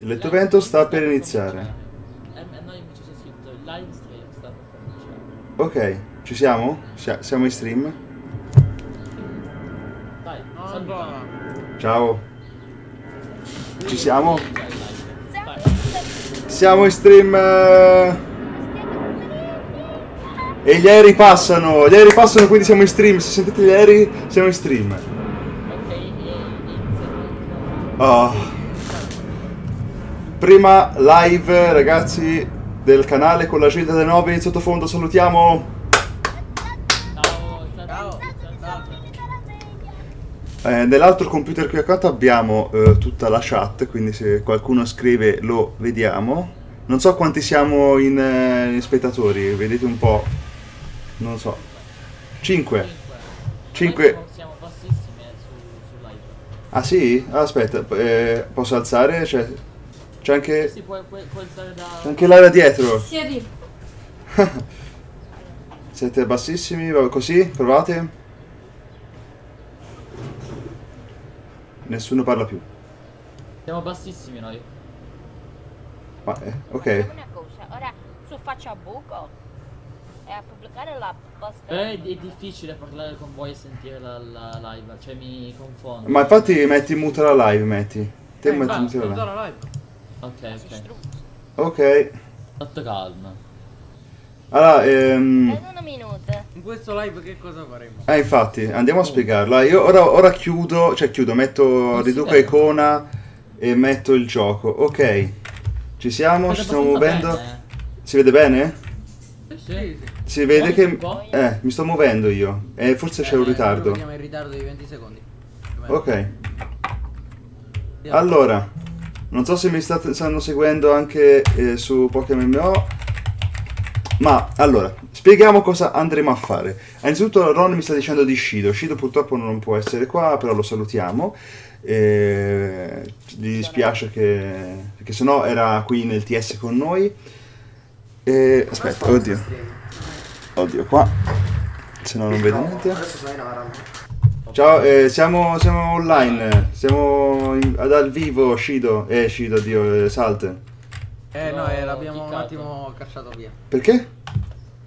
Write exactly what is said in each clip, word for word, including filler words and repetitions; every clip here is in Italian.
Il tuo evento sta per iniziare. Ok, ci siamo? Siamo in stream? Dai, ciao. Ci siamo? Siamo in stream. E gli aerei passano, gli aerei passano, quindi siamo in stream. Se sentite gli aerei, siamo in stream. Oh. Prima live, ragazzi, del canale con la Gilda dei Nove in sottofondo, salutiamo! Ciao, ciao, ciao. Eh, nell'altro computer qui accanto abbiamo eh, tutta la chat, quindi se qualcuno scrive lo vediamo. Non so quanti siamo in, eh, in spettatori, vedete un po'. Non so. cinque. cinque. Ah sì? Ah, aspetta, eh, posso alzare? Cioè... C'è anche... Sì, puoi, puoi, puoi da... anche l'area dietro. Sì, arriva. Siete bassissimi, così, provate. Nessuno parla più. Siamo bassissimi noi. Ma, eh, ok. Ma una cosa, ora su faccia a buco e a pubblicare la posta. Però è, è difficile parlare con voi e sentire la, la live, cioè mi confondo. Ma infatti metti mute la live, metti. Te eh, metti va, mute la live. La live. Ok, ok. Ok. Fatto calma. Allora, ehm... è una minuta. In questo live che cosa faremo? Eh, infatti, andiamo a spiegarla. Io ora, ora chiudo, cioè chiudo, metto, riduco icona e metto il gioco. Ok. Ci siamo, ci stiamo muovendo. Bene. Si vede bene? Sì, sì. Si vede che... Eh, mi sto muovendo io. E eh, forse eh, c'è un ritardo. Siamo in ritardo di venti secondi. Ok. Allora... Non so se mi state, stanno seguendo anche eh, su PokeMMO. Ma, allora, spieghiamo cosa andremo a fare. Innanzitutto Ron mi sta dicendo di Shido. Shido purtroppo non può essere qua, però lo salutiamo. eh, Gli dispiace che... Perché sennò era qui nel T S con noi. eh, Aspetta, oddio. Oddio, qua. Sennò non vedo niente. Ciao, eh, siamo, siamo online, siamo in, dal vivo, Shido, eh Shido, Dio, eh, salte. Eh no, eh, l'abbiamo un attimo cacciato via. Perché?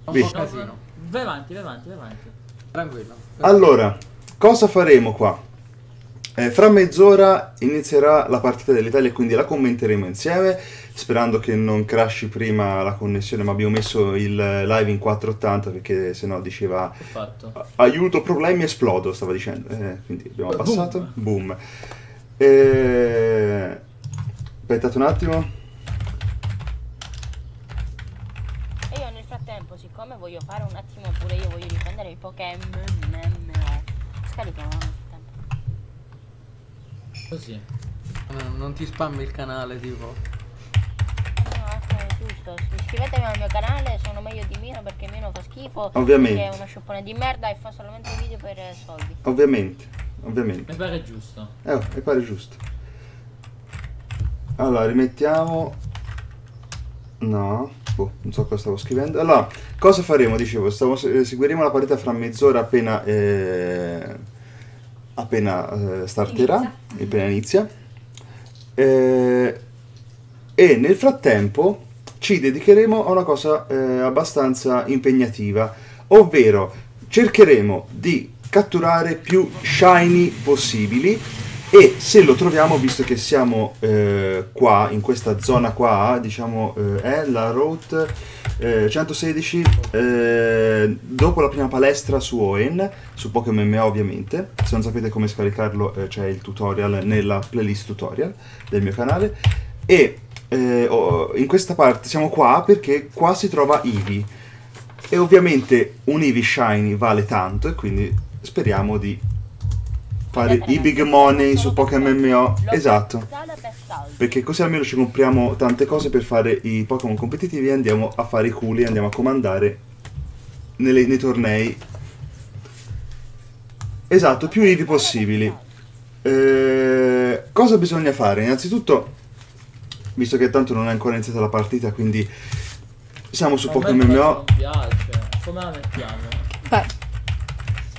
Un po' casino. Vai avanti, vai avanti, vai avanti. Tranquillo. Allora, cosa faremo qua? Eh, fra mezz'ora inizierà la partita dell'Italia e quindi la commenteremo insieme, sperando che non crashi prima la connessione, ma abbiamo messo il live in quattrocentottanta perché sennò diceva aiuto, problemi, esplodo, stava dicendo, eh, quindi abbiamo abbassato, boom. boom. E... Aspettate un attimo. E io nel frattempo, siccome voglio fare un attimo pure io, voglio riprendere i PokeMMO, scarichiamo. Così. No, non ti spammi il canale tipo. No, ok, giusto. Iscrivetevi al mio canale, sono meglio di Mino perché Mino fa schifo. Ovviamente. Perché è uno scioppone di merda e fa solamente video per soldi. Ovviamente, ovviamente. Mi pare giusto. Eh, mi pare giusto. Allora, rimettiamo. No. Boh, non so cosa stavo scrivendo. Allora, cosa faremo? Dicevo, stavo, seguiremo la partita fra mezz'ora appena. Eh... appena eh, starterà, inizia. appena inizia eh, e nel frattempo ci dedicheremo a una cosa eh, abbastanza impegnativa, ovvero cercheremo di catturare più shiny possibili e se lo troviamo, visto che siamo eh, qua, in questa zona qua, diciamo eh, è la route eh, centosedici, eh, dopo la prima palestra su Oen, su PokeMMO ovviamente, se non sapete come scaricarlo eh, c'è il tutorial nella playlist tutorial del mio canale, e eh, oh, in questa parte siamo qua perché qua si trova Eevee e ovviamente un Eevee shiny vale tanto e quindi speriamo di... fare i big money su PokeMMO, esatto, perché così almeno ci compriamo tante cose per fare i Pokémon competitivi e andiamo a fare i culi, andiamo a comandare nelle, nei tornei, esatto, più Eevee possibili. Eh, cosa bisogna fare? Innanzitutto, visto che tanto non è ancora iniziata la partita, quindi siamo su PokeMMO. Come la mettiamo?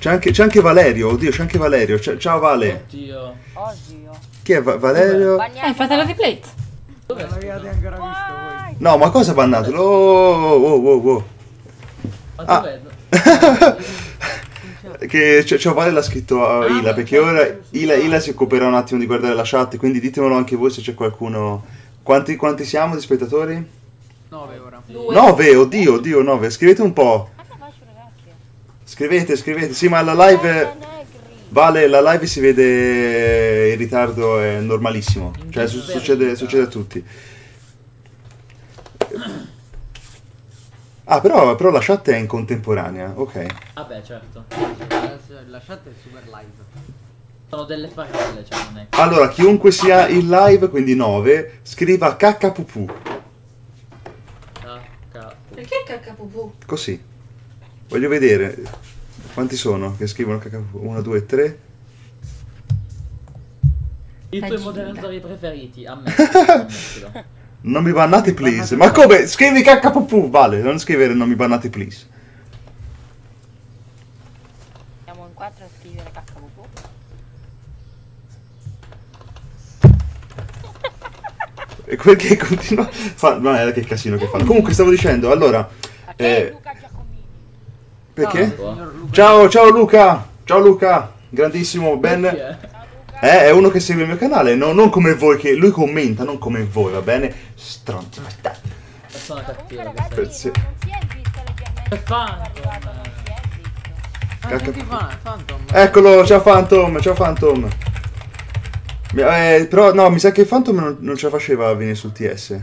C'è anche, anche Valerio, oddio, c'è anche Valerio, ciao Vale. Oddio. Oddio. Chi è Va Valerio? Eh, il fratello di Plate. Dove non l'avete ancora visto voi? No, ma cosa bannato? Oh, oh, oh, oh, oh. Ma ah. Che c'è cioè, Vale l'ha scritto a Ila, ah, perché ora Ila, Ila si occuperà un attimo di guardare la chat, quindi ditemelo anche voi se c'è qualcuno. Quanti, quanti siamo di spettatori? nove ora. nove, oddio, oddio, nove. Scrivete un po'. Scrivete, scrivete. Sì, ma la live... Vale, la live si vede in ritardo, è normalissimo. Cioè, succede, succede a tutti. Ah, però, però la chat è in contemporanea, ok. Vabbè, ah certo. La chat è super live. Sono delle parole, cioè non è... Allora, chiunque sia in live, quindi nove, scriva kkpupù. Perché kkpupù? Così. Voglio vedere quanti sono che scrivono kkpupù. uno, due, tre. I tuoi moderatori preferiti, ammettilo. Non mi bannate please. Ma come? Scrivi kkpupù, Vale, non scrivere non mi bannate please. Siamo in quattro a scrivere kkpupù. E quel che continua... Fa... Ma era che casino che fa. Comunque stavo dicendo, allora... Eh... Luca Giacomini. Perché? Ciao, ciao Luca! Ciao Luca! Grandissimo, ben... Eh, è uno che segue il mio canale, no, non come voi, che lui commenta, non come voi, va bene? Stronzo. Persona cattiva. Ragazzi, non si è vista leggermente. Phantom. Eccolo, ciao Phantom, ciao Phantom. Eh, però no, mi sa che Phantom non, non ce la faceva a venire sul T S.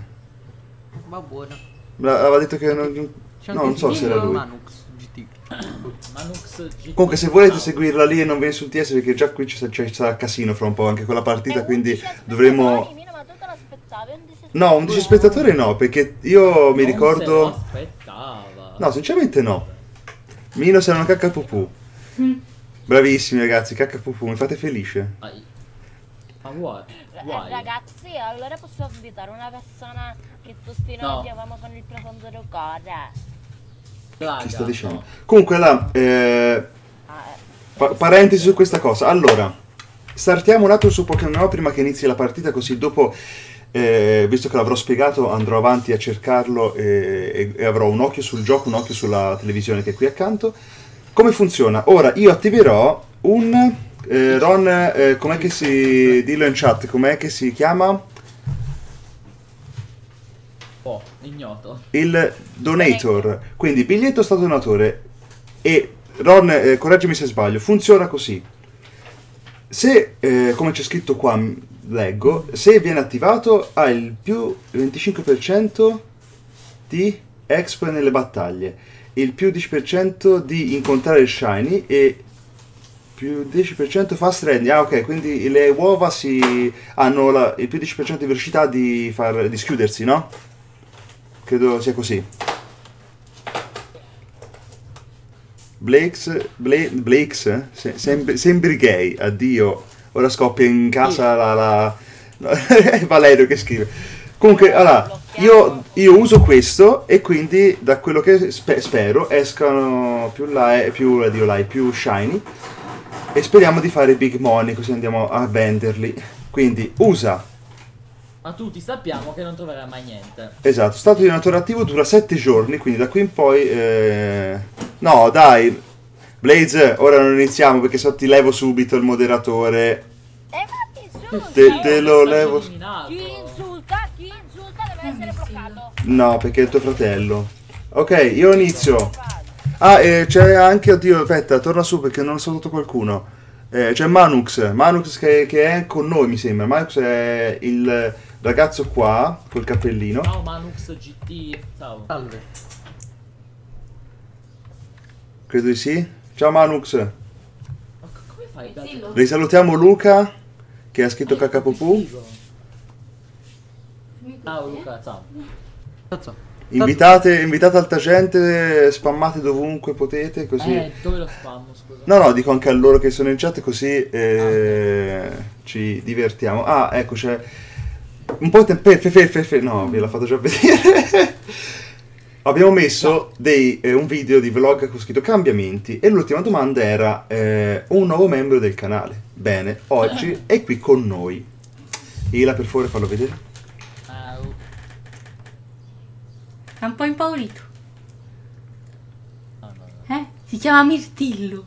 Ma buono. Aveva detto che non... No, non so se era lui. Manux G T. Comunque se volete seguirla lì e non viene sul T S, perché già qui ci sarà casino fra un po' anche con la partita, quindi dovremo... No, undici spettatori no, perché io mi ricordo... No, sinceramente no. Mino sarà una kkpupù. Bravissimi ragazzi, kkpupù, mi fate felice. Ma what? Why? Ragazzi, allora possiamo invitare una persona che tutti noi odiavamo con il profondo cuore. Che sta dicendo? No. Comunque, la, eh, pa parentesi su questa cosa. Allora, startiamo un attimo su PokeMMO prima che inizi la partita, così dopo, eh, visto che l'avrò spiegato, andrò avanti a cercarlo e, e avrò un occhio sul gioco, un occhio sulla televisione che è qui accanto. Come funziona? Ora, io attiverò un... Eh, Ron, eh, com'è che si... Dillo in chat, com'è che si chiama? Oh, ignoto. Il donator, quindi biglietto stato donatore. E Ron, eh, correggimi se sbaglio, funziona così: se, eh, come c'è scritto qua, leggo, se viene attivato ha il più venticinque per cento di expo nelle battaglie, il più dieci per cento di incontrare shiny e più dieci per cento fast ready. Ah ok, quindi le uova si hanno la, il più dieci per cento di velocità di, far, di schiudersi, no? Credo sia così. Blakes, Bla Blakes se sem sembri gay, addio. Ora scoppia in casa la... la... No, è Valerio che scrive. Comunque, allora, io, io uso questo e quindi da quello che spe spero escano più, li più, addio li più shiny e speriamo di fare big money così andiamo a venderli. Quindi usa... Ma tutti sappiamo che non troverai mai niente. Esatto, stato di donatore attivo dura sette giorni, quindi da qui in poi... Eh... No, dai, Blaze, ora non iniziamo perché so ti levo subito il moderatore. E eh, ma ti te, te lo levo... Chi insulta, chi insulta deve essere bloccato. No, perché è il tuo fratello. Ok, io inizio. Ah, eh, c'è anche... Oddio, aspetta, torna su perché non ho salutato qualcuno. Eh, c'è Manux, Manux che, che è con noi mi sembra. Manux è il... Ragazzo qua, col cappellino. Ciao Manux G T, ciao. Salve. Credo di sì. Ciao Manux. Ma come fai? Risalutiamo Luca, che ha scritto kkpupù. Ciao Luca, ciao. Ciao. Invitate, invitate alta gente, spammate dovunque potete, così... Eh, dove lo spammo, scusa? No, no, dico anche a loro che sono in chat, così eh, ah, ci divertiamo. Ah, ecco, c'è... Un po' tempefe, no, ve l'ha fatto già vedere. Abbiamo messo dei, eh, un video di vlog con scritto cambiamenti e l'ultima domanda era eh, un nuovo membro del canale. Bene, oggi è qui con noi. Ila, per favore, fallo vedere. Ah, È un po' impaurito. Eh? Si chiama Mirtillo.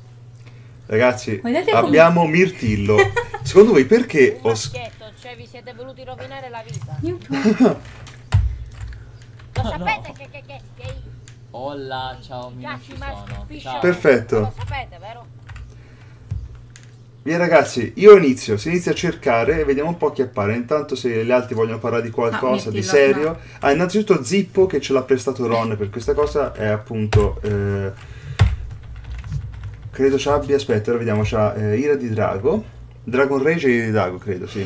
Ragazzi, guardate, abbiamo come... Mirtillo. Secondo voi perché ho... Cioè, vi siete voluti rovinare la vita. Lo oh, sapete no. che, che, che, che... Olla, ciao, mi ci sono. Ciao. Perfetto. Lo sapete, vero? Via ragazzi, io inizio, si inizia a cercare e vediamo un po' chi appare. Intanto se gli altri vogliono parlare di qualcosa, ah, di serio. No. Ah, innanzitutto Zippo che ce l'ha prestato Ron per questa cosa è appunto... Eh, credo ci abbia, aspetta, ora vediamo, c'ha eh, Ira di Drago. Dragon Rage e Ira di Drago, credo, sì.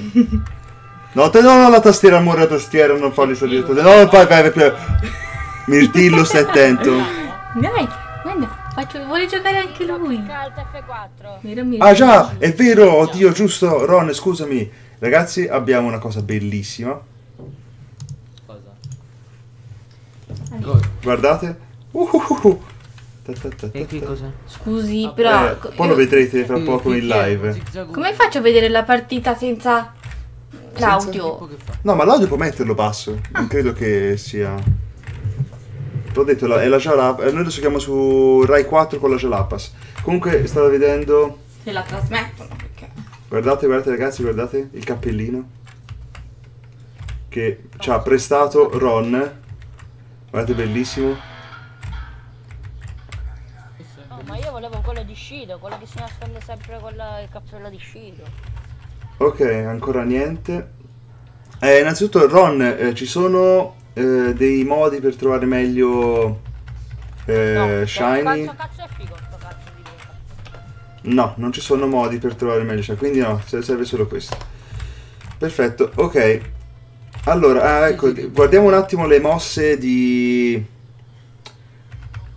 No, te, no, no, la tastiera, amore, la tastiera, non farli suo direttore. No, non fai, vai, vai, Mirtillo, stai attento. Dai, guarda. Faccio, vuole giocare anche lui. F quattro. Ah già, è vero, oddio, giusto, Ron, scusami. Ragazzi, abbiamo una cosa bellissima. Cosa? Allora. Guardate. Uh, uh, uh. Ta, ta, ta, ta, ta. Scusi, ah, però... Eh, poi lo vedrete fra poco in live. Come faccio a vedere la partita senza l'audio? No, ma l'audio può metterlo basso. Ah. Non credo che sia... L'ho detto, è la Jalapas, noi lo giochiamo su Rai quattro con la Jalapas. Comunque stavo vedendo... Se la trasmettono perché... Guardate, guardate ragazzi, guardate il cappellino che ci ha prestato Ron. Guardate, bellissimo. No, ma io volevo quello di Shido, quello che si nasconde sempre con la, il cappello di Shido. Ok, ancora niente. Eh, innanzitutto Ron, eh, ci sono... Eh, dei modi per trovare meglio eh, no, Shiny. Cazzo, cazzo è figo, sto cazzo di figo. No, non ci sono modi per trovare meglio Shiny, quindi no, serve solo questo. Perfetto, ok. Allora, ah, ecco, guardiamo un attimo le mosse di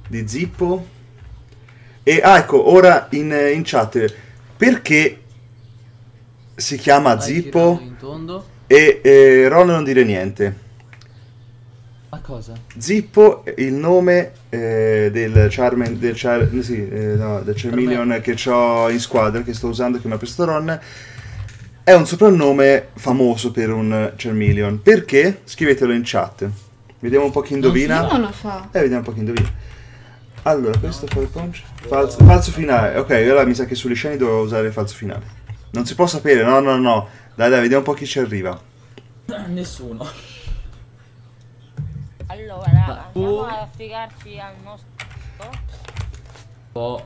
di Zippo. E ah, ecco, ora in, in chat perché si chiama Vai Zippo e eh, Ron non dire niente. Ma cosa? Zippo, il nome eh, del Charmeleon del Char sì, eh, no, del che ho in squadra, che sto usando, che mi ha preso Ron, è un soprannome famoso per un Charmeleon. Perché? Scrivetelo in chat. Vediamo un po' chi indovina. Non lo so. Eh, vediamo un po' chi indovina. Allora, questo no. Poi punch. Falso, falso finale. Ok, allora mi sa che sulle scene dovevo usare il falso finale. Non si può sapere, no, no, no. Dai, dai, vediamo un po' chi ci arriva. Nessuno. Allora, andiamo a affidarci al nostro... Oh,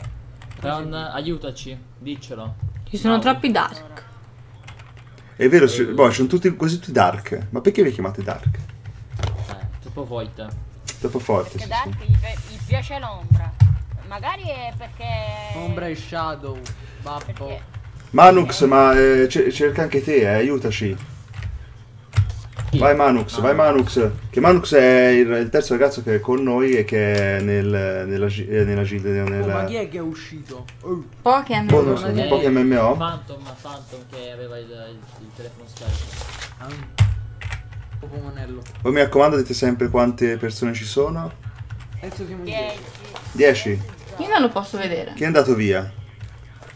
Ron, aiutaci, diccelo. Ci sono no, troppi dark. È vero, ci boh, sono tutti, quasi tutti dark. Ma perché vi chiamate dark? Eh, troppo forte. Troppo forte, perché sì, dark sì. Gli, gli piace l'ombra. Magari è perché... Ombra e shadow, babbo. Manux, ma eh, cerca anche te, eh, aiutaci. Vai Manux, ah, vai Manux, che Manux è il, il terzo ragazzo che è con noi e che è nel, nella, nella Gilda dei Nove. Ma chi è che è uscito? Uh. PokeMMO. Oh, so, eh, PokeMMO. Phantom, Phantom che aveva il, il, il telefono scarico. Popomonello. Poi mi raccomando, dite sempre quante persone ci sono. dieci. Io non lo posso vedere. Chi è andato via?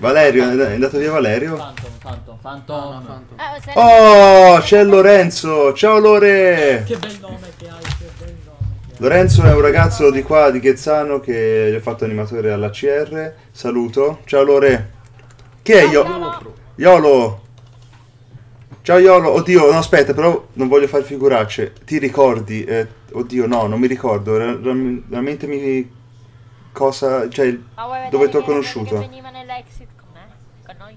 Valerio, Phantom. È andato via Valerio? Phantom, Phantom, Phantom. No, no, Phantom. Oh, c'è Lorenzo! Ciao Lore! Che bel nome che hai, che bel nome che hai. Lorenzo è un ragazzo di qua, di Chezzano, che gli ho fatto animatore alla C R. Saluto. Ciao Lore. Chi è Yolo? Yolo! Ciao Yolo! Oddio, no aspetta, però non voglio fare figuracce. Ti ricordi? Eh, oddio, no, non mi ricordo. Veramente mi... Cosa... Cioè, dove ti ho conosciuto? Veniva nella exit con me? Con noi?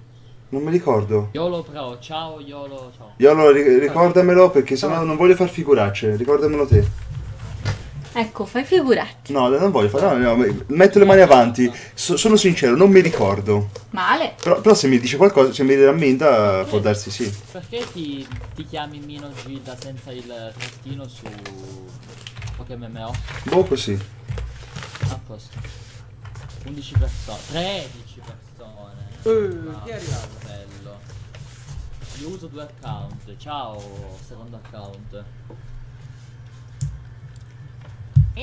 Non mi ricordo. Yolo Pro, ciao Yolo, ciao. Yolo, ri ricordamelo perché sennò non voglio far figuracce, ricordamelo te. Ecco, fai figuracce. No, non voglio fare, no, no, metto le mani avanti, so sono sincero, non mi ricordo. Male. Però, però se mi dice qualcosa, se mi rammenta, perché, può darsi sì. Perché ti, ti chiami Mino Gilda senza il trattino su PokeMMO? Boh, così. A posto. undici persone, tredici persone. Uh, ah, chi è arrivato? Bello. Io uso due account. Ciao, secondo account.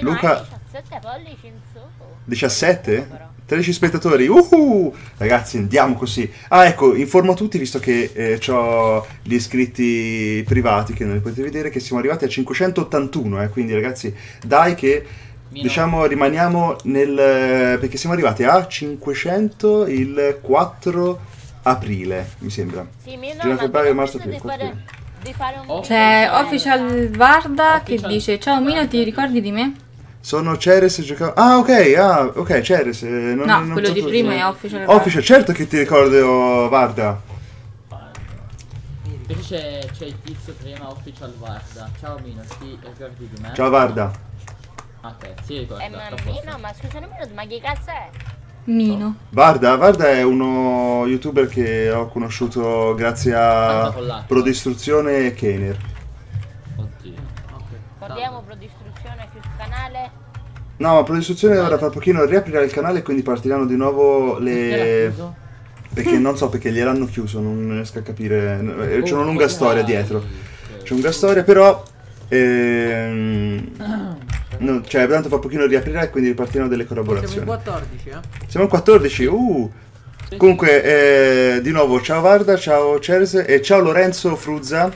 Luca, diciassette pollici in su. diciassette? tredici spettatori, uhuh! Ragazzi, andiamo così. Ah, ecco, informo a tutti, visto che eh, ho gli iscritti privati che non li potete vedere, che siamo arrivati a cinquecentottantuno, eh, quindi ragazzi, dai che, Mino. diciamo, rimaniamo nel... perché siamo arrivati a cinquecento il quattro aprile, mi sembra. Sì, mi febbraio, marzo, aprile, fare, di fare un... C'è Official Varda Official. che dice, ciao Mino, ti ricordi di me? Sono Ceres e giocavo... Ah, ok, ah, ok, Ceres. Eh, non, no, non quello so di prima è Official. Official, certo che ti ricordo, Varda. Invece c'è il tizio prima, Official Varda. Ciao Mino, ti ricordi di me? Ciao Varda. Ok, si ricorda. Eh, ma Mino, ma scusa, Mino, ma che cazzo è? Mino. Varda, Varda è uno youtuber che ho conosciuto grazie a Prodistruzione e Kener. Oddio. Guardiamo Prodistruzione più sul canale. No, ma Prodistruzione ora fra pochino riaprirà il canale, quindi partiranno di nuovo le... Perché non so perché gliel'hanno chiuso, non riesco a capire. C'è una lunga storia dietro. C'è una lunga storia, però... Ehm... No, cioè, tanto fa pochino riaprirà e quindi ripartiranno delle collaborazioni. Siamo in quattordici, eh? Siamo in quattordici, uh! Comunque, eh, di nuovo, ciao Varda, ciao Cerse e ciao Lorenzo Fruzza.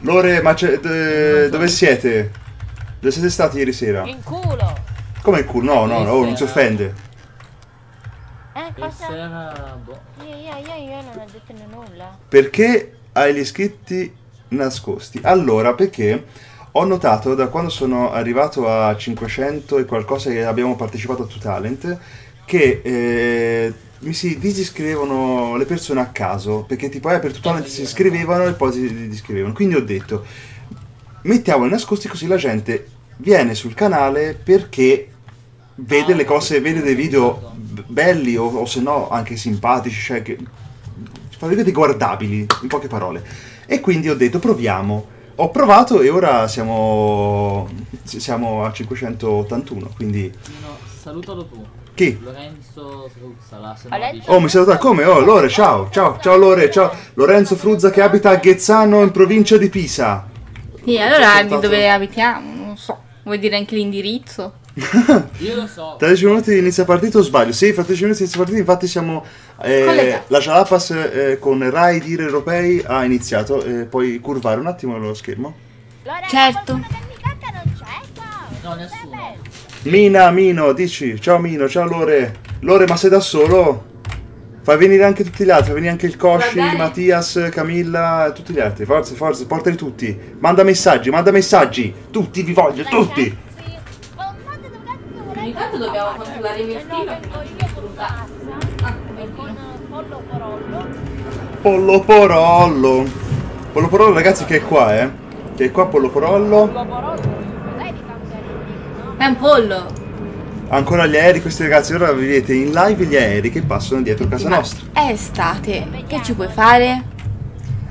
Lore, ma eh, dove siete? Dove siete stati ieri sera? In culo! Come in culo? No, no, no, oh, non si offende. Eh, cosa? Io, io, io, io non ho detto nulla. Perché hai gli iscritti nascosti? Allora, perché... Ho notato da quando sono arrivato a cinquecento e qualcosa che abbiamo partecipato a Two Talent che eh, mi si disiscrivono le persone a caso, perché tipo eh, per Two Talent si iscrivevano e poi si disiscrivevano. Quindi ho detto mettiamo i nascosti così la gente viene sul canale perché vede le cose, vede dei video belli o, o se no anche simpatici, cioè che vedete guardabili in poche parole. E quindi ho detto proviamo. Ho provato e ora siamo siamo a cinquecentottantuno, quindi... No, salutalo tu. Chi? Lorenzo Fruzza, la dice... Oh, mi saluta come? Oh, Lore, ciao, ciao, ciao Lore, ciao. Lorenzo Fruzza che abita a Ghezzano in provincia di Pisa. Sì, allora dove abitiamo? Non so, vuoi dire anche l'indirizzo? Io lo so. Tra dieci minuti inizia partita o sbaglio? Sì, fra dieci minuti inizia partita, infatti siamo... Eh, la Jalapas eh, con Rai Dire Europei ha iniziato, eh, puoi curvare un attimo lo schermo? Lore, certo. Non c'è? No, nessuno. Mina, Mino, dici, ciao Mino, ciao Lore. Lore, ma sei da solo? Fai venire anche tutti gli altri, fai venire anche il Koshi, Mattias, Camilla, tutti gli altri, forza, forza, portali tutti. Manda messaggi, manda messaggi, tutti, vi voglio, tutti. Intanto dobbiamo controllare Mirtillo. Ah, con Pollo Porollo. Pollo Porollo. Pollo Porollo, ragazzi, che è qua, eh? Che è qua Pollo Porollo. Pollo Porollo. È un pollo. Ancora gli aerei, questi ragazzi, ora vedete in live gli aerei che passano dietro casa ma nostra. È estate, che ci puoi fare?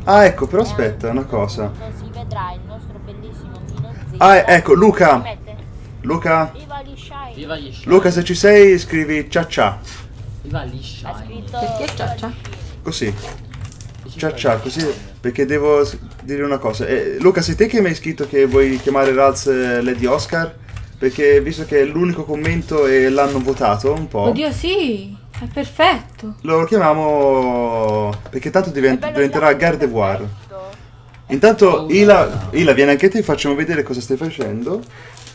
Ah, ecco, però aspetta una cosa. Si vedrà il nostro bellissimo Mino Zio. Ah, ecco, Luca. Luca. Viva gli shy. Luca, se ci sei scrivi cia cia. Viva gli shy. Perché cia cia? Così. Cia cia, così perché devo dire una cosa. Eh, Luca, sei te che mi hai scritto che vuoi chiamare Ralz Lady Oscar? Perché visto che è l'unico commento e l'hanno votato un po'. Oddio, sì, è perfetto. Lo chiamiamo perché tanto divent diventerà Gardevoir. Intanto Ila, Ila viene anche te, facciamo vedere cosa stai facendo.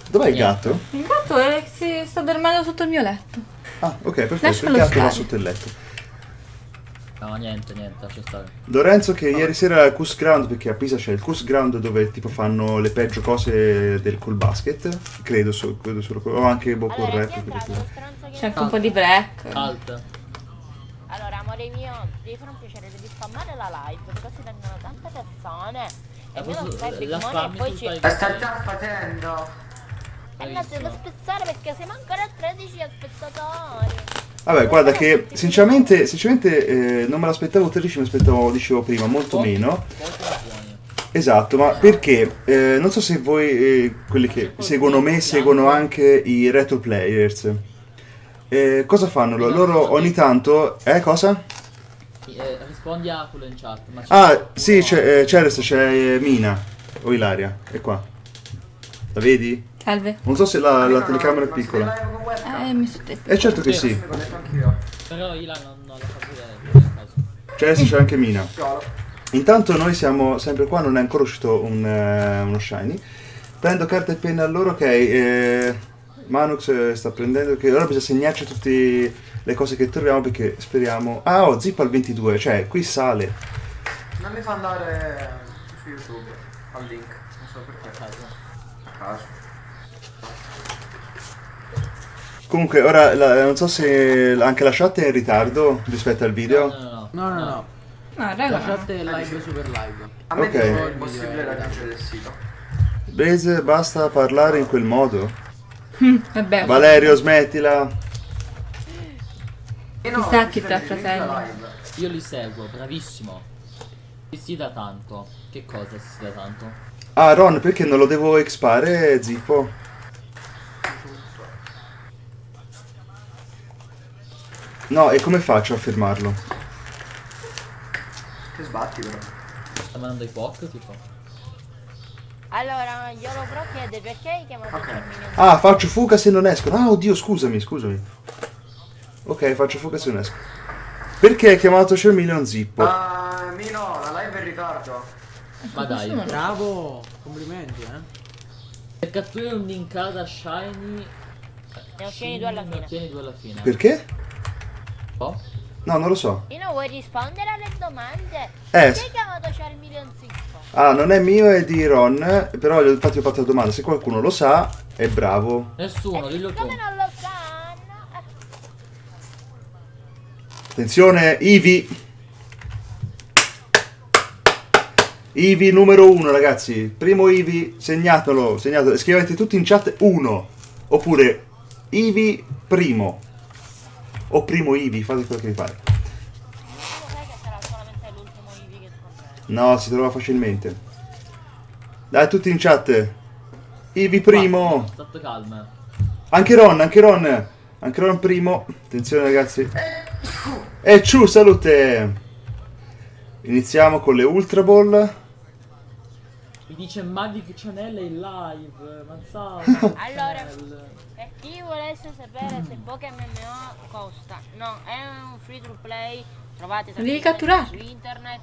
Dov'è il gatto? Il gatto è, si sta dormendo sotto il mio letto. Ah, ok, perfetto. Lascialo il gatto stare. Va sotto il letto. No, niente, niente, c'è stato. Lorenzo che oh. ieri sera al Cus Ground, perché a Pisa c'è il Cus Ground dove tipo fanno le peggio cose del col basket, credo, so, credo solo o anche boh, allora, corretto. C'è anche un po' di break. Alta. Allora, amore mio, devi fare un piacere, devi spammare la live, perché si vengono tante persone. E almeno stai piccone e poi ci... Sta già facendo. Eh no, devo spezzare perché siamo ancora a tredici spettatori. Vabbè, guarda che sinceramente, sinceramente eh, non me l'aspettavo tredici, mi aspettavo, dicevo prima, molto meno. Esatto, ma perché? Eh, non so se voi, eh, quelli che seguono me, seguono anche i retro players. Eh, cosa fanno? Loro ogni tanto... Eh, cosa? Rispondi a quello in chat. Ah, sì, c'è Ceres, c'è Mina, o Ilaria, è qua. La vedi? Salve. Non so se la, la telecamera è piccola. Eh, mi sono detto. Eh, certo che sì. Però io la non la faccio vedere. Cioè, sì, c'è anche Mina. Intanto noi siamo sempre qua, non è ancora uscito un, uh, uno shiny. Prendo carta e penna a loro, ok. Eh, Manux eh, sta prendendo, che ora bisogna segnarci tutte le cose che troviamo perché speriamo... Ah, oh, zip al ventidue, cioè qui sale. Non mi fa andare su YouTube, al link, non so perché. A caso. Comunque, ora la, non so se anche la chat è in ritardo rispetto al video. No, no, no. no. no, no, no. No, raga, lasciate live, ah, sì. Super live. A me okay. È possibile raggiungere il sito. Base, basta parlare in quel modo. Vabbè. Valerio, smettila. Eh no, chissà chi sta fratello. Io li seguo, bravissimo. Chi si dà tanto? Che cosa si dà tanto? Ah, Ron, perché non lo devo expare, Zippo? No, e come faccio a fermarlo? Che sbatti però. Sta mandando i poc tipo. Allora io lo provo a chiedere perché hai chiamato okay. Ah, faccio fuga se non esco. Ah, oddio, scusami, scusami. Ok, faccio fuga se non esco. Perché hai chiamato Charmeleon Zippo? Ah, uh, Mino, la live è in ritardo. Ma dai, bravo, complimenti, eh. Se catturi un linkata shiny ne ottieni due alla fine. Ne ottieni due alla fine. Perché? Oh? No, non lo so. Io non vuoi rispondere alle domande. Eh. Perché hai chiamato Charmeleon Zippo? Ah, non è mio, è di Ron. Però infatti ho fatto la domanda. Se qualcuno lo sa, è bravo. Nessuno, dillo tu. Come non lo sanno? Attenzione, Eevee. Eevee numero uno, ragazzi. Primo Eevee, segnatelo, segnatelo. Scrivete tutti in chat uno. Oppure Eevee primo. O primo Eevee, fate quello che vi pare. Non sai che sarà solamente l'ultimo Eevee che troverai. No, si trova facilmente. Dai, tutti in chat. Eevee primo. State calma. Anche Ron, anche Ron. Anche Ron primo. Attenzione ragazzi. E ciu, salute. Iniziamo con le Ultra Ball. Mi dice Magic Channel in live. Manzano. Allora. Per chi volesse sapere se PokeMMO costa, no, è un free to play, trovate su internet,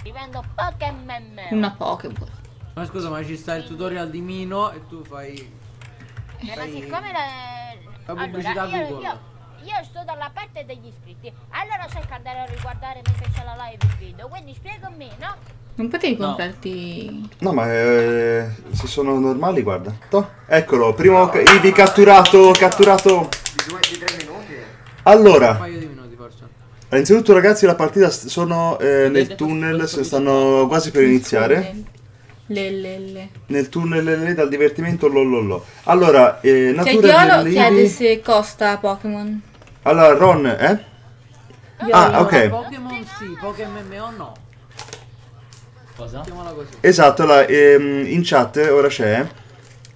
scrivendo PokeMMO. Una Pokéball. Ma scusa, ma ci sta il tutorial di Mino e tu fai... fai... Ma siccome la... la pubblicità allora, io, Google. Io, io sto dalla parte degli iscritti, allora sai che andare a riguardare mentre c'è la live il video, quindi spiegami, no? Non potevi comprarti... No, ma eh, se sono normali, guarda. Toh. Eccolo, primo Eevee catturato, catturato. Di due, di tre minuti. Allora. Un paio di minuti, forse. Innanzitutto, ragazzi, la partita sono eh, nel tunnel, stanno quasi per iniziare. Lelele. Nel tunnel lelele dal divertimento lololo. Allora, eh, natura del Eevee... Cioè, chiede se costa Pokémon. Allora, Ron, eh? Ah, ok. Pokémon sì, PokéMMO no. Cosa? Esatto, la, ehm, in chat ora c'è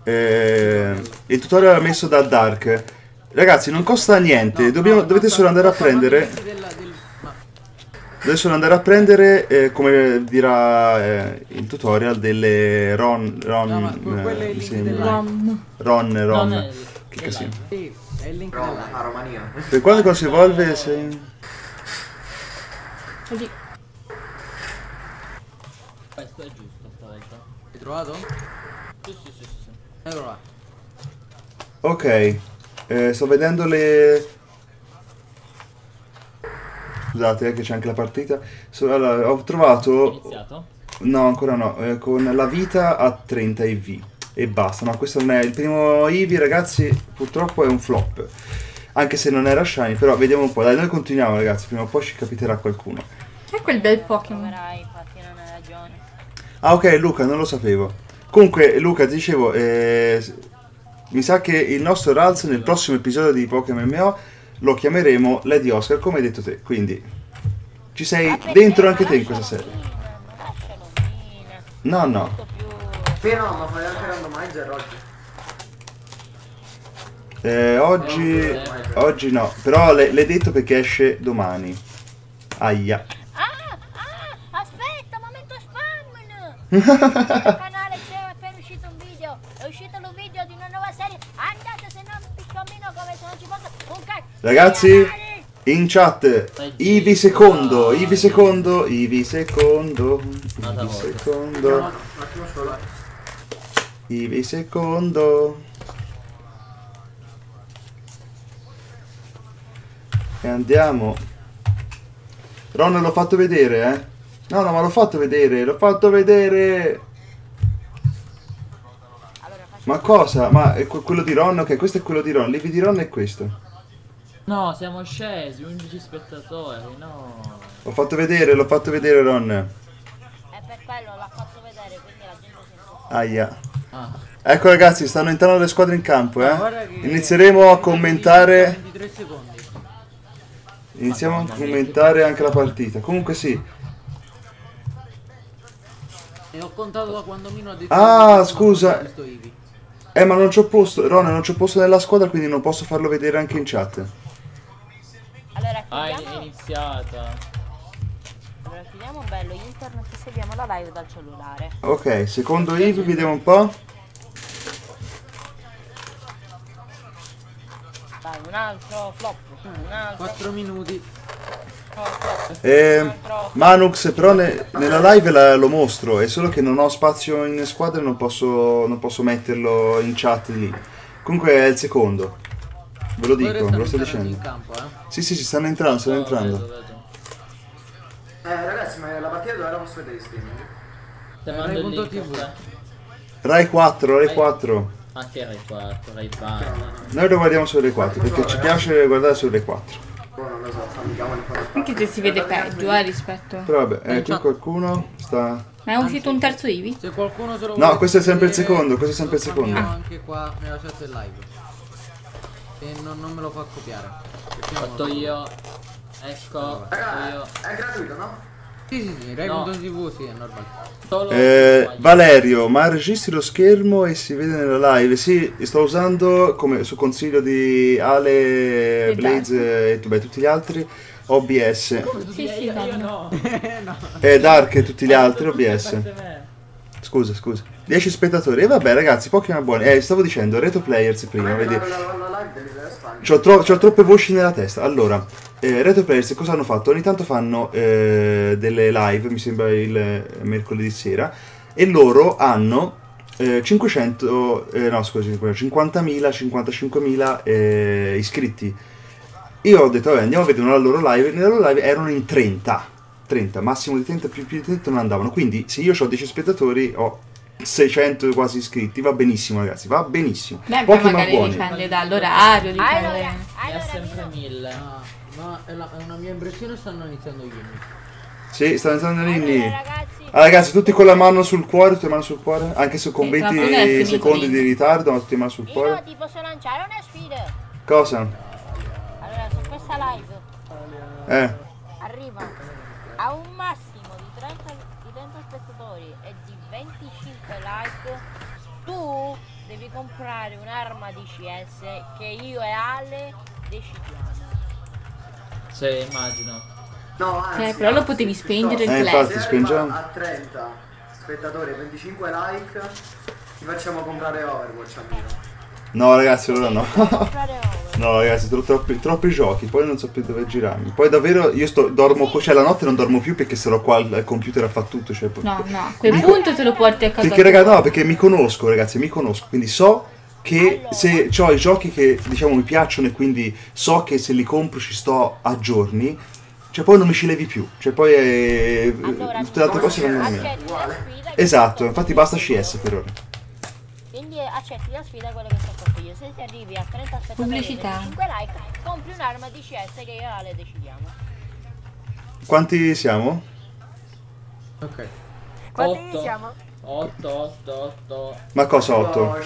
eh, il tutorial messo da Dark. Ragazzi, non costa niente, no, dobbiamo, no, dovete no, solo andare a prendere della, del... no. Dovete solo andare a prendere, eh, come dirà eh, il tutorial, delle Ron Ron no, eh, della... Ron Ron, Ron. È... Che casino sì, è il link Ron, a Romania. Per quanto si evolve se... Così. Questo è giusto stavolta. Hai trovato? Sì, sì, sì, sì. Allora. Ok, eh, sto vedendo le... Scusate eh, che c'è anche la partita. So, allora, ho trovato... Iniziato? No, ancora no. Eh, con la vita a trenta E V. E basta, no, questo non è... Il primo Eevee, ragazzi, purtroppo è un flop. Anche se non era shiny, però vediamo un po'. Dai, noi continuiamo, ragazzi, prima o poi ci capiterà qualcuno. È quel bel Pokémon. Ah ok, Luca, non lo sapevo. Comunque Luca, ti dicevo, eh, mi sa che il nostro Ralz nel prossimo episodio di PokeMMO lo chiameremo Lady Oscar, come hai detto te. Quindi ci sei ah, dentro anche te in questa serie. No, no. Però ma fai anche randomizer oggi. Eh, oggi... oggi no, però l'hai detto perché esce domani. Aia. Il canale c'è appena uscito un video video, è uscito un video di una nuova serie, andate se non piccomino come se non ci fosse un cacchio. Ragazzi, in chat, Eevee secondo, Eevee secondo, Eevee secondo, Eevee secondo, Eevee secondo. E andiamo. Ron l'ho fatto vedere, eh. No, no, ma l'ho fatto vedere, l'ho fatto vedere. Ma cosa? Ma è quello di Ron? Ok, questo è quello di Ron, l'Eevee di Ron è questo. No, siamo scesi, undici spettatori, no. L'ho fatto vedere, l'ho fatto vedere Ron. È per quello, l'ha fatto vedere, quindi la gente si... Aia. Ah. Ecco ragazzi, stanno entrando le squadre in campo, eh. Inizieremo a commentare... ventitré secondi. Iniziamo a commentare anche la partita, comunque sì. E ho contato da quando Mino ha detto... Ah, scusa. Eh, ma non c'ho posto, Ron, non c'ho posto nella squadra, quindi non posso farlo vedere anche in chat. Allora, chiudiamo... Ah, è iniziata. Allora, chiudiamo bello internet e seguiamo la live dal cellulare. Ok, secondo Eevee, vediamo un po'. Dai, un altro flop. Un altro. quattro minuti. Eh, Manux, però ne, nella live la, lo mostro, è solo che non ho spazio in squadra e non posso, non posso metterlo in chat lì. Comunque è il secondo. Ve lo dico, ve lo sto dicendo. Campo, eh? Sì, sì, sì, stanno entrando, stanno entrando. Oh, vedo, vedo. Eh, ragazzi, ma la partita dove la posso vedere in streaming? Rai quattro, Rai quattro. Anche Rai quattro, Rai quattro. Noi lo guardiamo su Rai quattro perché ci piace guardare su Rai quattro. Anche se si vede peggio eh, rispetto. Però vabbè, eh, qui qualcuno sta... Ma è uscito un terzo Eevee? Se qualcuno se lo no, questo è sempre vedere, il secondo, questo è sempre il secondo. Anche qua nella chat del live. E non, non me lo fa copiare. Fatto io. Ecco, eh, io. È gratuito, no? Sì, sì, sì, Rai punto tv, no. Sì, è normale. Solo eh, Valerio, ma registri lo schermo e si vede nella live? Sì, sto usando, come su consiglio di Ale, Blaze e beh, tutti gli altri, O B S. Come, tutti sì, sì, io, io no. No. E Dark e tutti gli altri, O B S. Scusa, scusa. dieci spettatori. E vabbè ragazzi, Pokémon buoni. Eh, stavo dicendo, Reto Players prima, vedi. C'ho tro troppe voci nella testa. Allora, eh, Retro Players cosa hanno fatto? Ogni tanto fanno eh, delle live, mi sembra il mercoledì sera, e loro hanno eh, cinquecento, eh, no scusi, cinquantamila, cinquantacinquemila eh, iscritti. Io ho detto, vabbè, andiamo a vedere una loro live, nella loro live erano in trenta, trenta, massimo di trenta, più, più di trenta non andavano, quindi se io ho dieci spettatori ho... seicento quasi iscritti, va benissimo ragazzi, va benissimo. Beh, Pokémon magari buoni. Dipende dall'orario, dipende... Allora, allora, è sempre mille. Ah, ma è, la, è una mia impressione, stanno iniziando gli inni. Sì, stanno iniziando gli inni. Allora, ragazzi. Ah, ragazzi, tutti con la mano sul cuore, tutte mano sul cuore, anche se con sì, venti secondi di ritardo, ma tutti mano sul cuore. Io ti posso lanciare una sfida. Cosa? Allora, su questa live. Eh. Arriva a un massimo di trenta spettatori e di venticinque like, tu devi comprare un'arma di C S che io e Ale decidiamo. Sì, immagino. No, anzi, eh, però anzi, lo potevi spengere il flash. Eh, a trenta spettatori, venticinque like, ti facciamo comprare Overwatch almeno. No ragazzi, allora no. No ragazzi, troppi, troppi giochi, poi non so più dove girarmi. Poi davvero io sto, dormo, cioè la notte non dormo più perché sarò qua al computer a fa tutto, cioè, no, no, a quel punto te lo porti a casa. Perché ragazzi, no, perché mi conosco ragazzi, mi conosco, quindi so che allora, se ho i giochi che diciamo mi piacciono e quindi so che se li compro ci sto a giorni, cioè poi non mi ci levi più, cioè poi è... Allora, tutte le altre cose non mi levi. Esatto, infatti basta C S per ora. Quindi accetti la sfida, quello che sto fatto io. Se ti arrivi a trenta spettatori, cinque like, compri un'arma di C S che io e Ale decidiamo. Quanti siamo? Ok. Quanti otto. Siamo? otto, otto, otto. Ma cosa otto?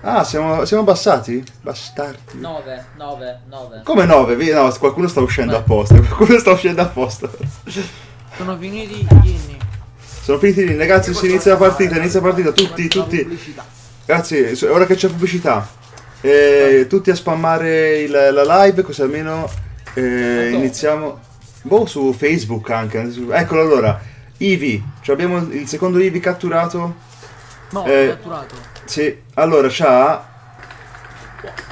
Ah, siamo, siamo abbassati? Bastardi. nove, nove, nove. Come nove? No, qualcuno sta uscendo Beh. apposta. Qualcuno sta uscendo apposta. Sono finiti gli inni. Sono finiti, ragazzi, si inizia la partita, inizia la partita, tutti, tutti. Ragazzi, ora che c'è pubblicità, eh, tutti a spammare il, la live, così almeno eh, iniziamo. Boh, su Facebook anche. Eccolo allora, Eevee, cioè abbiamo il secondo Eevee catturato. No, eh, l'ho catturato. Sì, allora c'ha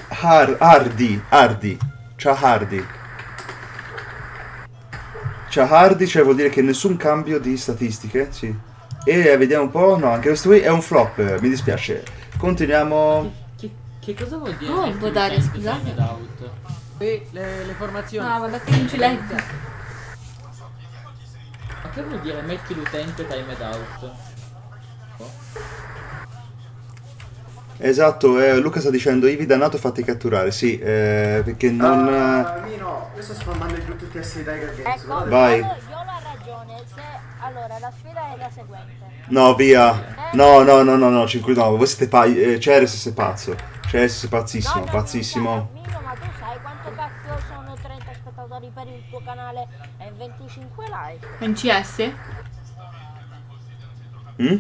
Har Hardy, Hardy. C'ha Hardy. C'ha Hardy, cioè vuol dire che nessun cambio di statistiche, sì. E vediamo un po', no, anche questo qui è un flop, mi dispiace. Continuiamo. Che, che, che cosa vuol dire? No, può dare, scusate. E le, le formazioni. No, guardate che non ci leggo. Ma che vuol dire metti l'utente timed out? Oh. Esatto, eh, Luca sta dicendo Eevee dannato fatti catturare, sì, eh, perché non... Uh, io no, io sto spammando giù tutti i ts.tigergames. Ecco, vai. Io, io ho la ragione, se... allora la sfida è la seguente. No, via. No, no, no, no, no, cinque nove, voi siete pazzi, eh, Ceres sei pazzo. Ceres sei pazzissimo, no, pazzissimo. Mio, ma tu sai quanto cazzo sono trenta spettatori per il tuo canale e venticinque like? In C S? Mm?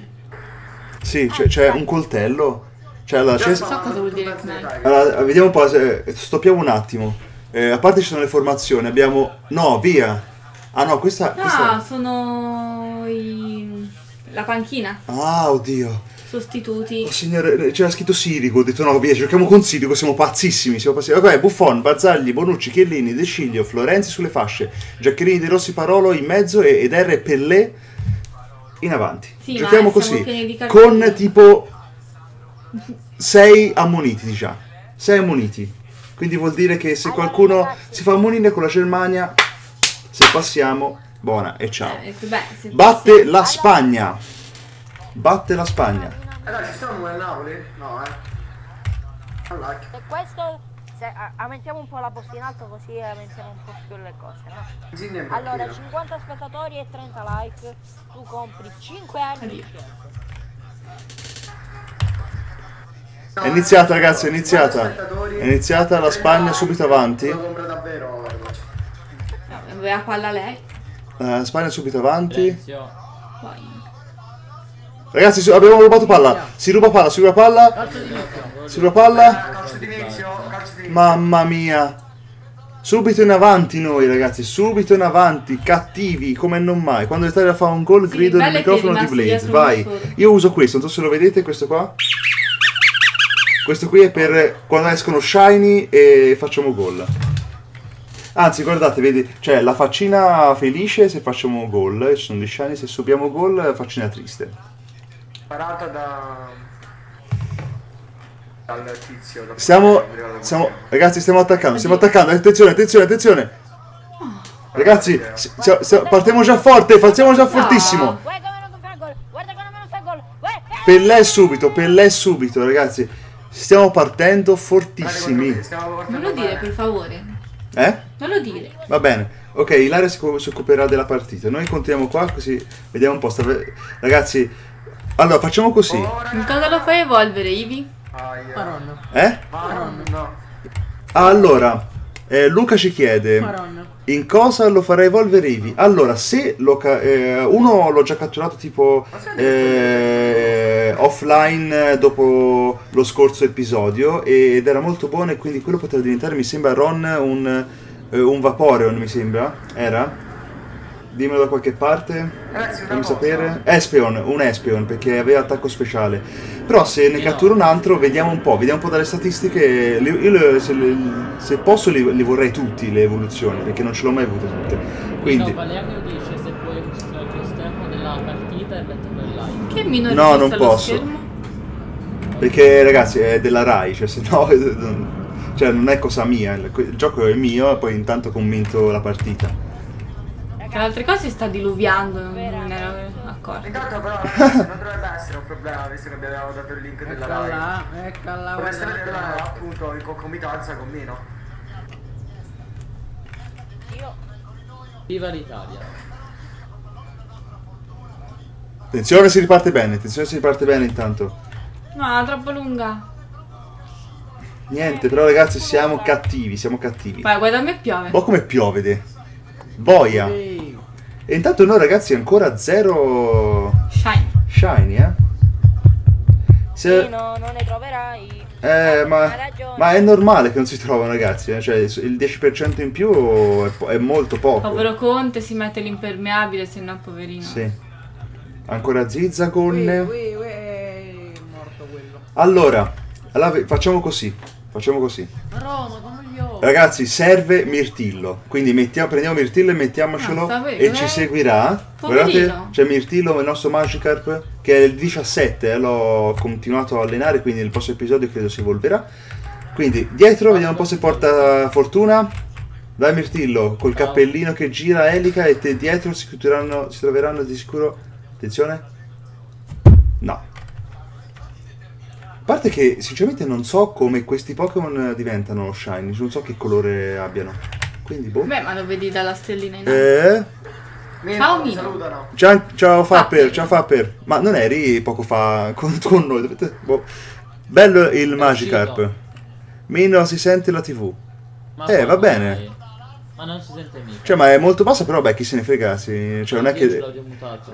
Sì, c'è un coltello. Cioè, allora, non so cosa vuol dire. Allora, vediamo un po', se... stoppiamo un attimo. Eh, a parte ci sono le formazioni, abbiamo... No, via! Ah no, questa... No, questa... sono... I... la panchina. Ah, oddio. Sostituti. Oh signore, c'era scritto Sirico, ho detto no, via, giochiamo con Sirico, siamo pazzissimi, siamo pazzissimi. Ok, Buffon, Barzagli, Bonucci, Chiellini, De Sciglio, Florenzi sulle fasce, Giaccherini, De Rossi, Parolo in mezzo e ed R. Pellè in avanti. Sì, giochiamo così, con tipo... sei ammoniti, diciamo. sei ammoniti. Quindi vuol dire che se qualcuno si fa ammonire con la Germania, se passiamo, buona e ciao. Batte la Spagna. Batte la Spagna. Allora, ci sono nel Napoli? No, eh. E questo aumentiamo un po' la posta in alto così aumentiamo un po' più le cose, no? Allora, cinquanta spettatori e trenta like. Tu compri cinque anni di È iniziata ragazzi, è iniziata. È iniziata la Spagna subito avanti. Aveva palla lei. La Spagna subito avanti. Ragazzi, abbiamo rubato palla. Si ruba palla, si ruba palla. Si ruba palla. Mamma mia. Subito in avanti noi ragazzi, subito in avanti, cattivi come non mai. Quando l'Italia fa un gol grido nel microfono di Blaze. Vai. Io uso questo, non so se lo vedete, questo qua. Questo qui è per quando escono shiny e facciamo gol. Anzi, guardate, vedi, cioè la faccina felice se facciamo gol, ci sono gli shiny, se subiamo gol, faccina triste. Parata da... dal tizio. Da stiamo, stiamo... Ragazzi, stiamo attaccando, stiamo attaccando, attenzione, attenzione, attenzione. Ragazzi, stiamo, stiamo, partiamo già forte, facciamo già fortissimo. Guarda come non fa gol, guarda come non fa gol. Pellè subito, Pellè subito, ragazzi. Stiamo partendo fortissimi. Non lo dire per favore. Eh? Non lo dire. Va bene. Ok, Ilaria si occuperà della partita. Noi continuiamo qua così vediamo un po'. Sta... Ragazzi, allora facciamo così. Cosa lo fai evolvere, Eevee? Ah, yeah. Maron. Eh? Maron, no. Allora, eh, Luca ci chiede Maron. In cosa lo farà evolvere Eevee? Allora, se lo eh, uno l'ho già catturato tipo... offline dopo lo scorso episodio ed era molto buono e quindi quello poteva diventare, mi sembra, Ron un, eh, un Vaporeon, mi sembra, era? Dimmelo da qualche parte, fammi sapere. Espeon, un Espeon perché aveva attacco speciale, però se ne catturo un altro vediamo un po', vediamo un po' dalle statistiche. Io se, se posso li, li vorrei tutti le evoluzioni perché non ce l'ho mai avute tutte. Quindi Valerio dice se puoi usare lo schermo della partita e metterlo in live. No, non posso schermo? Perché ragazzi è della Rai, cioè se no cioè, non è cosa mia, il gioco è mio e poi intanto commento la partita. Tra le altre cose sta diluviando, non me ne ero accorto. Intanto però ragazzi, non dovrebbe essere un problema visto che abbiamo dato il link della Rai. Eccola, dovrebbe essere della, appunto in concomitanza con Mino. Io. Viva l'Italia. Attenzione si riparte bene, attenzione si riparte bene intanto. No, troppo lunga. Niente, però ragazzi siamo cattivi, siamo cattivi. Vai, guarda me piove. Boh come piove, de. Boia. E intanto noi ragazzi ancora zero... Shiny. Shiny, eh. Se... Sì, no, non ne troverai. Eh, ma, ma è normale che non si trovano ragazzi, eh? Cioè il dieci per cento in più è, è molto poco. Povero Conte si mette l'impermeabile, se no poverino. Sì. Ancora Zigzagoon. Allora, allora facciamo così, facciamo così. Però, ma come io... Ragazzi, serve Mirtillo, quindi mettiamo, prendiamo Mirtillo e mettiamocelo ah, e ci seguirà. Poverino. Guardate, c'è Mirtillo, il nostro Magikarp, che è il diciassette, eh, l'ho continuato a allenare, quindi nel prossimo episodio credo si evolverà. Quindi, dietro, vediamo un po' se porta fortuna. Dai Mirtillo, col cappellino che gira, elica, e te dietro si, si troveranno di sicuro... Attenzione. No. A parte che, sinceramente, non so come questi Pokémon diventano shiny. Non so che colore abbiano. Quindi, boh. Beh, ma lo vedi dalla stellina in alto. Eh... Ciao, Mino. Ciao, ciao Fapper, ciao Fapper. Ma non eri poco fa con, con noi? Dovete... Boh. Bello il Magikarp. Mino si sente la tivù. Ma eh, va bene. Lei. Ma non si sente mica. Cioè, ma è molto bassa, però beh, chi se ne frega, sì. Cioè, non è che...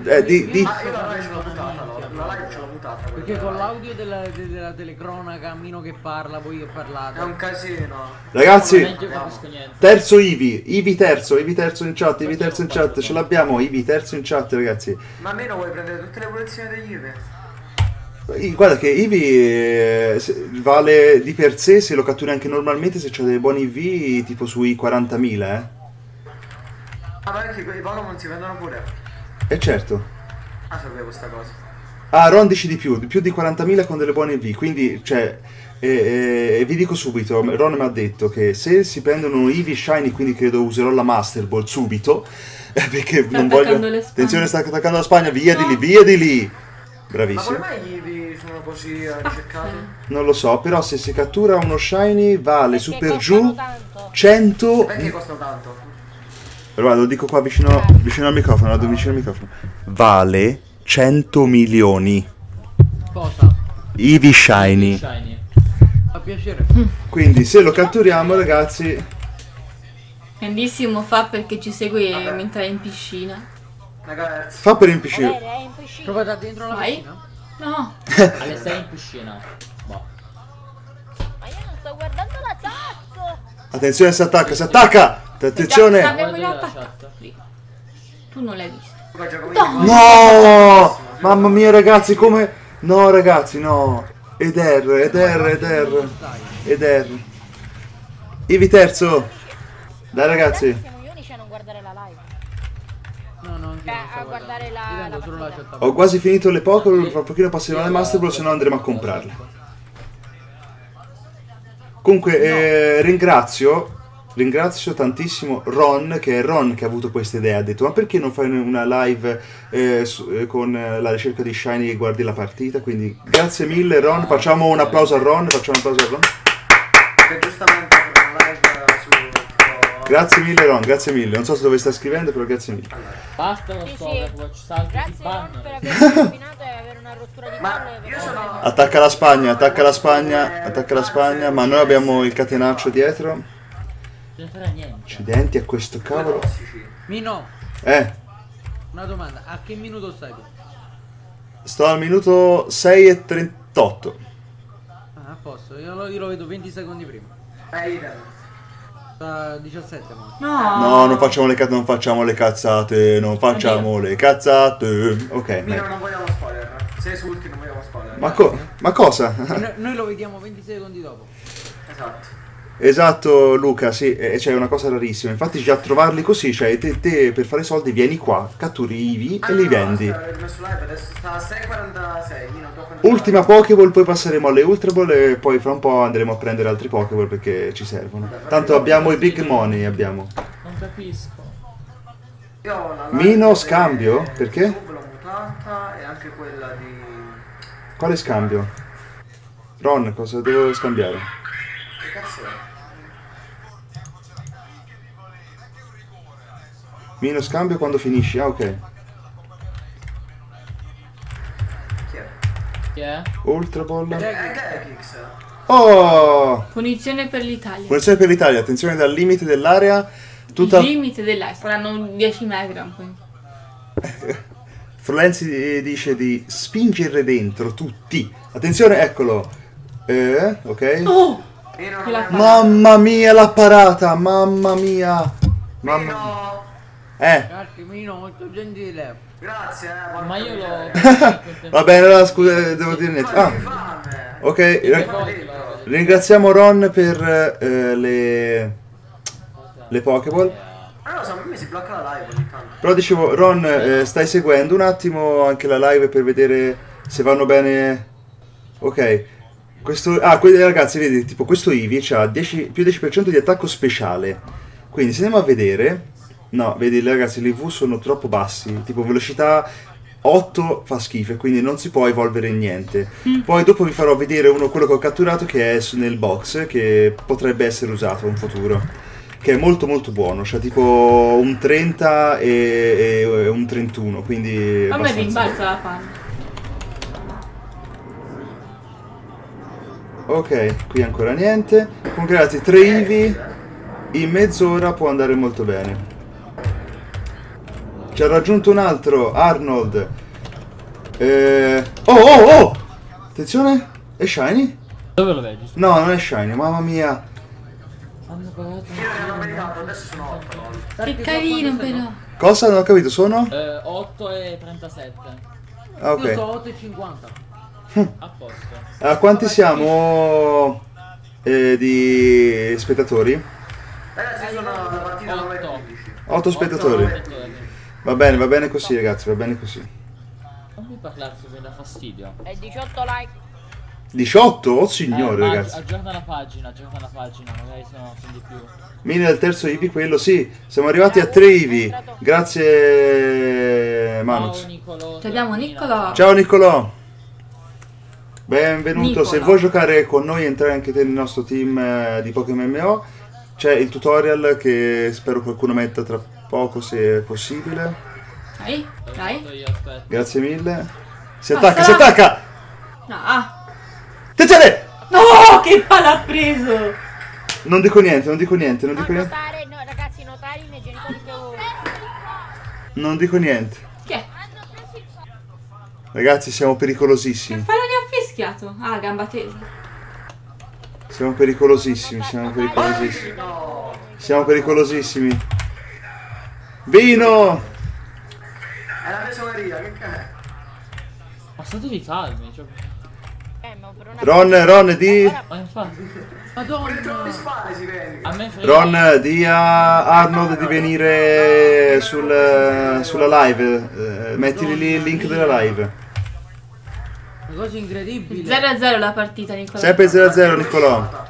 Eh, di... di... Ah, io la live ce l'ho mutata, no. La live ce l'ho mutata. Perché con l'audio della, della telecronaca, Mino che parla, voi che parlate. È un casino. Ragazzi, no, terzo Eevee, Eevee terzo, Eevee terzo in chat, Eevee terzo in chat, ce l'abbiamo, Eevee terzo in chat, ragazzi. Ma Mino vuoi prendere tutte le posizioni degli Eevee? Guarda che Eevee eh, vale di per sé, se lo catturi anche normalmente, se c'è dei buoni Eevee, tipo sui quarantamila, eh. Ah, ma anche quei Pokémon si vendono pure? Eh certo. Ah, sapevo sta cosa. Ah, Ron dici di più, di più di quarantamila con delle buone Eevee, quindi, cioè, eh, eh, vi dico subito, Ron mi ha detto che se si prendono Eevee shiny, quindi credo userò la Master Ball subito, perché sta non voglio... Attenzione, sta attaccando la Spagna, via no. di lì, via di lì! Bravissimo. Ma come mai sono così ricercati? Non lo so, però se si cattura uno shiny vale su per giù cento. Perché costano tanto? Guarda, lo dico qua vicino, vicino al microfono, vado vicino al microfono. Vale cento milioni. Cosa? Eevee shiny. shiny. A piacere. Quindi se lo catturiamo, ragazzi. Grandissimo fa perché ci segue Vabbè. mentre è in piscina. Ragazzi. Fa per in piscina. Vabbè, è in piscina. Prova da dentro la Vai. piscina. No. Alle sei in piscina. Boh. Ma io non sto guardando la chat. Attenzione, si attacca, si attacca. Attenzione. Tu non l'hai visto. No. no. Mamma mia, ragazzi, come... No, ragazzi, no. Ed R, ed R, ed R. Ed R. Eevee terzo. Dai, ragazzi. A guardare la, la partita. Ho quasi finito le Pokémon, fra un pochino passerò alle Master Ball, se no andremo a comprarle. Comunque eh, ringrazio ringrazio tantissimo Ron, che è Ron che ha avuto questa idea, ha detto ma perché non fai una live eh, su, eh, con la ricerca di shiny e guardi la partita, quindi grazie mille Ron, facciamo un applauso a Ron, facciamo un applauso a Ron. Perché giustamente per una live su... Grazie mille Ron, grazie mille, non so se dove sta scrivendo, però grazie mille. Basta lo so, grazie Ron per aver combinato e avere una rottura di palle. Attacca la Spagna, attacca la Spagna, attacca la Spagna, ma noi abbiamo il catenaccio dietro. Accidenti a questo cavolo. Mino! Eh! Una domanda, a che minuto stai? Sto al minuto sei e trentotto. Ah, a posto, io lo vedo venti secondi prima. Eh, diciassette ma. No, no, non facciamo le cazzate, non facciamo le cazzate, non facciamo le cazzate. Ok. Mino, non vogliamo spoiler. Sei su ultimo, non vogliamo spoiler. Ma, co ma cosa? No, noi lo vediamo venti secondi dopo. Esatto. Esatto, Luca, sì, c'è cioè una cosa rarissima. Infatti già trovarli così, cioè te, te per fare soldi vieni qua, catturi Eevee ah, e li no, vendi. No, adesso sta a sei e quarantasei, Mino, ultima Pokéball, poi passeremo alle Ultra Ball e poi fra un po' andremo a prendere altri Pokéball perché ci servono. Vabbè, tanto abbiamo i big money, abbiamo. Non capisco. Mino scambio? È... Perché? L'ho mutata e anche quella di... Quale scambio? Ron, cosa devo scambiare? Che cazzo è? Meno scambio quando finisci, ah ok. Chi è? Chi è? Ultra bolla. Oh! Punizione per l'Italia. Punizione per l'Italia, attenzione dal limite dell'area. Tutta... Il limite dell'area, saranno dieci metri. Florenzi dice di spingere dentro tutti. Attenzione, eccolo. Eh, ok. Oh! Mamma mia la parata, mamma mia. Mamma mia. Eh. Grazie Mino, molto gentile. Grazie, eh, ma io lo... Va bene, allora scusa, devo dire niente. Ah. Ok, ra ringraziamo Ron per eh, le, le Pokéball. Ah, lo so, a me si blocca la live ogni tanto. Però dicevo, Ron, eh, stai seguendo un attimo anche la live per vedere se vanno bene. Ok. Questo, ah, ragazzi, vedi, tipo questo Eevee ha dieci, più dieci per cento di attacco speciale. Quindi se andiamo a vedere... No, vedi, ragazzi, gli V sono troppo bassi. Tipo velocità otto fa schifo, quindi non si può evolvere niente. Mm. Poi dopo vi farò vedere uno, quello che ho catturato, che è nel box, che potrebbe essere usato in futuro, che è molto molto buono, cioè tipo un trenta e, e un trentuno, quindi... A me mi imbalza la panna. Ok, qui ancora niente. Comunque ragazzi, tre Eevee in mezz'ora può andare molto bene. Ci ha raggiunto un altro, Arnold. Eh... Oh, oh, oh! Attenzione, è shiny? Dove lo vedi? No, non è shiny, mamma mia. Che carino però. Cosa? Non ho capito, sono? Eh, otto e trentasette. Ah, ok. Io sono otto e cinquanta. A posto. A quanti siamo eh, di spettatori? Ragazzi, sono la partita otto spettatori. Va bene, va bene così ragazzi, va bene così. Non mi parlarci per la fastidio. È diciotto like. diciotto? Oh signore, eh, ragazzi. Aggiorna la pagina, aggiorna la pagina, magari sono, sono di più. Mini al terzo Eevee, quello sì. Siamo arrivati a tre Eevee. Grazie Manux. Ciao Nicolò. Ciao Nicolò. Ciao Nicolò. Benvenuto, Nicola. Se vuoi giocare con noi e entrare anche te nel nostro team eh, di PokeMMO, c'è il tutorial che spero qualcuno metta tra poco se è possibile. Dai, dai. Grazie mille. Si attacca, ah, si attacca! No! Attenzione! No, che palla ha preso! Non dico niente, non dico niente, non no, dico niente. Notare, no, ragazzi, notare i miei genitori che ho... Non dico niente. Che? Ragazzi, siamo pericolosissimi. Schiato. Ah, gamba tesa. Siamo pericolosissimi, siamo pericolosissimi. Siamo pericolosissimi. Vino! È la mesoneria, che cazzo? Ma statevi calmi, cioè... Eh, ma per una... Ron, Ron, di... Ma infatti... Madonna! Ron, di a Arnold di venire sul, sulla live. Mettili lì il link della live. Cosa incredibile. zero a zero la partita, Nicolò. Sempre zero a zero, Nicolò.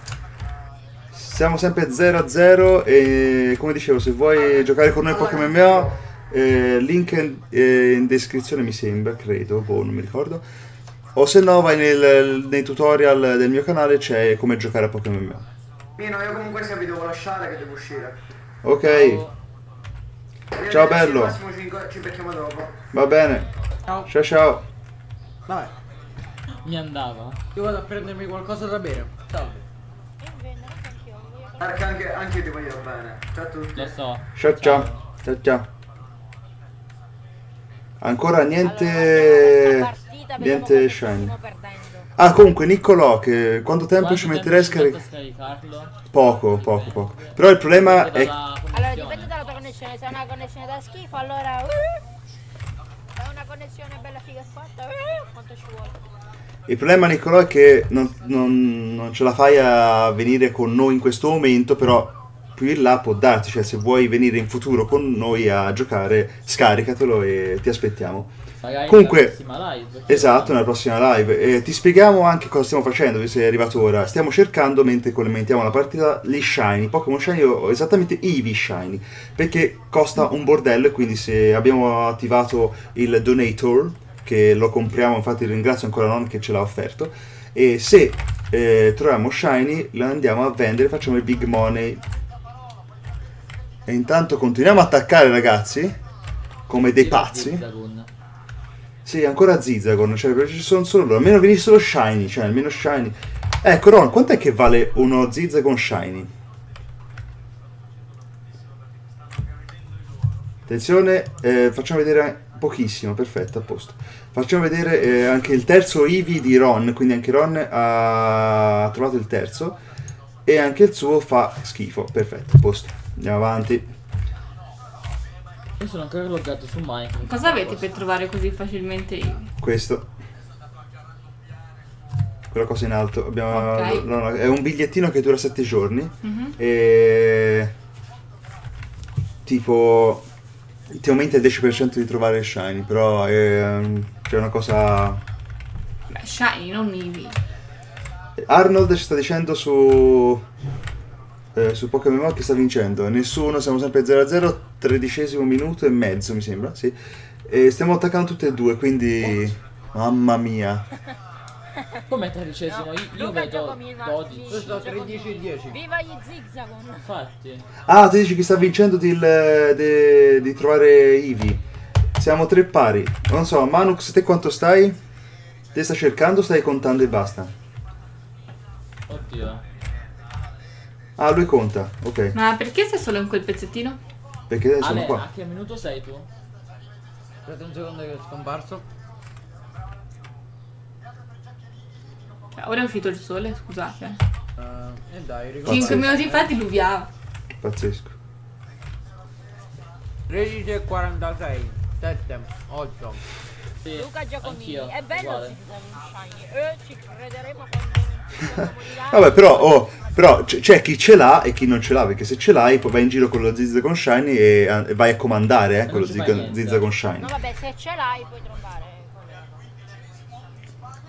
Siamo sempre zero a zero e come dicevo, se vuoi giocare con noi PokeMMO, eh, link in, eh, in descrizione mi sembra, credo, boh, non mi ricordo. O se no vai nel, nei tutorial del mio canale, c'è come giocare a PokeMMO. Mino, io comunque se vi devo lasciare che devo uscire. Ok. Ciao, ciao bello. Ci becchiamo dopo. Va bene. Ciao ciao. Ciao. Vai. Mi andava. Io vado a prendermi qualcosa da bere. Ciao. Perché anche, anche io ti voglio bene. Ciao a tutti. Lo so. Ciao ciao. Ciao ciao, ciao. Ancora niente. Allora, partita, niente shiny. Ah comunque Nicolò, che quanto tempo quanto ci metterei a scaricare? Scaricarlo? Poco, poco, poco. Però il problema è... Allora dipende dalla tua connessione. Se è una connessione da schifo allora... È una connessione bella figa fatta. Quanto ci vuole? Il problema, Nicolò, è che non, non, non ce la fai a venire con noi in questo momento, però più in là può darti, cioè se vuoi venire in futuro con noi a giocare, scaricatelo e ti aspettiamo. Magari comunque, nella live, esatto, nella prossima live. E ti spieghiamo anche cosa stiamo facendo, visto che è arrivato ora. Stiamo cercando, mentre commentiamo la partita, gli shiny, Pokémon shiny o esattamente Eevee shiny, perché costa un bordello e quindi se abbiamo attivato il donator, che lo compriamo, infatti ringrazio ancora Non che ce l'ha offerto, e se eh, troviamo shiny lo andiamo a vendere, facciamo il big money. E intanto continuiamo a attaccare ragazzi come dei pazzi. Zigzagoon. Sì, ancora Zigzagoon, cioè perché ci sono solo loro, almeno venissero shiny, cioè almeno shiny. Ecco Ron, quant'è che vale uno Zigzagoon shiny? Attenzione, eh, facciamo vedere. Pochissimo, perfetto, a posto. Facciamo vedere eh, anche il terzo Eevee di Ron, quindi anche Ron ha trovato il terzo e anche il suo fa schifo, perfetto, a posto. Andiamo avanti. Io sono ancora loggato su Minecraft. Cosa avete per trovare così facilmente Eevee? Questo. quella cosa in alto. Abbiamo, okay. no, no, è un bigliettino che dura sette giorni. Mm-hmm. E tipo ti aumenta il dieci per cento di trovare il shiny, però c'è cioè una cosa... Beh, shiny, non Eevee. Arnold ci sta dicendo su, eh, su PokeMMO che sta vincendo. Nessuno, siamo sempre zero a zero, tredicesimo minuto e mezzo mi sembra, sì. E stiamo attaccando tutte e due, quindi... What? Mamma mia. Com'è tredicesimo? Io vedo dodici. Questo tredici e dieci. Viva gli Zigzagoon. Infatti. Ah, tu dici che sta vincendo di, di, di trovare Eevee. Siamo tre pari. Non so, Manux, te quanto stai? Te sta cercando, stai contando e basta? Oddio. Ah, lui conta, ok. Ma perché sei solo in quel pezzettino? Perché adesso sono qua. A che minuto sei tu? Aspetta un secondo che è scomparso. Ora è uscito il sole, scusate. uh, E dai, cinque minuti fa diluviava. Pazzesco. Tredici e quarantasei. Sette, otto. Sì, Luca Giacomini, è bello Zigzagoon, ci crederemo quando... Vabbè, però, oh, però c'è chi ce l'ha e chi non ce l'ha, perché se ce l'hai poi vai in giro con lo Zigzagoon shiny e, e vai a comandare eh, con lo Zigzagoon shiny. No vabbè, se ce l'hai puoi trombare con...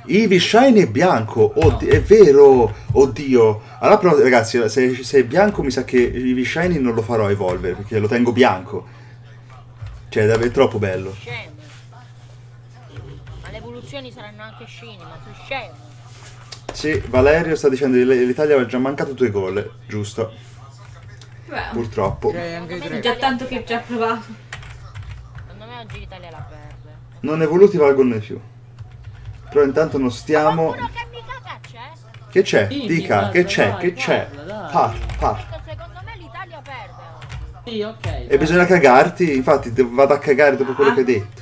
Eevee shiny è bianco, oddio, no. È vero, oddio. Allora però ragazzi, se, se è bianco mi sa che Eevee shiny non lo farò evolvere, perché lo tengo bianco. Cioè è troppo bello. Scemo. Ma le evoluzioni saranno anche shiny, ma tu scemo. Sì, Valerio sta dicendo che l'Italia aveva già mancato due gol, giusto? Beh, purtroppo. Cioè anche tre. È già tanto che ci ha provato. Secondo me oggi l'Italia la perde. Non evoluti valgono di più. Però intanto non stiamo... Ma che mica c'è? Che c'è? Dica, che c'è? Che c'è? Par, par. Secondo me l'Italia perde. Sì, ok. E dai, bisogna cagarti, infatti vado a cagare dopo quello ah. che hai detto.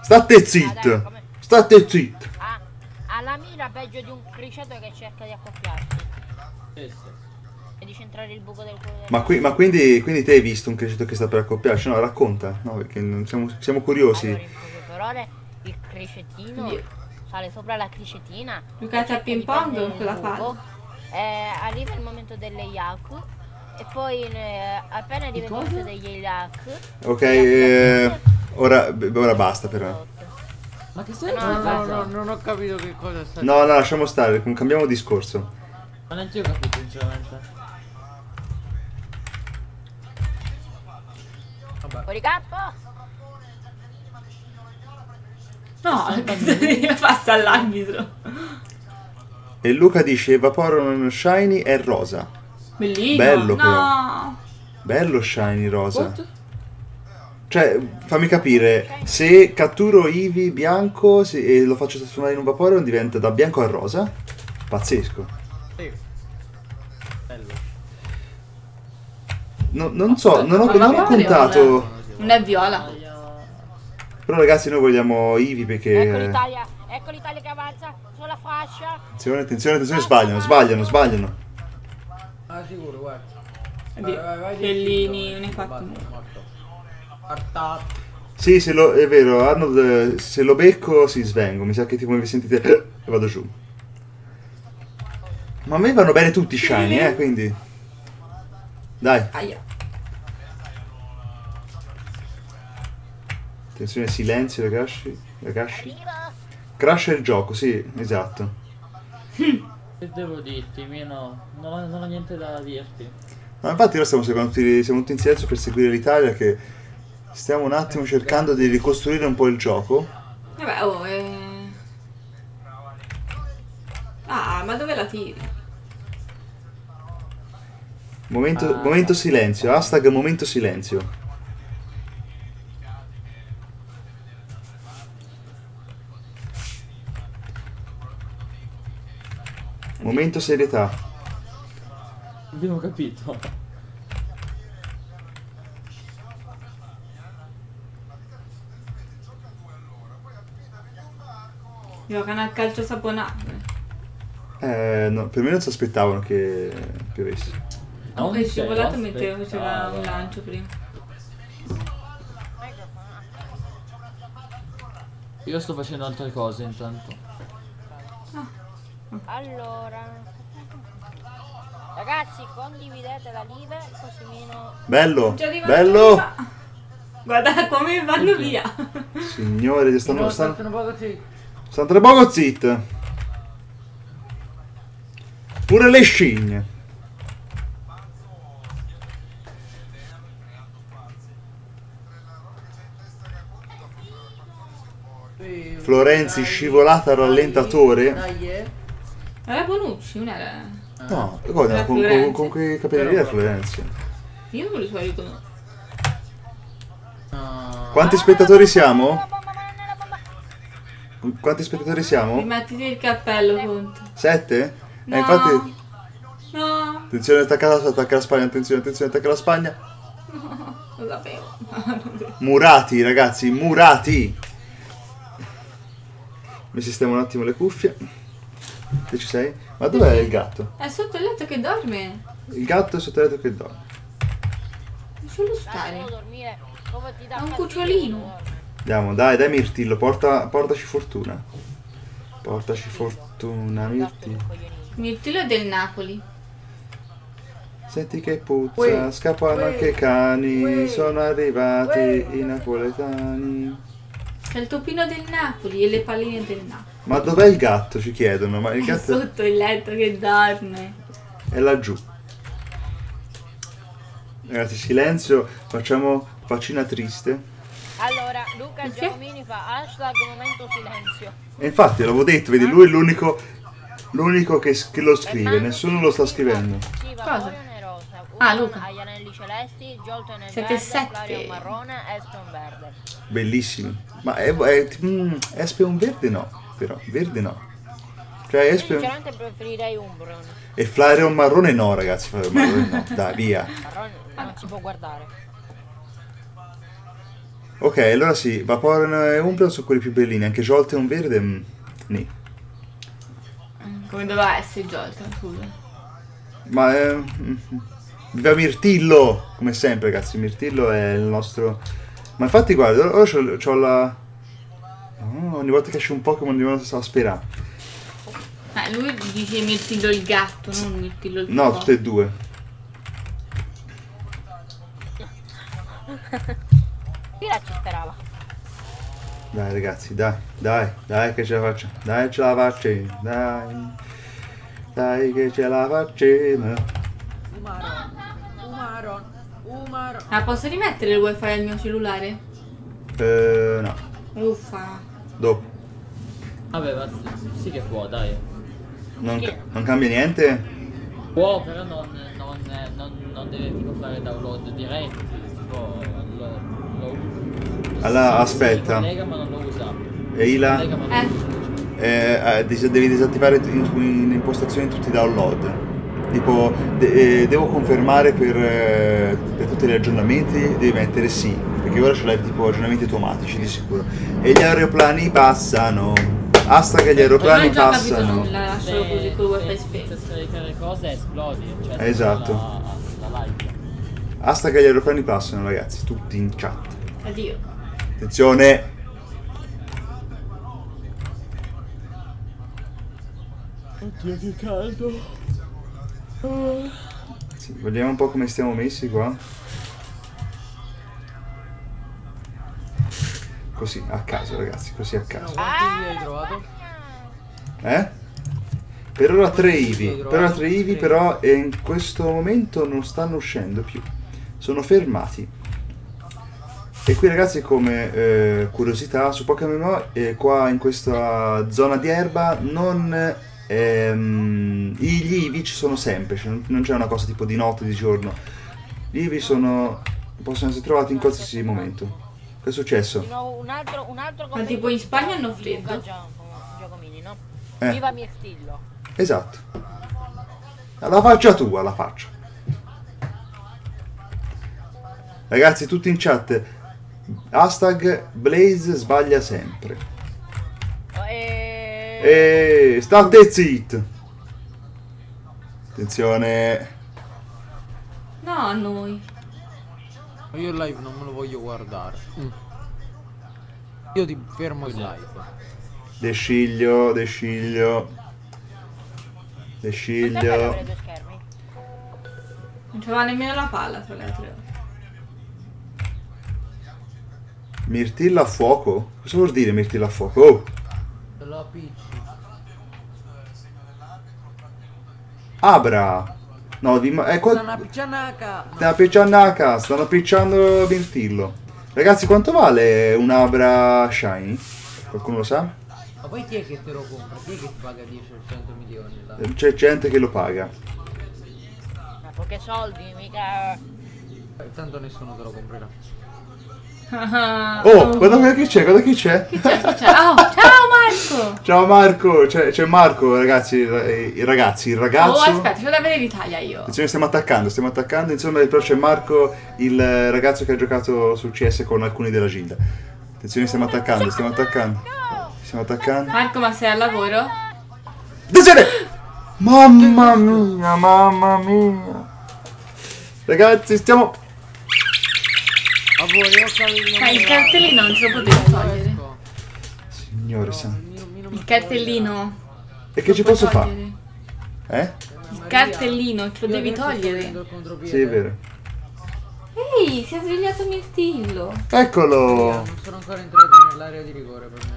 State zitto! Ah, dai, state zitto! Ah. Alla mira peggio di un criceto che cerca di accoppiarsi e di centrare il buco del cuore. Ma, qui, ma quindi, quindi te hai visto un criceto che sta per accoppiarsi? No, racconta, no, perché non siamo, siamo curiosi. Allora, in poche parole, il cricetino quindi... sale sopra la cricetina. Luca c'è ping pong con la palla. Eh, arriva il momento delle yaku e poi eh, appena arriva il momento degli yaku. Ok, eh, ora, ora basta però. Ma che stai no, no, no, non ho capito che cosa sta. No, no, lasciamo stare, cambiamo discorso. Ma neanche io ho capito, sinceramente. Vabbè. Fuori campo! No, no, passa all'arbitro. E Luca dice Vaporeon shiny è rosa. Bellino. Bello no. però. Bello shiny rosa. What? Cioè, fammi capire, se catturo Eevee bianco se, e lo faccio trasformare in un Vaporeon diventa da bianco a rosa? Pazzesco. Sì. Bello. No, non so, non ho, non ho contato... Non è viola. Però ragazzi noi vogliamo Eevee perché... Ecco l'Italia, ecco l'Italia che avanza sulla fascia. Attenzione, attenzione, attenzione, sbagliano, sbagliano, sbagliano. Ah sicuro, guarda. Bellini, uno e quattro. Sì, se lo, è vero, Arnold, se lo becco si svengo, mi sa che tipo mi sentite e vado giù. Ma a me vanno bene tutti i shiny, eh, quindi. Dai. Aia. Attenzione, silenzio ragazzi, ragazzi. Crash è il gioco, sì, esatto. Che devo dirti, meno, non, non ho niente da dirti. No, infatti ora stiamo seguendo tutti, siamo tutti in silenzio per seguire l'Italia che... Stiamo un attimo cercando di ricostruire un po' il gioco. Vabbè, oh, eh... Ah, ma dove la tiri? Momento, ah, momento silenzio, hashtag momento silenzio. Momento serietà. Abbiamo capito. Giocano a calcio saponato. Eh, no, per me non si aspettavano che piovesse. Non è scivolato mentre faceva un lancio prima. Io sto facendo altre cose intanto. Ah. Allora, ragazzi, condividete la live così meno. Bello, bello. Guarda come vanno via. Signore, ti stanno stanno un poco zitto. Stanno un poco zitto. Pure le scimmie. Florenzi scivolata al rallentatore. Dai, eh. Era Bonucci, non era? No, guarda, con, con, con quei capelli a Florenzi. Io non lo so riconoscere. No. Quanti spettatori siamo? Quanti spettatori siamo? Mettiti il cappello, Conte. Sette? No. Eh, infatti... No. Attenzione, attaccata, attacca la Spagna, attenzione, attenzione, attacca la Spagna. No, lo sapevo. No. Murati, ragazzi, murati. Mi sistemo un attimo le cuffie. Che ci sei? Ma dov'è il gatto? È sotto il letto che dorme. Il gatto è sotto il letto che dorme. Lascialo stare. È un cucciolino. Andiamo, dai, dai Mirtillo, porta, portaci fortuna. Portaci fortuna, Mirtillo. Mirtillo è del Napoli. Senti che puzza, Uè. scappano Uè. anche cani. Uè. Sono arrivati Uè. i napoletani. C'è il topino del Napoli e le palline del Napoli. Ma dov'è il gatto? Ci chiedono. Ma il gatto è sotto il letto che dorme. È laggiù. Ragazzi, silenzio, facciamo faccina triste. Allora, Luca Giacomini fa hashtag momento silenzio. E infatti, l'avevo detto, vedi, lui è l'unico l'unico che, che lo scrive, nessuno lo sta scrivendo. Cosa? Ah, Luca. Agli anelli celesti, Jolton e verde, Flareon marrone, Espeon verde. Bellissimi. Ma è, è, mm, Espeon verde no, però, verde no. Cioè Espeon... Sinceramente preferirei Umbron. E Flareon marrone no, ragazzi, Flareon marrone no, dai, via. Marrone non si può guardare. Ok, allora sì, Vaporeon e Umbron sono quelli più bellini, anche Jolteon verde, mm, nì. Come doveva essere Jolteon, scusa. Ma è... Mm, viva Mirtillo! Come sempre, ragazzi, Mirtillo è il nostro... Ma infatti guarda, ora c'ho la... Oh, ogni volta che esce un Pokémon di uno si sta a sperare. Ah, lui dice Mirtillo il gatto, non Mirtillo il gatto. No, tutte e due. Chi la ci sperava? Dai ragazzi, dai, dai, dai che ce la faccio. Dai ce la faccio, dai. Dai che ce la facciamo. Umaron, Umaron. Ah, posso rimettere il wifi al mio cellulare? Eh, no. Uffa. Dopo. Vabbè, ma sì che può, dai. Non, ca non cambia niente? Può, però non, non, non, non deve tipo fare download diretto. Tipo, lo, lo, allora, si, aspetta. Si collega, ma non lo usa. E Ila? Collega, ma non eh. Eh, eh, devi disattivare in, in impostazioni tutti i download. Tipo, de devo confermare per, eh, per tutti gli aggiornamenti, devi mettere sì, perché ora ce l'hai tipo aggiornamenti automatici di sicuro. E gli aeroplani passano, hasta che gli aeroplani passano. Non lascialo così con il wifi spento. Se scaricare cose esplodi. Cioè esatto. Hasta che gli aeroplani passano, ragazzi, tutti in chat. Addio. Attenzione. Oddio che caldo. Oh. Sì, vediamo un po' come stiamo messi qua. Così a caso, ragazzi, così a caso. Ah, eh? Per ora tre Eevee, per ora tre Eevee, però eh, in questo momento non stanno uscendo più. Sono fermati. E qui ragazzi, come eh, curiosità, su PokeMMO eh, qua in questa zona di erba non Ehm, gli Eevee ci sono sempre, cioè non c'è una cosa tipo di notte, di giorno. Gli Eevee sono, possono essere trovati in qualsiasi momento. Che è successo? Un altro, un altro ma tipo in Spagna hanno freddo. Giacomini, no? Eh. Viva Mirtillo. Esatto. Alla faccia tua, alla faccia. Ragazzi, tutti in chat. Hashtag Blaze sbaglia sempre. E state zit. Attenzione. No, a noi. Io il live non me lo voglio guardare. Mm. Io ti fermo il live. Desciglio, desciglio. Le sciglio. Non trovava nemmeno la palla tra le altre. Mirtillo a fuoco? Cosa vuol dire Mirtillo a fuoco? Oh! La picci. Abra! No, di ma... Eh, qua... Stanno appicciando. Stanno appicciando Mirtillo. Ragazzi, quanto vale un Abra Shiny? Qualcuno lo sa? Ma poi chi è che te lo compra? Chi è che ti paga dieci o cento milioni? C'è gente che lo paga. Ma pochi soldi, mica... Tanto nessuno te lo comprerà. Oh, guarda chi c'è, guarda chi c'è. Chi c'è? Chi c'è? Oh, ciao Marco! Ciao Marco, c'è Marco, ragazzi, i ragazzi, il ragazzo. Oh, aspetta, ci vado a vedere l'Italia io. Stiamo attaccando, stiamo attaccando, insomma, però c'è Marco, il ragazzo che ha giocato sul C S con alcuni della Gilda. Attenzione, stiamo attaccando, stiamo attaccando. Stiamo attaccando. Marco, ma sei al lavoro? Attenzione! Mamma mia, mamma mia. Ragazzi, stiamo... A voi, io ma il cartellino non ce lo potevo togliere. Signore no, santo. Il cartellino. E che ci posso fare? Eh? Il cartellino ce lo devi togliere. Sì, è vero. Ehi, si è svegliato il Mirtillo. Eccolo. Non sono ancora entrato nell'area di rigore per me.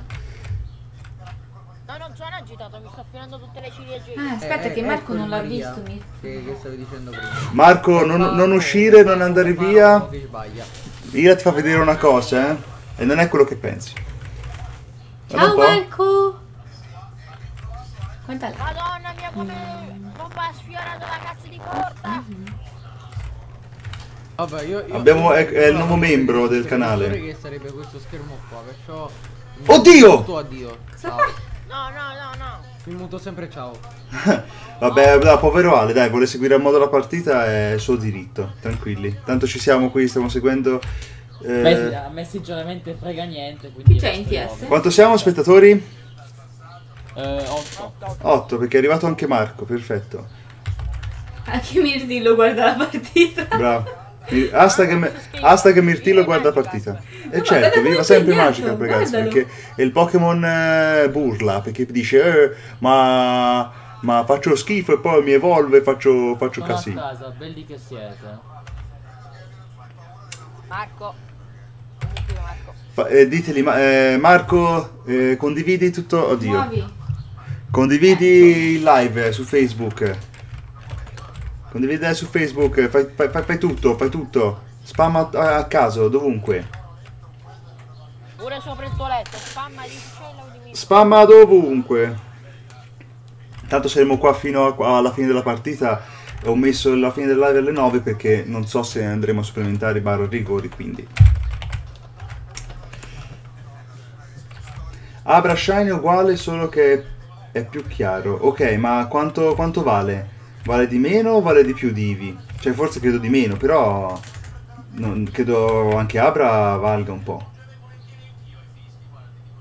No, non sono agitato, mi sto affinando tutte le ciliegie. Ah, aspetta eh, che Marco non l'ha visto. Mi... Che, che stavi dicendo prima? Marco, non, non uscire, non andare via. Ira ti fa vedere una cosa, eh? E non è quello che pensi. Guarda ciao Marco! Guarda là. Madonna mia, come bomba ha sfiorato la cazzo di porta! Mm-hmm. Vabbè, io, io abbiamo, è, è il nuovo membro del canale. Che sarebbe questo schermo qua, perciò... Oddio! Addio. Ciao. No, no, no, no. Mi muto sempre ciao. Vabbè, no, povero Ale, dai, vuole seguire a modo la partita, è suo diritto, tranquilli. Tanto ci siamo qui, stiamo seguendo... Eh... Beh, a me sinceramente frega niente, quindi... C'è in T S? Quanto siamo, spettatori? otto. Eh, otto, perché è arrivato anche Marco, perfetto. Anche Mirtillo guarda la partita. Bravo. Hashtag, hashtag Mirtillo guarda la partita. E no, certo, veniva sempre Magikarp, ragazzi, perché è il Pokémon eh, burla, perché dice eh, ma, ma faccio schifo e poi mi evolve e faccio, faccio casino. Sono a casa, belli che siete. Marco, Marco. Fa, eh, diteli ma, eh, Marco, eh, condividi tutto, oddio. Muovi. Condividi il live su Facebook. Condividi su Facebook, fai, fai, fai, fai tutto, fai tutto. Spam a, a caso, dovunque. Pure sopra il tuo letto, spamma di uccello di mio. Spamma dovunque. Tanto saremo qua fino a, qua, alla fine della partita. Ho messo la fine del live alle nove perché non so se andremo a supplementare barra rigori, quindi. Abra Shiny è uguale, solo che è più chiaro. Ok, ma quanto, quanto vale? Vale di meno o vale di più di Eevee? Cioè forse credo di meno, però non, credo anche Abra valga un po'.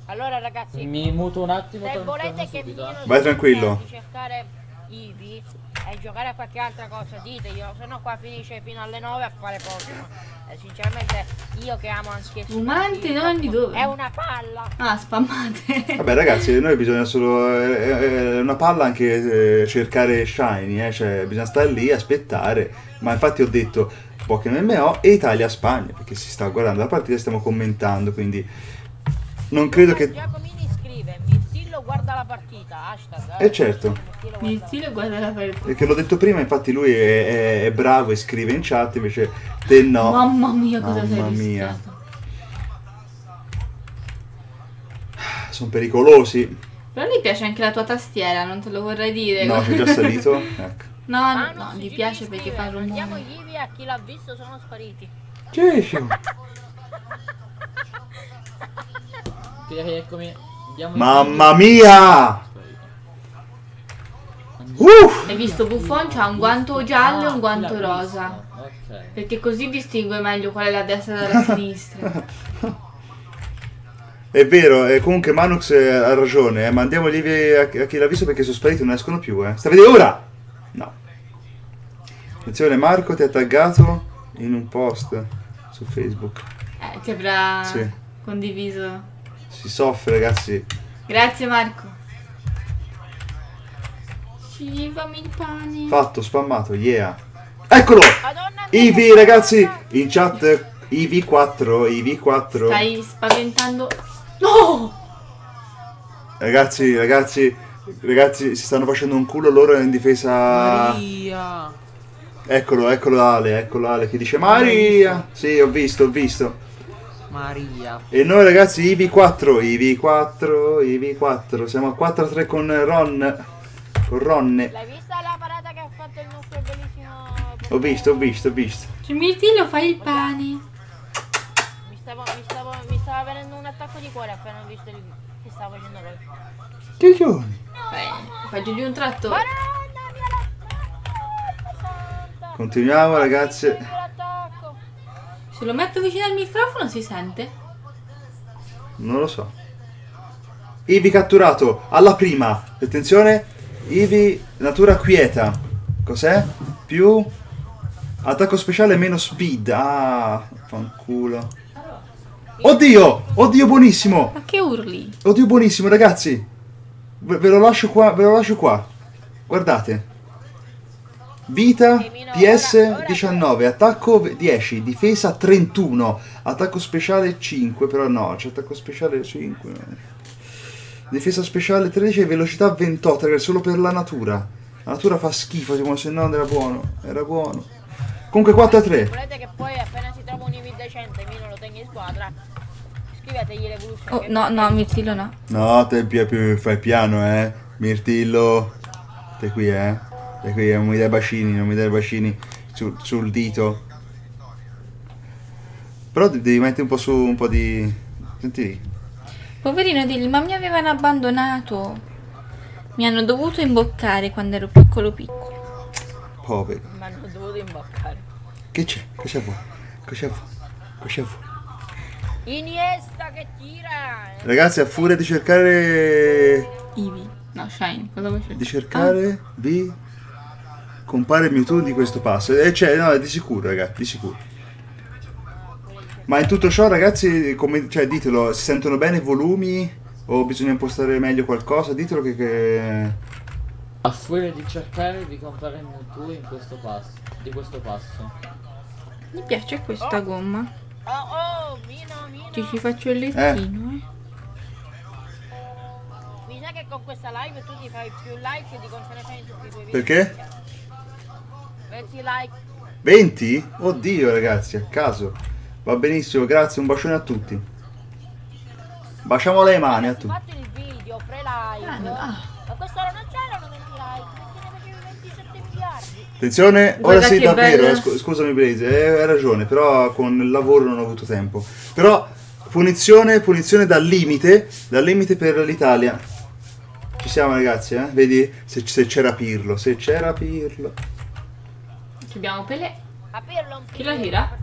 Allora ragazzi, mi muto un attimo. Se volete che vi vai tranquillo. Cercare Eevee e giocare a qualche altra cosa, diteglielo, se no qua finisce fino alle nove a fare Pokémon. Eh, sinceramente io che amo anche Fumante non di dove? È una palla. Ah, spammate. Vabbè ragazzi, noi bisogna solo è eh, eh, una palla anche eh, cercare shiny, eh, cioè bisogna stare lì aspettare. Ma infatti ho detto PokeMMO e Italia Spagna, perché si sta guardando la partita e stiamo commentando, quindi non credo che Giacomini scrive Mirtillo guarda la partita, hashtag. Eh, eh certo. Mirtillo guarda la partita. Perché l'ho detto prima, infatti lui è, è, è bravo e scrive in chat, invece te no. Mamma mia cosa mamma sei mia. Sono pericolosi. Però gli piace anche la tua tastiera, non te lo vorrei dire. No, c'è già salito. Ecco. No, no, no, gli piace perché fa rumore. Andiamo Eevee, a chi l'ha visto sono spariti. Cescio. Eccomi. Mamma mia! Uff. Hai visto Buffon? C'ha un guanto giallo e un guanto rosa. Okay. Perché così distingue meglio qual è la destra dalla sinistra. È vero, eh, comunque Manux ha ragione, eh, ma andiamo lì a chi l'ha visto perché sono spariti e non escono più. Eh. Sta a vedere ora! No. Attenzione Marco, ti ha taggato in un post su Facebook. Eh, ti avrà sì. Condiviso. Si soffre ragazzi. Grazie Marco. Schivami il pane. Fatto, spammato, yeah. Eccolo! Madonna, Eevee, ragazzi, in chat Eevee quattro, Eevee quattro. Stai spaventando. No! Ragazzi, ragazzi, ragazzi, si stanno facendo un culo loro in difesa. Maria. Eccolo, eccolo Ale, eccolo Ale che dice Maria. Maria. Sì, ho visto, ho visto. Maria. E noi ragazzi Eevee quattro, Eevee quattro, Eevee quattro, siamo a quattro a tre con Ron. Con Ronne. L'hai vista la parata che ha fatto il nostro bellissimo? Ho visto, ho visto, ho visto. Cioè, Mirtillo, fai il pane. Mi stavo, mi stavo, mi stava venendo un attacco di cuore appena ho visto il... che stava facendo quello. Che giorni? Faccio di un tratto. Baranda, continuiamo ragazzi. Se lo metto vicino al microfono si sente? Non lo so. Eevee catturato alla prima. Attenzione. Eevee natura quieta. Cos'è? Più attacco speciale meno speed. Ah, fanculo. Oddio! Oddio buonissimo! Ma che urli? Oddio buonissimo ragazzi. Ve, ve lo lascio qua, ve lo lascio qua. Guardate. Vita, P S diciannove, attacco dieci, difesa trentuno, attacco speciale cinque, però no, c'è attacco speciale cinque, difesa speciale tredici, velocità ventotto, ragazzi, solo per la natura. La natura fa schifo, se no era buono, era buono. Comunque quattro a tre. Volete che poi appena si trova un I V decente, mi non lo tengo in squadra, scrivetegli le buste. Oh, no, no, Mirtillo no. No, te fai piano, eh, Mirtillo, te qui, eh. E qui non mi dai bacini, non mi dai bacini sul, sul dito. Però devi mettere un po' su, un po' di... Senti. Poverino, digli, ma mi avevano abbandonato. Mi hanno dovuto imboccare quando ero piccolo piccolo. Povero. Mi hanno dovuto imboccare. Che c'è? Cosa vuoi? Cosa vuoi? Cosa vuoi? Iniesta che tira! Ragazzi, a furia di cercare... Eevee. No, Shine. Cosa vuoi cercare? Di cercare... Ah. B... Compare Mewtwo di questo passo. E cioè, no, è di sicuro, ragazzi, di sicuro. Ma in tutto ciò, ragazzi, come, cioè, ditelo, si sentono bene i volumi? O bisogna impostare meglio qualcosa? Ditelo che... che... A furia di cercare di comprare Mewtwo in questo passo. Di questo passo. Mi piace questa oh. gomma. Oh, oh, Mino, Mino. Ci, ci faccio il lettino, eh. eh. Mi sa che con questa live tu ti fai più like di quanto ne fai in tutti i tuoi video. Perché? venti like. venti? Oddio ragazzi, a caso. Va benissimo, grazie, un bacione a tutti. Baciamo le mani a tutti. Ho fatto il video pre-live. A quest'ora non c'erano venti like, perché ne facevi ventisette miliardi. Attenzione, ora sì davvero, scusami Blaze, hai ragione, però con il lavoro non ho avuto tempo. Però punizione, punizione dal limite, dal limite per l'Italia. Ci siamo ragazzi, eh? Vedi se c'era Pirlo, se c'era Pirlo. Abbiamo Pelé. Chi la tira?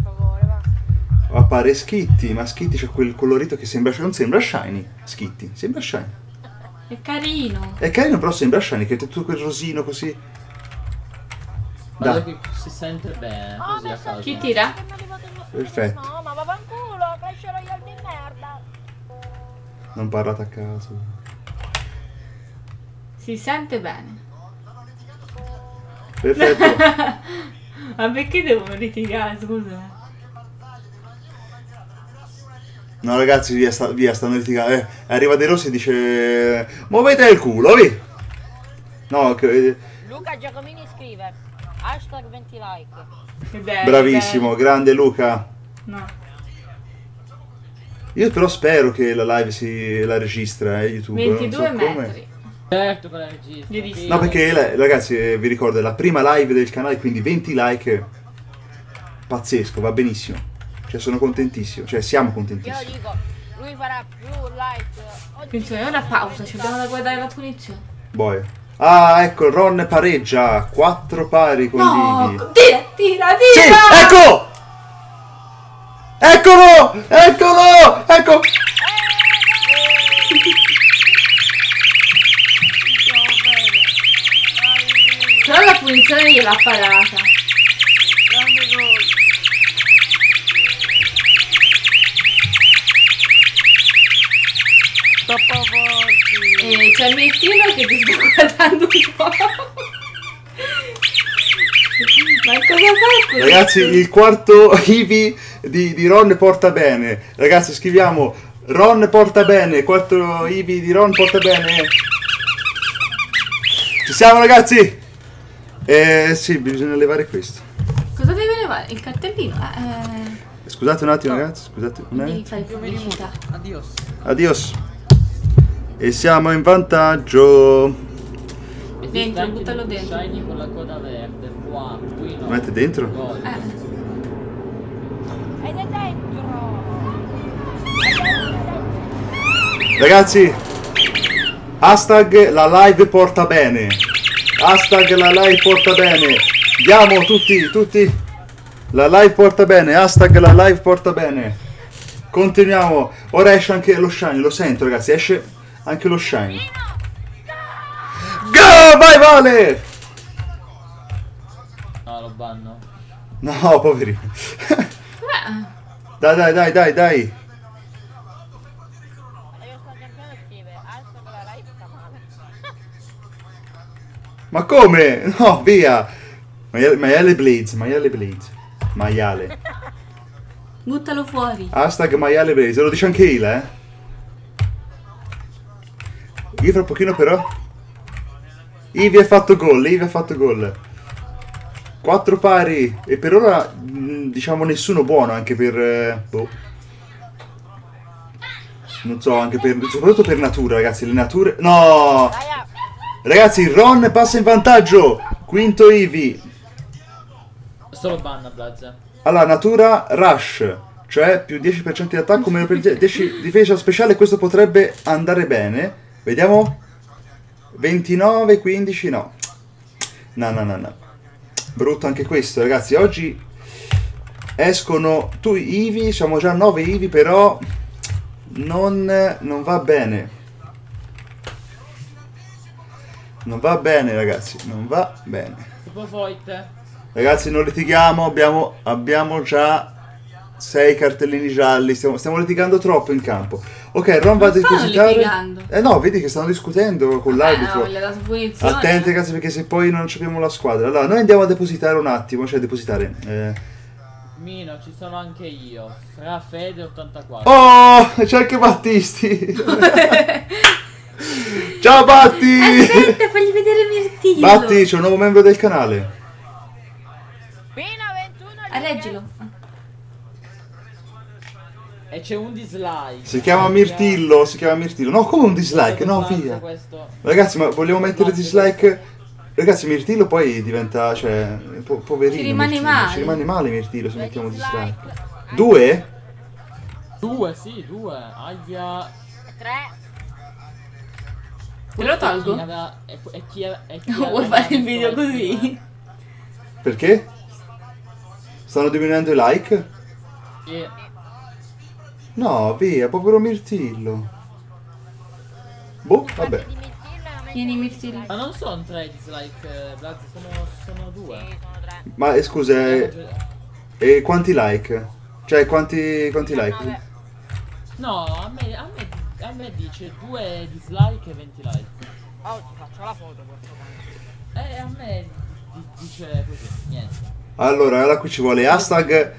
Appare Schitty, ma Schitty c'ha quel colorito che sembra... Non sembra shiny, Schitty, sembra shiny. È carino. È carino, però sembra shiny, che è tutto quel rosino così... Guarda che si sente bene, oh, così a caso. Chi tira? Perfetto. No, ma vaffanculo, Clash Royale di merda. Non parlate a caso. Si sente bene. Perfetto. Ma perché devo litigare, scusa? No ragazzi, via, sta, via stanno litigando. Eh, arriva De Rossi e dice... Muovete il culo, vi! No, che... Luca Giacomini scrive... Hashtag venti like. Beh, bravissimo, beh. Grande Luca. No. Io però spero che la live si la registra, eh, YouTube. ventidue non so metri. Come. Certo, per la registra. No, perché ragazzi, vi ricordo, è la prima live del canale, quindi venti like. Pazzesco, va benissimo. Cioè, sono contentissimo. Cioè, siamo contentissimi. Io dico, lui farà più like. Attenzione, è una pausa, ci abbiamo da guardare la punizione. Boia. Ah, ecco, Ron pareggia. quattro pari con no, Eevee. Tira, tira, tira! Sì, ecco! Eccolo! Eccolo! Ecco! Però la punizione gliel'ha parata. Grande gol. Troppo forti. E c'è il mio figlio che ti sta guardando un po'. Ma cosa fai? Ragazzi, il quarto Eevee di, di Ron porta bene. Ragazzi, scriviamo Ron porta bene, quattro Eevee di Ron porta bene. Ci siamo, ragazzi. Eh sì, bisogna levare questo. Cosa devi levare? Il cartellino. Eh... Scusate un attimo, no. ragazzi, scusate. Devi fare pubblicità. Adios. Adios. E siamo in vantaggio. Dentro, buttalo dentro. Shiny con la coda verde. Wow, qui no. Mette dentro? Eh. È da dentro. Ragazzi, hashtag la live porta bene. Hashtag la live porta bene. Diamo tutti, tutti. La live porta bene. Hashtag la live porta bene. Continuiamo. Ora esce anche lo shiny. Lo sento, ragazzi. Esce anche lo shiny. Go! Vai, Vale! No, lo banno. No, poverino. Dai, dai, dai, dai, dai. Ma come? No, via. Maiale, maiale Blades, maiale Blades. Maiale. Buttalo fuori. Hashtag maiale Blades, lo dice anche il, eh. Io fra pochino però... Eevee ha fatto gol, Eevee ha fatto gol. Quattro pari. E per ora, diciamo, nessuno buono. Anche per... Eh, boh. Non so, anche per... Soprattutto per natura, ragazzi. Le nature... No! Ragazzi, Ron passa in vantaggio. Quinto Eevee. Solo banna, Blazza. Allora, natura rush. Cioè, più dieci per cento di attacco, meno per dieci difesa speciale. Questo potrebbe andare bene. Vediamo... ventinove, quindici, no. No, no, no, no. Brutto anche questo, ragazzi. Oggi escono tu Eevee, siamo già nove Eevee, però non, non va bene. Non va bene, ragazzi, non va bene. Ragazzi, non litighiamo, abbiamo, abbiamo già sei cartellini gialli, stiamo, stiamo litigando troppo in campo. Ok, Ron va a depositare. Eh no, vedi che stanno discutendo con l'arbitro. No, gli ha dato punizione. Attenti, ragazzi, perché se poi non abbiamo la squadra. Allora, noi andiamo a depositare un attimo, cioè a depositare. Eh. Mino, ci sono anche io. Fra Fede ottantaquattro. Oh, c'è anche Battisti. Ciao Batti! Aspetta, fagli vedere Mirtillo. Batti, c'è un nuovo membro del canale. Mino, ventuno. Leggilo. E c'è un dislike. Si chiama Mirtillo, si chiama Mirtillo. No, come un dislike? No, via. Ragazzi, ma vogliamo mettere dislike? Ragazzi, Mirtillo poi diventa, cioè, po poverino. Ci rimane male. Ci rimane male Mirtillo se mettiamo dislike. Due? Due, sì, due. Aia. Tre. Te lo tolgo? E chi è? Non vuoi fare il video così? Perché? Stanno diminuendo i like? Sì. No, via, povero Mirtillo. Boh, vabbè. Vieni Mirtillo. Ma non sono tre dislike, Blazzo, sono, sono due. Sì, sono tre. Ma eh, scusa, eh, e quanti like? Cioè, quanti, quanti like? No, a me, a, me, a me dice due dislike e venti like. Oh, ti faccio la foto. Eh, a me dice così, niente. Allora, allora qui ci vuole hashtag...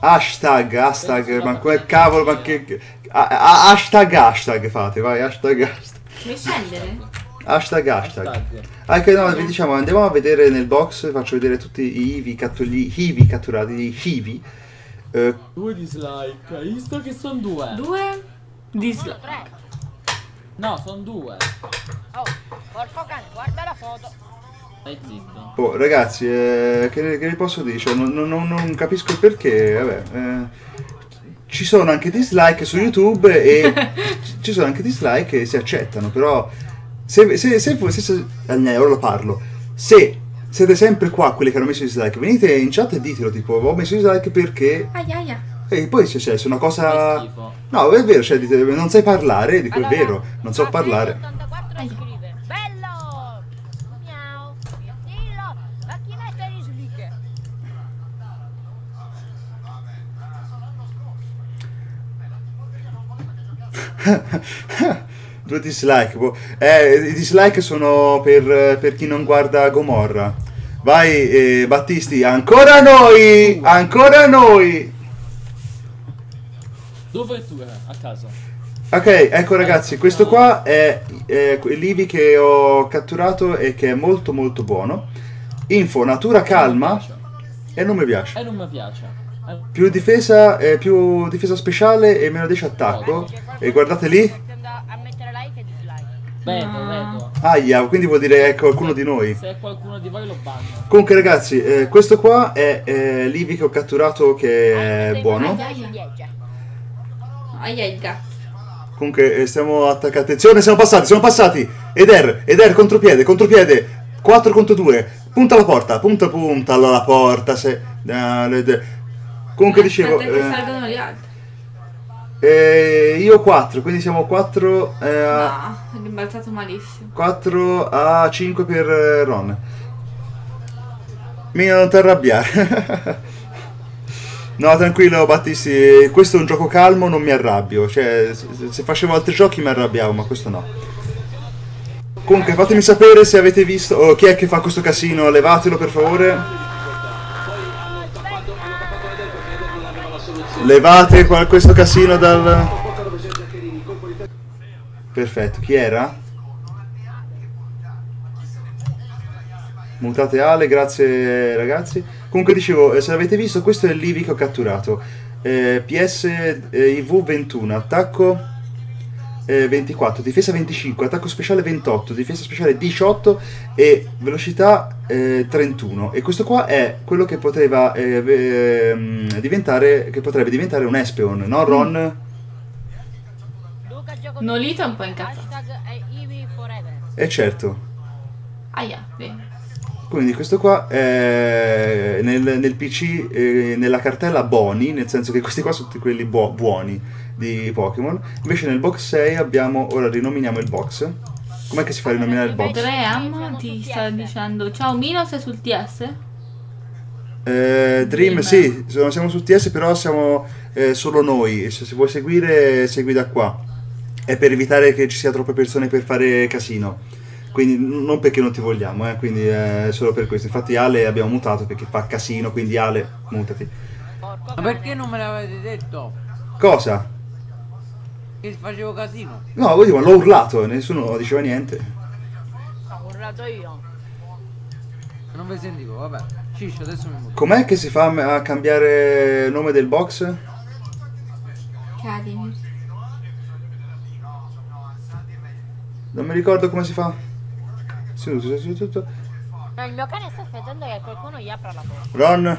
hashtag, hashtag, ma quel cavolo, ma che... Hashtag, hashtag fate, vai, hashtag, hashtag. Vuoi scendere? Hashtag, hashtag. Anche no, vi diciamo, andiamo a vedere nel box, faccio vedere tutti gli Eevee catturati, catturati, gli Eevee. Due dislike, hai visto che sono due? Due? Dislike. No, sono due. Oh, porco cane, guarda la foto. Oh, ragazzi, eh, che, che vi posso dire? Cioè, non, non, non capisco il perché. Vabbè, eh, ci sono anche dislike su YouTube e ci sono anche dislike che si accettano. Però, se, se, se, se, se eh, ora lo parlo. Se siete sempre qua, quelli che hanno messo dislike, venite in chat e ditelo. Tipo, ho messo dislike perché. Aia, aia. E poi c'è, cioè, una cosa. No, è vero, cioè, dite, non sai parlare. Dico, allora, è vero, non so parlare. ottantaquattro due dislike. Eh, i dislike sono per, per chi non guarda Gomorra. Vai, eh, Battisti, ancora noi! Ancora noi! Dove tu? A casa. Ok, ecco ragazzi, questo qua è, è l'Eevee che ho catturato e che è molto molto buono. Info, natura calma e non mi piace. E non mi piace. Più difesa, eh, più difesa speciale e meno dieci attacco. E guardate lì. Vedo, vedo. Aia, quindi vuol dire è qualcuno di noi. Se è qualcuno di voi lo bagno. Comunque ragazzi, eh, questo qua è eh, l'Eevee che ho catturato che è buono. Aiega. Comunque eh, stiamo attaccati. Attenzione, siamo passati, siamo passati. Eder, Eder, contropiede, contropiede. quattro contro due. Punta alla porta, punta, punta alla porta. Se... Comunque dicevo... Aspetta che salgono gli altri. Eh, io quattro, quindi siamo quattro eh, no, ho rimbalzato malissimo. quattro a cinque per Ron. Mia, non ti arrabbiare. No, tranquillo Battisti, questo è un gioco calmo, non mi arrabbio. Cioè, se facevo altri giochi mi arrabbiavo, ma questo no. Comunque fatemi sapere se avete visto... Oh, chi è che fa questo casino? Levatelo per favore. Levate questo casino dal... Perfetto, chi era? Mutate Ale, grazie ragazzi. Comunque dicevo, se l'avete visto, questo è l'Eevee che ho catturato. Eh, P S I V ventuno, attacco eh, ventiquattro, difesa venticinque, attacco speciale ventotto, difesa speciale diciotto e velocità eh, trentuno. E questo qua è quello che poteva eh, eh, diventare, che potrebbe diventare un Espeon, no Ron? Nolita è un po' incazzata. E eh, certo. Aia, bene. Quindi questo qua è nel, nel P C, eh, nella cartella buoni, nel senso che questi qua sono tutti quelli buo, buoni di Pokémon. Invece nel box sei abbiamo, ora rinominiamo il box. Com'è che si fa a rinominare il box? Dream ti sta dicendo, ciao Mino, sei sul T S? Eh, Dream, sì, siamo sul T S però siamo eh, solo noi, se, se vuoi seguire segui da qua. È per evitare che ci sia troppe persone per fare casino. Quindi non perché non ti vogliamo, eh, quindi è solo per questo. Infatti Ale abbiamo mutato perché fa casino, quindi Ale, mutati. Ma perché non me l'avete detto? Cosa? Che facevo casino. No, voglio, ma l'ho urlato, nessuno diceva niente. No, ho urlato io. Non vi sentivo, vabbè. Ciccio, adesso mi muto. Com'è che si fa a cambiare nome del box? Cadimi. Non mi ricordo come si fa. No, il mio cane sta aspettando che qualcuno gli apra la bocca. Ron,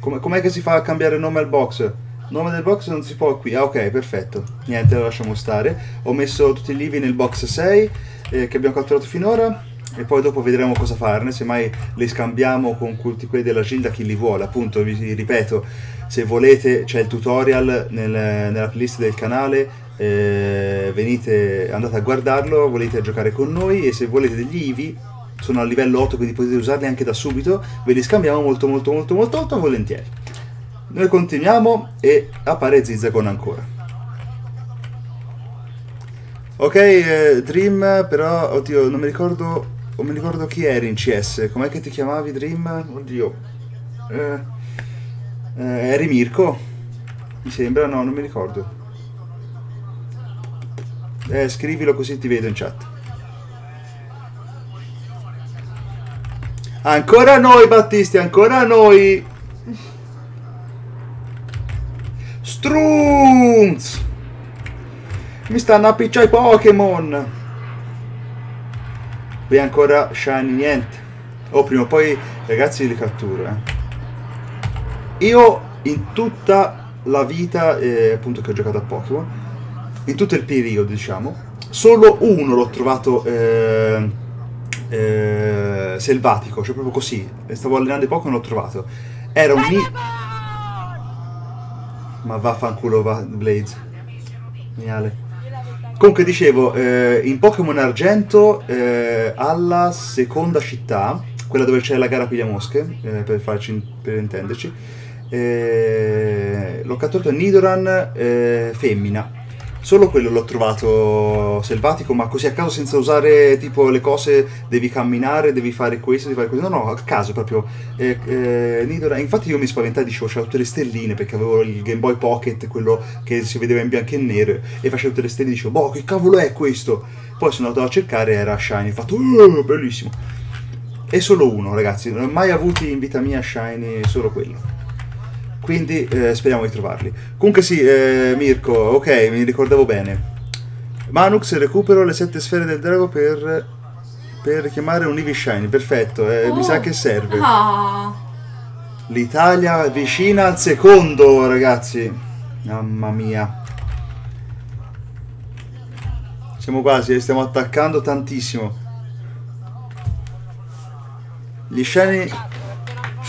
com'è com che si fa a cambiare nome al box? Nome del box non si può qui. Ah, ok, perfetto. Niente, lo lasciamo stare. Ho messo tutti i livi nel box sei eh, che abbiamo catturato finora. E poi dopo vedremo cosa farne. Semmai li scambiamo con quelli della Gilda, chi li vuole. Appunto, vi ripeto, se volete c'è il tutorial nel, nella playlist del canale. Eh, venite, andate a guardarlo, volete giocare con noi e se volete degli Eevee sono a livello otto, quindi potete usarli anche da subito, ve li scambiamo molto molto molto molto molto volentieri. Noi continuiamo e appare Zigzagoon ancora. Ok, eh, Dream, però oddio non mi ricordo, non mi ricordo chi eri in C S, com'è che ti chiamavi Dream? Oddio, eh, eh, eri Mirko mi sembra, no non mi ricordo. Eh, scrivilo così ti vedo in chat. Ancora noi Battisti, ancora noi. Strunz, mi stanno a picciare i Pokémon. Qui ancora shiny niente. Oh, prima o poi ragazzi li catturo eh. Io in tutta la vita eh, appunto che ho giocato a Pokémon, in tutto il periodo diciamo, solo uno l'ho trovato eh, eh, selvatico, cioè proprio così, stavo allenando i Pokémon e l'ho trovato. Era un... Ma vaffanculo va, Blades. Geniale. Comunque dicevo, eh, in Pokémon Argento, eh, alla seconda città, quella dove c'è la gara piglia mosche, eh, per, farci, per intenderci, eh, l'ho catturato Nidoran eh, femmina. Solo quello l'ho trovato selvatico, ma così a caso, senza usare tipo le cose, devi camminare, devi fare questo, devi fare questo, no no, a caso proprio. Eh, eh, Nidora, infatti io mi spaventai, dicevo, c'era tutte le stelline, perché avevo il Game Boy Pocket, quello che si vedeva in bianco e nero, e facevo tutte le stelle e dicevo, boh, che cavolo è questo? Poi sono andato a cercare, era Shiny, ho fatto, uh, bellissimo. E solo uno, ragazzi, non ho mai avuti in vita mia Shiny, solo quello. Quindi eh, speriamo di trovarli. Comunque sì, eh, Mirko, ok, mi ricordavo bene. Manux, recupero le sette sfere del drago per, per chiamare un Eevee Shiny. Perfetto, eh, oh. Mi sa che serve. Oh. L'Italia vicina al secondo, ragazzi. Mamma mia. Siamo quasi, stiamo attaccando tantissimo. Gli Shiny...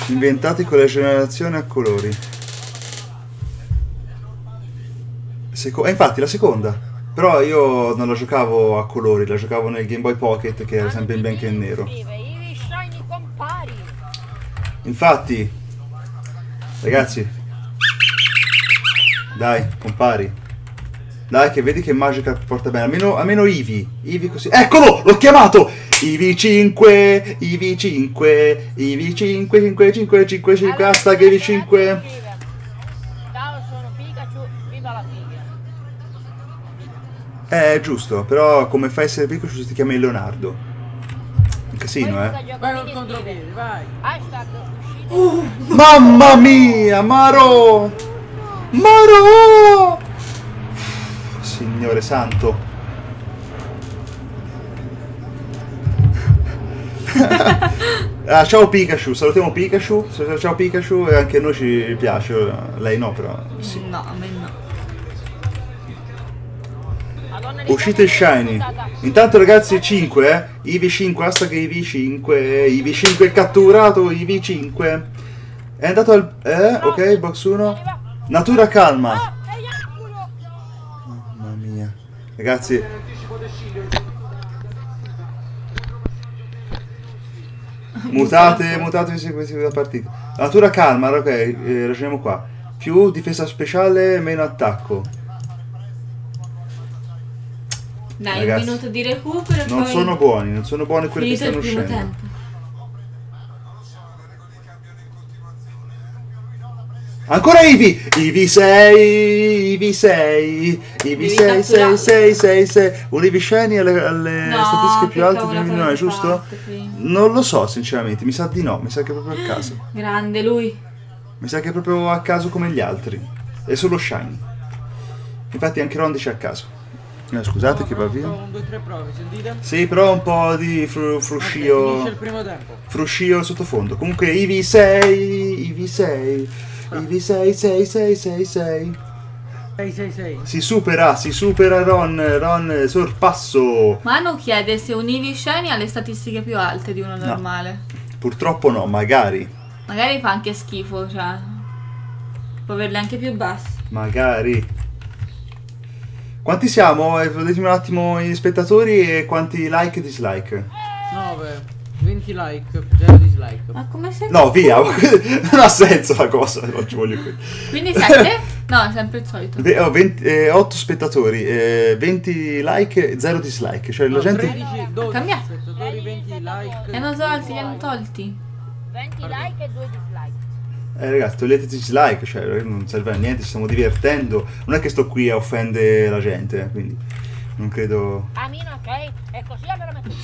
inventati con la generazione a colori. Seco eh, infatti la seconda. Però io non la giocavo a colori, la giocavo nel Game Boy Pocket, che era sempre in bianco e nero. Infatti, ragazzi, dai, compari. Dai, che vedi che Magikarp porta bene. Almeno, almeno Eevee, Eevee così. Eccolo, l'ho chiamato! Eevee cinque, Eevee cinque, Eevee cinque, cinque, cinque, cinque, cinque, hashtag Eevee cinque. Ciao, sono Pikachu, viva la figa. Eh, giusto, però come fai a essere Pikachu se ti chiami Leonardo? Un casino, eh. Vai non contropiedi, vai. Hashtag Shido. Mamma mia, Maro! Maro! Signore santo. Ah, ciao Pikachu, salutiamo Pikachu. Ciao Pikachu, e anche a noi ci piace. Lei no, però sì. No, a me no. Madonna, uscite Shiny. Intanto ragazzi, cinque, eh. Eevee cinque, basta che Eevee cinque. Eevee cinque è catturato, Eevee cinque. È andato al... eh, ok, box uno. Natura calma. Mamma mia. Ragazzi, mutate, mutate la partita. Natura calma, ok, eh, ragioniamo qua. Più difesa speciale, meno attacco. Dai, ragazzi, un minuto di recupero. Non poi... sono buoni, non sono buoni quelli che stanno uscendo. Tempo. Ancora Eevee! Eevee sei, Eevee sei, Eevee sei, sei, sei, sei, sei. Un Eevee Shiny alle, alle no, statistiche più alte di un è giusto? Qui. Non lo so, sinceramente, mi sa di no, mi sa che è proprio a caso. Grande lui. Mi sa che è proprio a caso come gli altri. È solo Shiny. Infatti anche Ron dice a caso. No, scusate, no, che va via. Un, due, tre prove, sentite? Sì, però un po' di fru fruscio. Okay, il primo tempo. Fruscio sottofondo. Comunque Eevee sei, Eevee sei. Eevee sei sei sei sei sei. sei sei sei. Si supera, si supera Ron, Ron sorpasso. Manu chiede se un Eevee Shiny ha le statistiche più alte di uno normale. No. Purtroppo no, magari. Magari fa anche schifo, cioè. Può averle anche più basse. Magari. Quanti siamo? Vedetemi un attimo gli spettatori e quanti like e dislike. nove. venti like, zero dislike. Ma come sei? No, via, non ha senso la cosa, non ci voglio qui. Quindi sette? No, è sempre il solito. Ve, oh, venti, eh, otto spettatori, eh, venti like, zero dislike. Cioè no, la gente... tredici, dodici cambia. Spettatori, venti like. Li hanno tolti, li hanno tolti. venti like e due dislike. Eh ragazzi, togliete dislike, cioè non serve a niente, ci stiamo divertendo. Non è che sto qui a offendere la gente, quindi non credo... Ah, meno, ok, è così allora metto...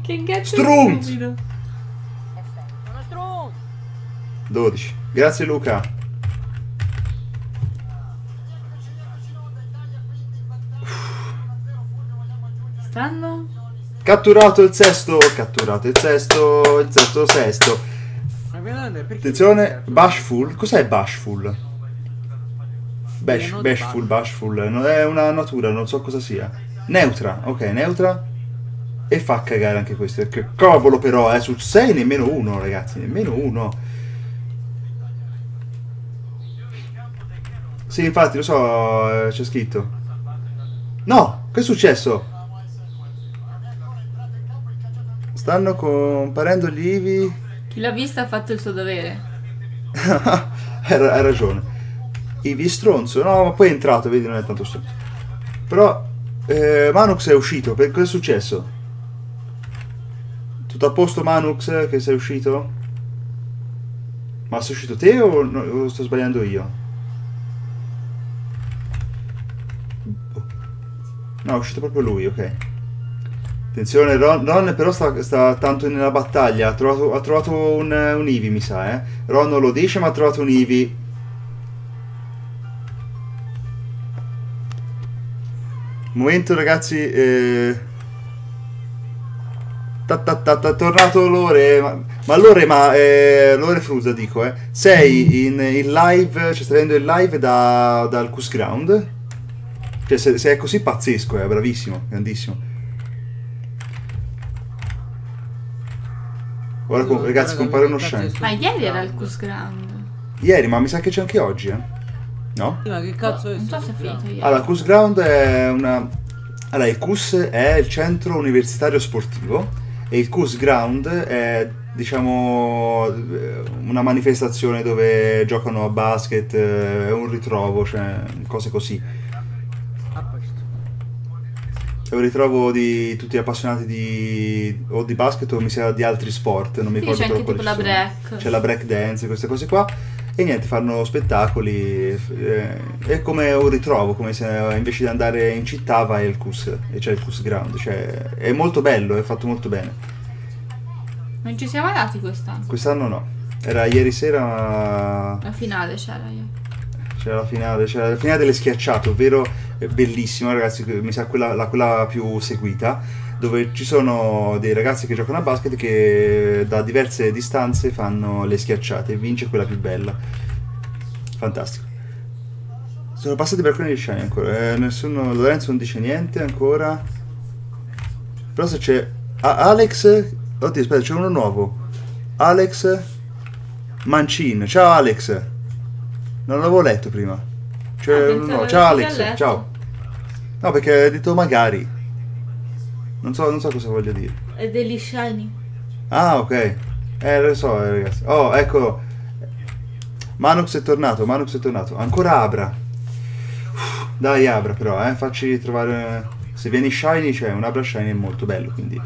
Che cazzo è stupido. dodici. Grazie Luca. Stanno? Catturato il sesto, catturato il sesto, il sesto sesto. Attenzione, bashful. Cos'è bashful? Bash, bashful, bashful. Non è una natura, non so cosa sia. Neutra, ok, neutra. E fa cagare anche questo. Che cavolo però, eh, su sei nemmeno uno, ragazzi, nemmeno uno. Sì, infatti, lo so, eh, c'è scritto. No, che è successo? Stanno comparendo gli Eevee. Chi l'ha vista ha fatto il suo dovere. Ha ragione. Eevee stronzo. No, ma poi è entrato, vedi, non è tanto stronzo. Però eh, Manux è uscito. Per cosa è successo? Tutto a posto Manux, che sei uscito? Ma sei uscito te o, no, o sto sbagliando io? No, è uscito proprio lui, ok. Attenzione, Ron, Ron però sta, sta tanto nella battaglia. Ha trovato, ha trovato un, un Eevee, mi sa, eh. Ron non lo dice, ma ha trovato un Eevee. Momento, ragazzi. Eh... Ta, ta, ta, ta, tornato Lore. Ma, ma Lore, ma... Eh, Lore Fruzza, dico, eh. Sei in, in live, cioè stai vedendo in live da, dal Cus Ground. Cioè, se, se è così pazzesco, è eh, bravissimo, grandissimo. Ora, no, ragazzi, compare uno scemo. Ma ieri era il Cus Ground. Ieri, ma mi sa che c'è anche oggi, eh? No? Sì, ma che cazzo no, è? Non so se è finito ieri. Allora, Cus Ground è una... Allora, il Cus è il centro universitario sportivo e il Cus Ground è, diciamo, una manifestazione dove giocano a basket, è un ritrovo, cioè, cose così. È un ritrovo di tutti gli appassionati di o di basket o mi sa di altri sport, non mi ricordo. Sì, c'è anche tipo la break. C'è la break dance, queste cose qua. E niente, fanno spettacoli. Eh, è come un ritrovo, come se invece di andare in città vai al Cus e c'è il Cus Ground. Cioè, è molto bello, è fatto molto bene. Non ci siamo andati quest'anno? Quest'anno no. Era ieri sera. Ma... La finale c'era ieri. C'era la finale, c'era la finale delle schiacciate, ovvero bellissima ragazzi, mi sa quella, la, quella più seguita, dove ci sono dei ragazzi che giocano a basket che da diverse distanze fanno le schiacciate e vince quella più bella. Fantastico. Sono passati per alcune decine ancora, eh, nessuno, Lorenzo non dice niente ancora. Però se c'è... Ah, Alex... Oddio, aspetta, c'è uno nuovo. Alex Mancin, ciao Alex. Non l'avevo letto prima. Cioè, ah, no, ciao Alex, ciao. No, perché ho detto magari. Non so, non so cosa voglio dire. È degli shiny. Ah, ok. Eh, lo so, eh, ragazzi. Oh, eccolo. Manux è tornato, Manux è tornato. Ancora Abra. Uff, dai Abra però, eh. Facci trovare... Se vieni shiny, cioè un Abra shiny è molto bello, quindi...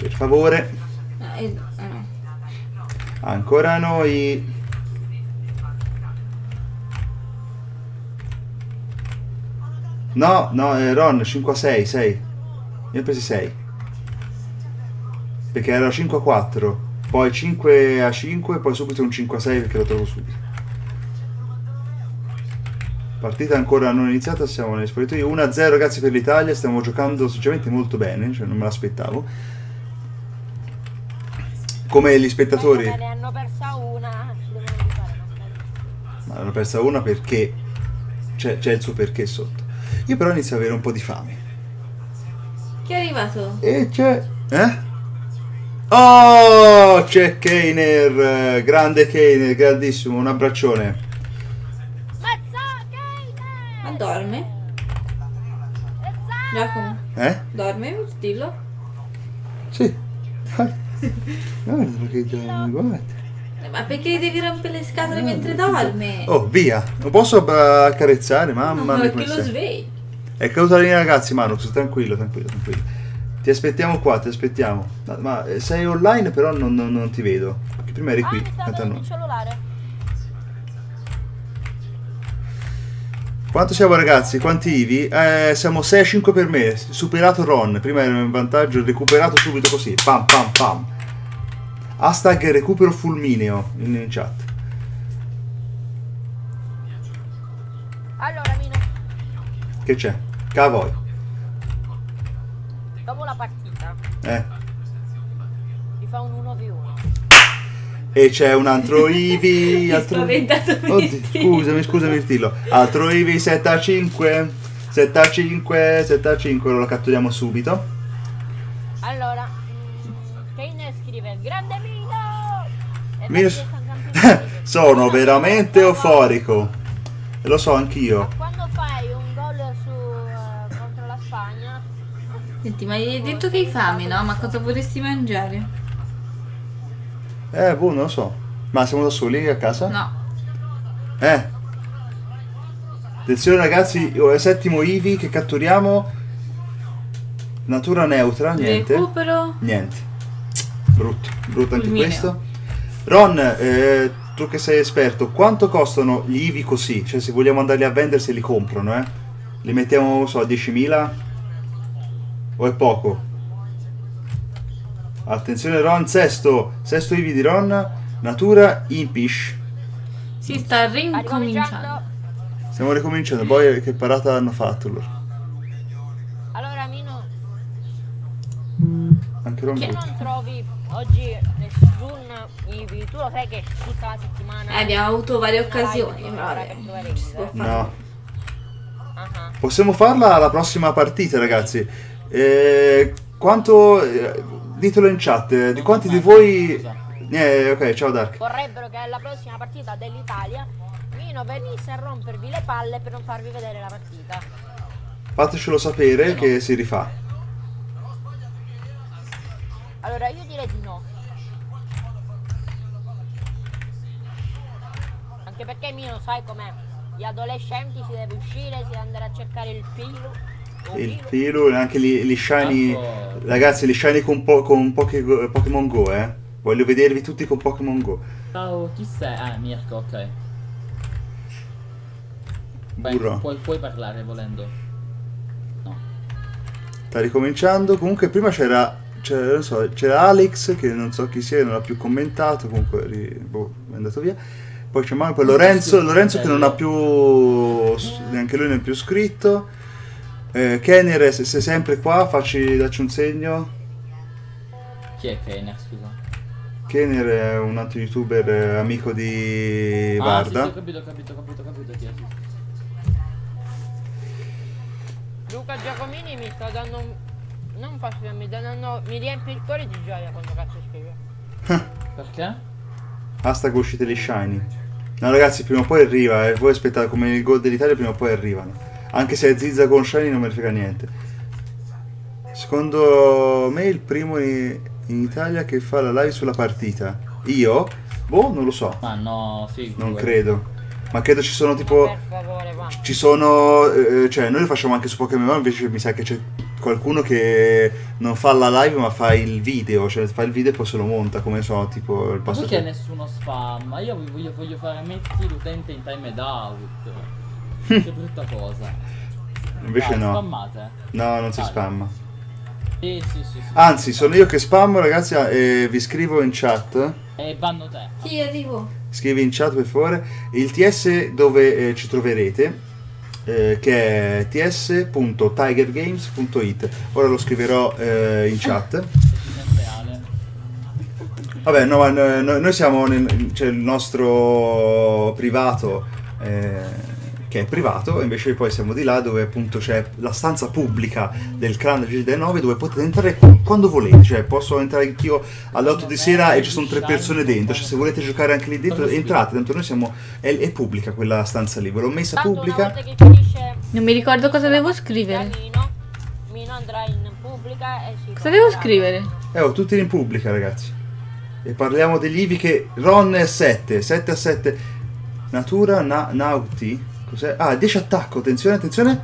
Per favore. Ancora noi... No, no, eh, Ron, cinque a sei, sei. Io ho preso sei. Perché era cinque a quattro. Poi cinque a cinque, poi subito un cinque a sei perché lo trovo subito. Partita ancora non iniziata, siamo negli spogliatoi. uno a zero ragazzi per l'Italia, stiamo giocando sinceramente molto bene, cioè non me l'aspettavo. Come gli spettatori... Ma ne hanno persa una. Ma hanno persa una perché... C'è il suo perché sotto. Io però inizio ad avere un po' di fame. Chi è arrivato? E c'è... Eh? Oh! C'è Keiner! Grande Keiner, grandissimo, un abbraccione. Mazza Keiner! Ma dorme? Giacomo? Eh? Dorme Mirtillo? Sì. Guarda che dorme, guarda. Ma perché devi rompere le scatole no, mentre dorme? Oh, via! Non posso accarezzare, mamma. No, perché lo svegli. È caduta la linea, ragazzi, Manux, tranquillo, tranquillo, tranquillo. Ti aspettiamo qua, ti aspettiamo. Ma, ma sei online, però non, non, non ti vedo. Perché prima eri ah, qui. Mi il cellulare. Quanto siamo, ragazzi? Quanti ivi? Eh, siamo sei a cinque per me. Superato Ron. Prima ero in vantaggio, recuperato subito così. Pam, pam, pam. Hashtag recupero fulmineo in, in chat. Allora Mino, che c'è? Cavoi. Dopo la partita eh. mi fa un uno v uno. E c'è un altro Eevee. altro... Oddio, scusami, scusami Mirtillo. Altro Eevee sette a cinque. sette a cinque, sette a cinque. Lo catturiamo subito. Allora Kane scrive grande Mino. Mi... Sono veramente euforico. E lo so anch'io. Ma quando fai un gol su, uh, contro la Spagna. Senti, ma hai detto che hai fame, no? Ma cosa vorresti mangiare? Eh, boh, non lo so. Ma siamo da soli a casa? No. Eh. Attenzione ragazzi, ora è il settimo Eevee che catturiamo. Natura neutra, niente. Recupero. Niente. Brutto, brutto anche questo. Ron, eh, tu che sei esperto, quanto costano gli Eevee così? Cioè se vogliamo andarli a vendere se li comprano, eh? Li mettiamo, non so, a diecimila? O è poco? Attenzione Ron, sesto. Sesto Eevee di Ron. Natura Impish. Si sta ricominciando. Stiamo ricominciando, poi che parata hanno fatto loro. Allora Mino, anche Ron che brutto. Non trovi oggi nessun Eevee, tu lo sai che tutta la settimana... Eh, abbiamo avuto varie occasioni, vabbè, no. Uh-huh. Possiamo farla alla prossima partita ragazzi. Eh, quanto... Eh, ditelo in chat, di quanti di voi... Eh, ok, ciao Dark. Vorrebbero che alla prossima partita dell'Italia venisse a rompervi le palle per non farvi vedere la partita. Fatecelo sapere, no, che si rifà. Allora io direi di no, anche perché Mino sai com'è, gli adolescenti si deve uscire, si deve andare a cercare il pilu, il pilu e anche gli, gli shiny. Ecco. Ragazzi, gli shiny con, po con poche, Pokémon Go, eh, voglio vedervi tutti con Pokémon Go. Ciao, chi sei? Ah, Mirko, ok. Beh, puoi, puoi parlare volendo. No. Sta ricominciando. Comunque prima c'era, non so, c'era Alex che non so chi sia, non ha più commentato. Comunque ri, boh, è andato via. Poi c'è Mario, poi Lorenzo, Lorenzo che non ha più, neanche lui non è più scritto. eh, Kenner, se sei sempre qua facci, dacci un segno. Chi è Kenner, scusa? Kenner è un altro youtuber amico di Varda. Ah, sì, sì, ho capito, ho capito, ho capito, ho capito chi è. Luca Giacomini mi sta dando un... non faccio, mi sta dando... mi riempie il cuore di gioia quando cazzo scrive. Perché? Basta che uscite gli shiny. No ragazzi, prima o poi arriva, e eh. voi aspettate come il gol dell'Italia, prima o poi arrivano. Anche se è Zigzagoon shiny non me ne frega niente. Secondo me il primo in Italia che fa la live sulla partita. Io? Boh, non lo so. Ma no, sì. Non credo. Ma credo ci sono tipo... Per favore, va. Ci sono... Eh, cioè noi lo facciamo anche su PokeMMO, invece mi sa che c'è qualcuno che non fa la live ma fa il video. Cioè fa il video e poi se lo monta, come so, tipo il passaggio. Perché nessuno spamma? Io voglio, voglio fare metti l'utente in time and out. Che brutta cosa. Invece dai, no. Spammate. No, non si dai. Spamma. Sì, sì, sì, sì. Anzi, sono io che spammo ragazzi e vi scrivo in chat. E vanno te. Sì, arrivo. Scrivi in chat per favore il T S dove eh, ci troverete, eh, che è t s punto tiger games punto it. Ora lo scriverò eh, in chat. Vabbè, no, ma no, noi siamo nel, cioè, il nostro privato, eh, che è privato, invece poi siamo di là dove appunto c'è la stanza pubblica del clan Gilda dei Nove dove potete entrare quando volete, cioè posso entrare anch'io alle otto di sera e ci sono tre persone dentro, cioè se volete giocare anche lì dentro entrate, tanto noi siamo, è, è pubblica quella stanza lì, ve l'ho messa pubblica. Non mi ricordo cosa devo scrivere. Cosa devo scrivere? Eh, ho tutti in pubblica ragazzi. E parliamo degli Eevee che Ron è sette, sette a sette. Natura na, Nauti. Ah, dieci attacco, attenzione, attenzione.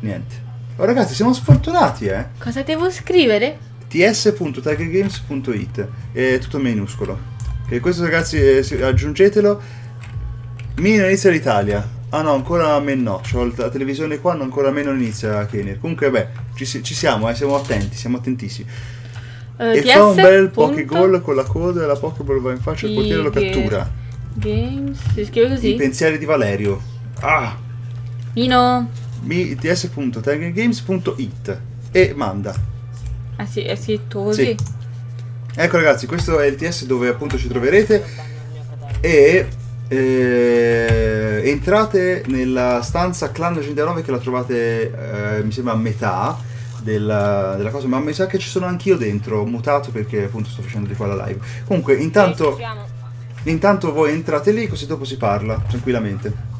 Niente. Oh ragazzi, siamo sfortunati, eh. Cosa devo scrivere? t s punto tiger games punto it. È tutto minuscolo. Che questo ragazzi, eh, aggiungetelo. Mino inizia l'Italia. Ah no, ancora a me no. C'ho la televisione qua, non ancora a me non inizia Kenner. Comunque beh, ci, ci siamo, eh, siamo attenti, siamo attentissimi. Uh, e fa un bel Pokégol con la coda e la Pokéball va in faccia al portiere e lo cattura. Games, si scrive così. I pensieri di Valerio. Ah! Mino! t s punto tiger games punto it e manda. Ah sì, è scritto così. Sì. Ecco ragazzi, questo è il T S dove appunto ci troverete e eh, entrate nella stanza clan Gilda dei Nove che la trovate eh, mi sembra a metà della, della cosa, ma mi sa che ci sono anch'io dentro, mutato perché appunto sto facendo di qua la live. Comunque intanto, intanto voi entrate lì così dopo si parla tranquillamente.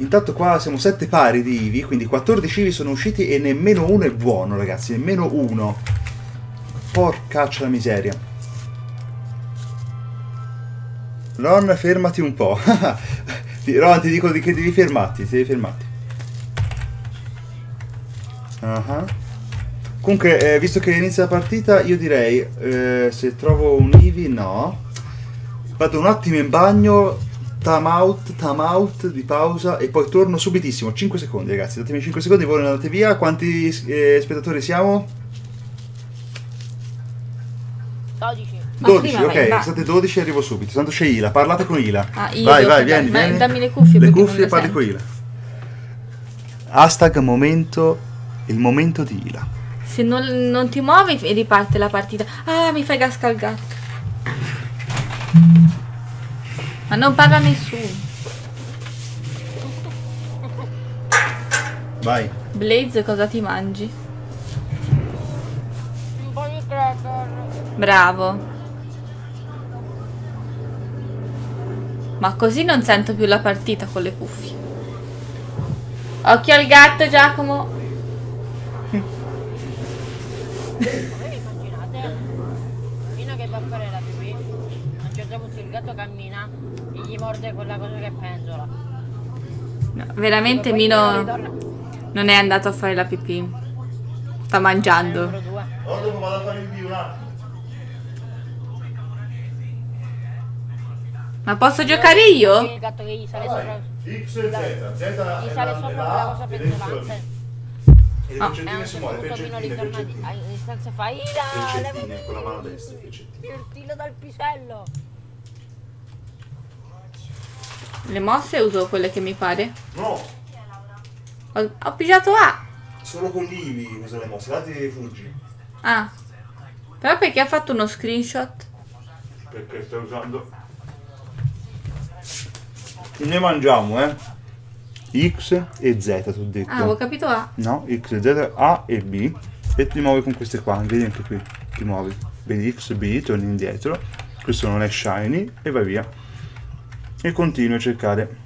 Intanto qua siamo sette pari di Eevee, quindi quattordici Eevee sono usciti e nemmeno uno è buono ragazzi, nemmeno uno. Porcaccia la miseria. Ron fermati un po'. Ron, ti dico che devi fermarti, devi fermarti. Uh-huh. Comunque, eh, visto che inizia la partita, io direi, eh, se trovo un Eevee, no. Vado un attimo in bagno, time out, time out di pausa e poi torno subitissimo. cinque secondi, ragazzi, datemi cinque secondi, voi non andate via. Quanti eh, spettatori siamo? dodici. dodici, prima, ok, vai, state dodici e arrivo subito. Tanto c'è Ila, parlate con Ila. Ah, io vai, vai, vieni, vieni. Dammi le cuffie. Le cuffie e parli con Ila. Hashtag momento, il momento di Ila. Se non, non ti muovi e riparte la partita. Ah, mi fai gasca il gatto. Ma non parla nessuno. Vai. Blaze, cosa ti mangi? Un po' di cracker. Bravo. Ma così non sento più la partita con le cuffie. Occhio al gatto, Giacomo. Come vi immaginate? Fino a che va a fare la pipì, a un certo punto il gatto cammina e gli morde quella cosa che penzola. No, veramente Mino non è andato a fare la pipì. Sta mangiando. Oh, dopo vado a fare il pipì un attimo. Ma posso giocare io? Il gatto che gli sale sopra. X e Z, Z gli sale sopra la cosa penzolante. E le freccettine si muove, le freccettine. A distanza fai la freccettine con la mano destra, freccettine. Mirtillo dal pisello. Le mosse uso quelle che mi pare? No. Ho, ho pigiato A. Solo con l'Ivi usa le mosse, l'altro fuggi. Ah. Però perché ha fatto uno screenshot? Perché sta usando... Ne mangiamo, eh. X e Z, tu ho detto. Ah, avevo capito A. No, X e Z, A e B. E ti muovi con queste qua, vedi anche qui. Ti muovi. Vedi X, B, torni indietro. Questo non è shiny e vai via. E continui a cercare.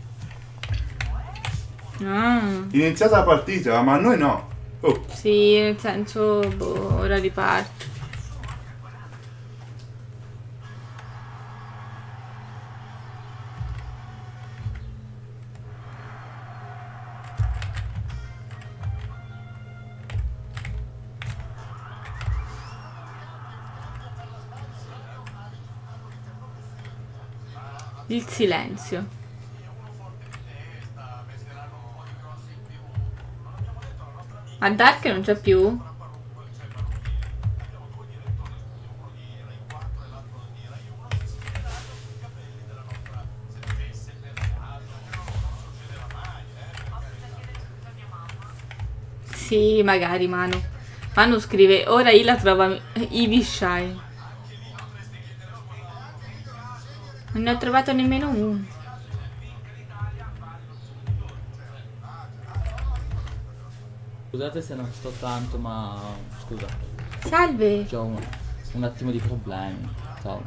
Mm. Iniziata la partita, ma noi no. Oh. Sì, nel senso, boh, ora riparto. Il silenzio. Ma Dark non c'è più? Sì, magari Manu. Manu scrive, ora Ila trova Eevee Shine. Non ne ho trovato nemmeno uno. Scusate se non sto tanto, ma scusate. Salve. C'ho un, un attimo di problemi. Ciao.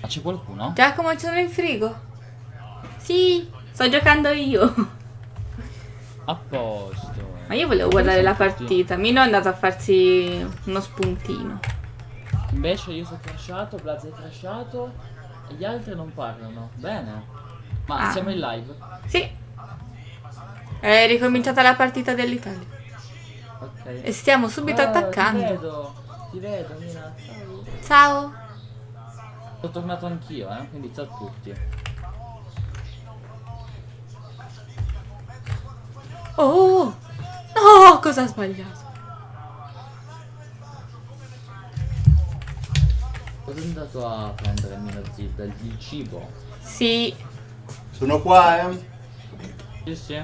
Ma c'è qualcuno? Giacomo, ci sono in frigo. Sì, sto giocando io. A posto. Ma io volevo guardare la partita. Mino è andato a farsi uno spuntino. Invece io sono crashato, Plaza è crashato e gli altri non parlano. Bene. Ma ah. siamo in live? Sì. È ricominciata la partita dell'Italia. Okay. E stiamo subito oh, attaccando. Ti vedo, ti vedo, Mina. Ciao. Sono tornato anch'io, eh? Quindi ciao a tutti. Oh! No, cosa ha sbagliato? Cosa è andato a prendere il mio Gilda? Il cibo? Sì. Sono qua, eh? Sì, sì.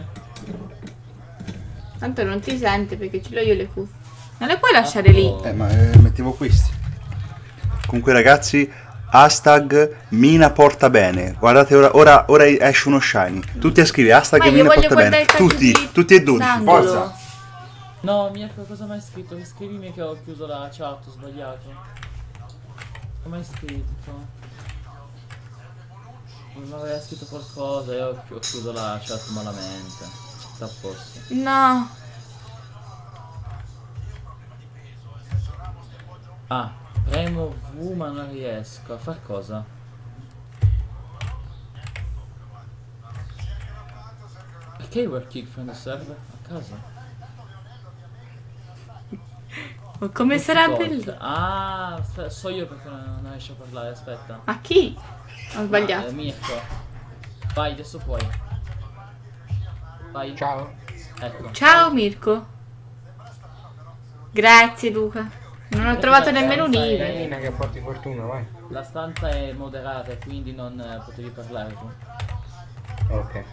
Tanto non ti sente perché ce l'ho io le cuffie. Non le puoi lasciare ah, lì? Eh, ma eh, mettiamo questi. Comunque, ragazzi, hashtag Mina porta bene. Guardate, ora, ora, ora esce uno shiny. Tutti a scrivere hashtag Mina porta bene. Tutti, tutti e dodici. Forza. No, Mirko, cosa mi hai scritto? Scrivimi che ho chiuso la chat, ho sbagliato. Come hai scritto? Non aveva scritto qualcosa e ho chiuso la chat malamente. Sta a posto. No. Ah, premo V ma non riesco a far cosa? Perché Warkick quando serve? A casa? Oh, come non sarà bello? Ah, so io perché non, non riesco a parlare, aspetta. A chi? Ho sbagliato. No, Mirko. Vai, adesso puoi. Vai. Ciao. Ecco. Ciao Mirko. Grazie Luca. Non ho trovato nemmeno un Eevee che porti fortuna, vai. La stanza è moderata, quindi non potevi parlare tu. Ok.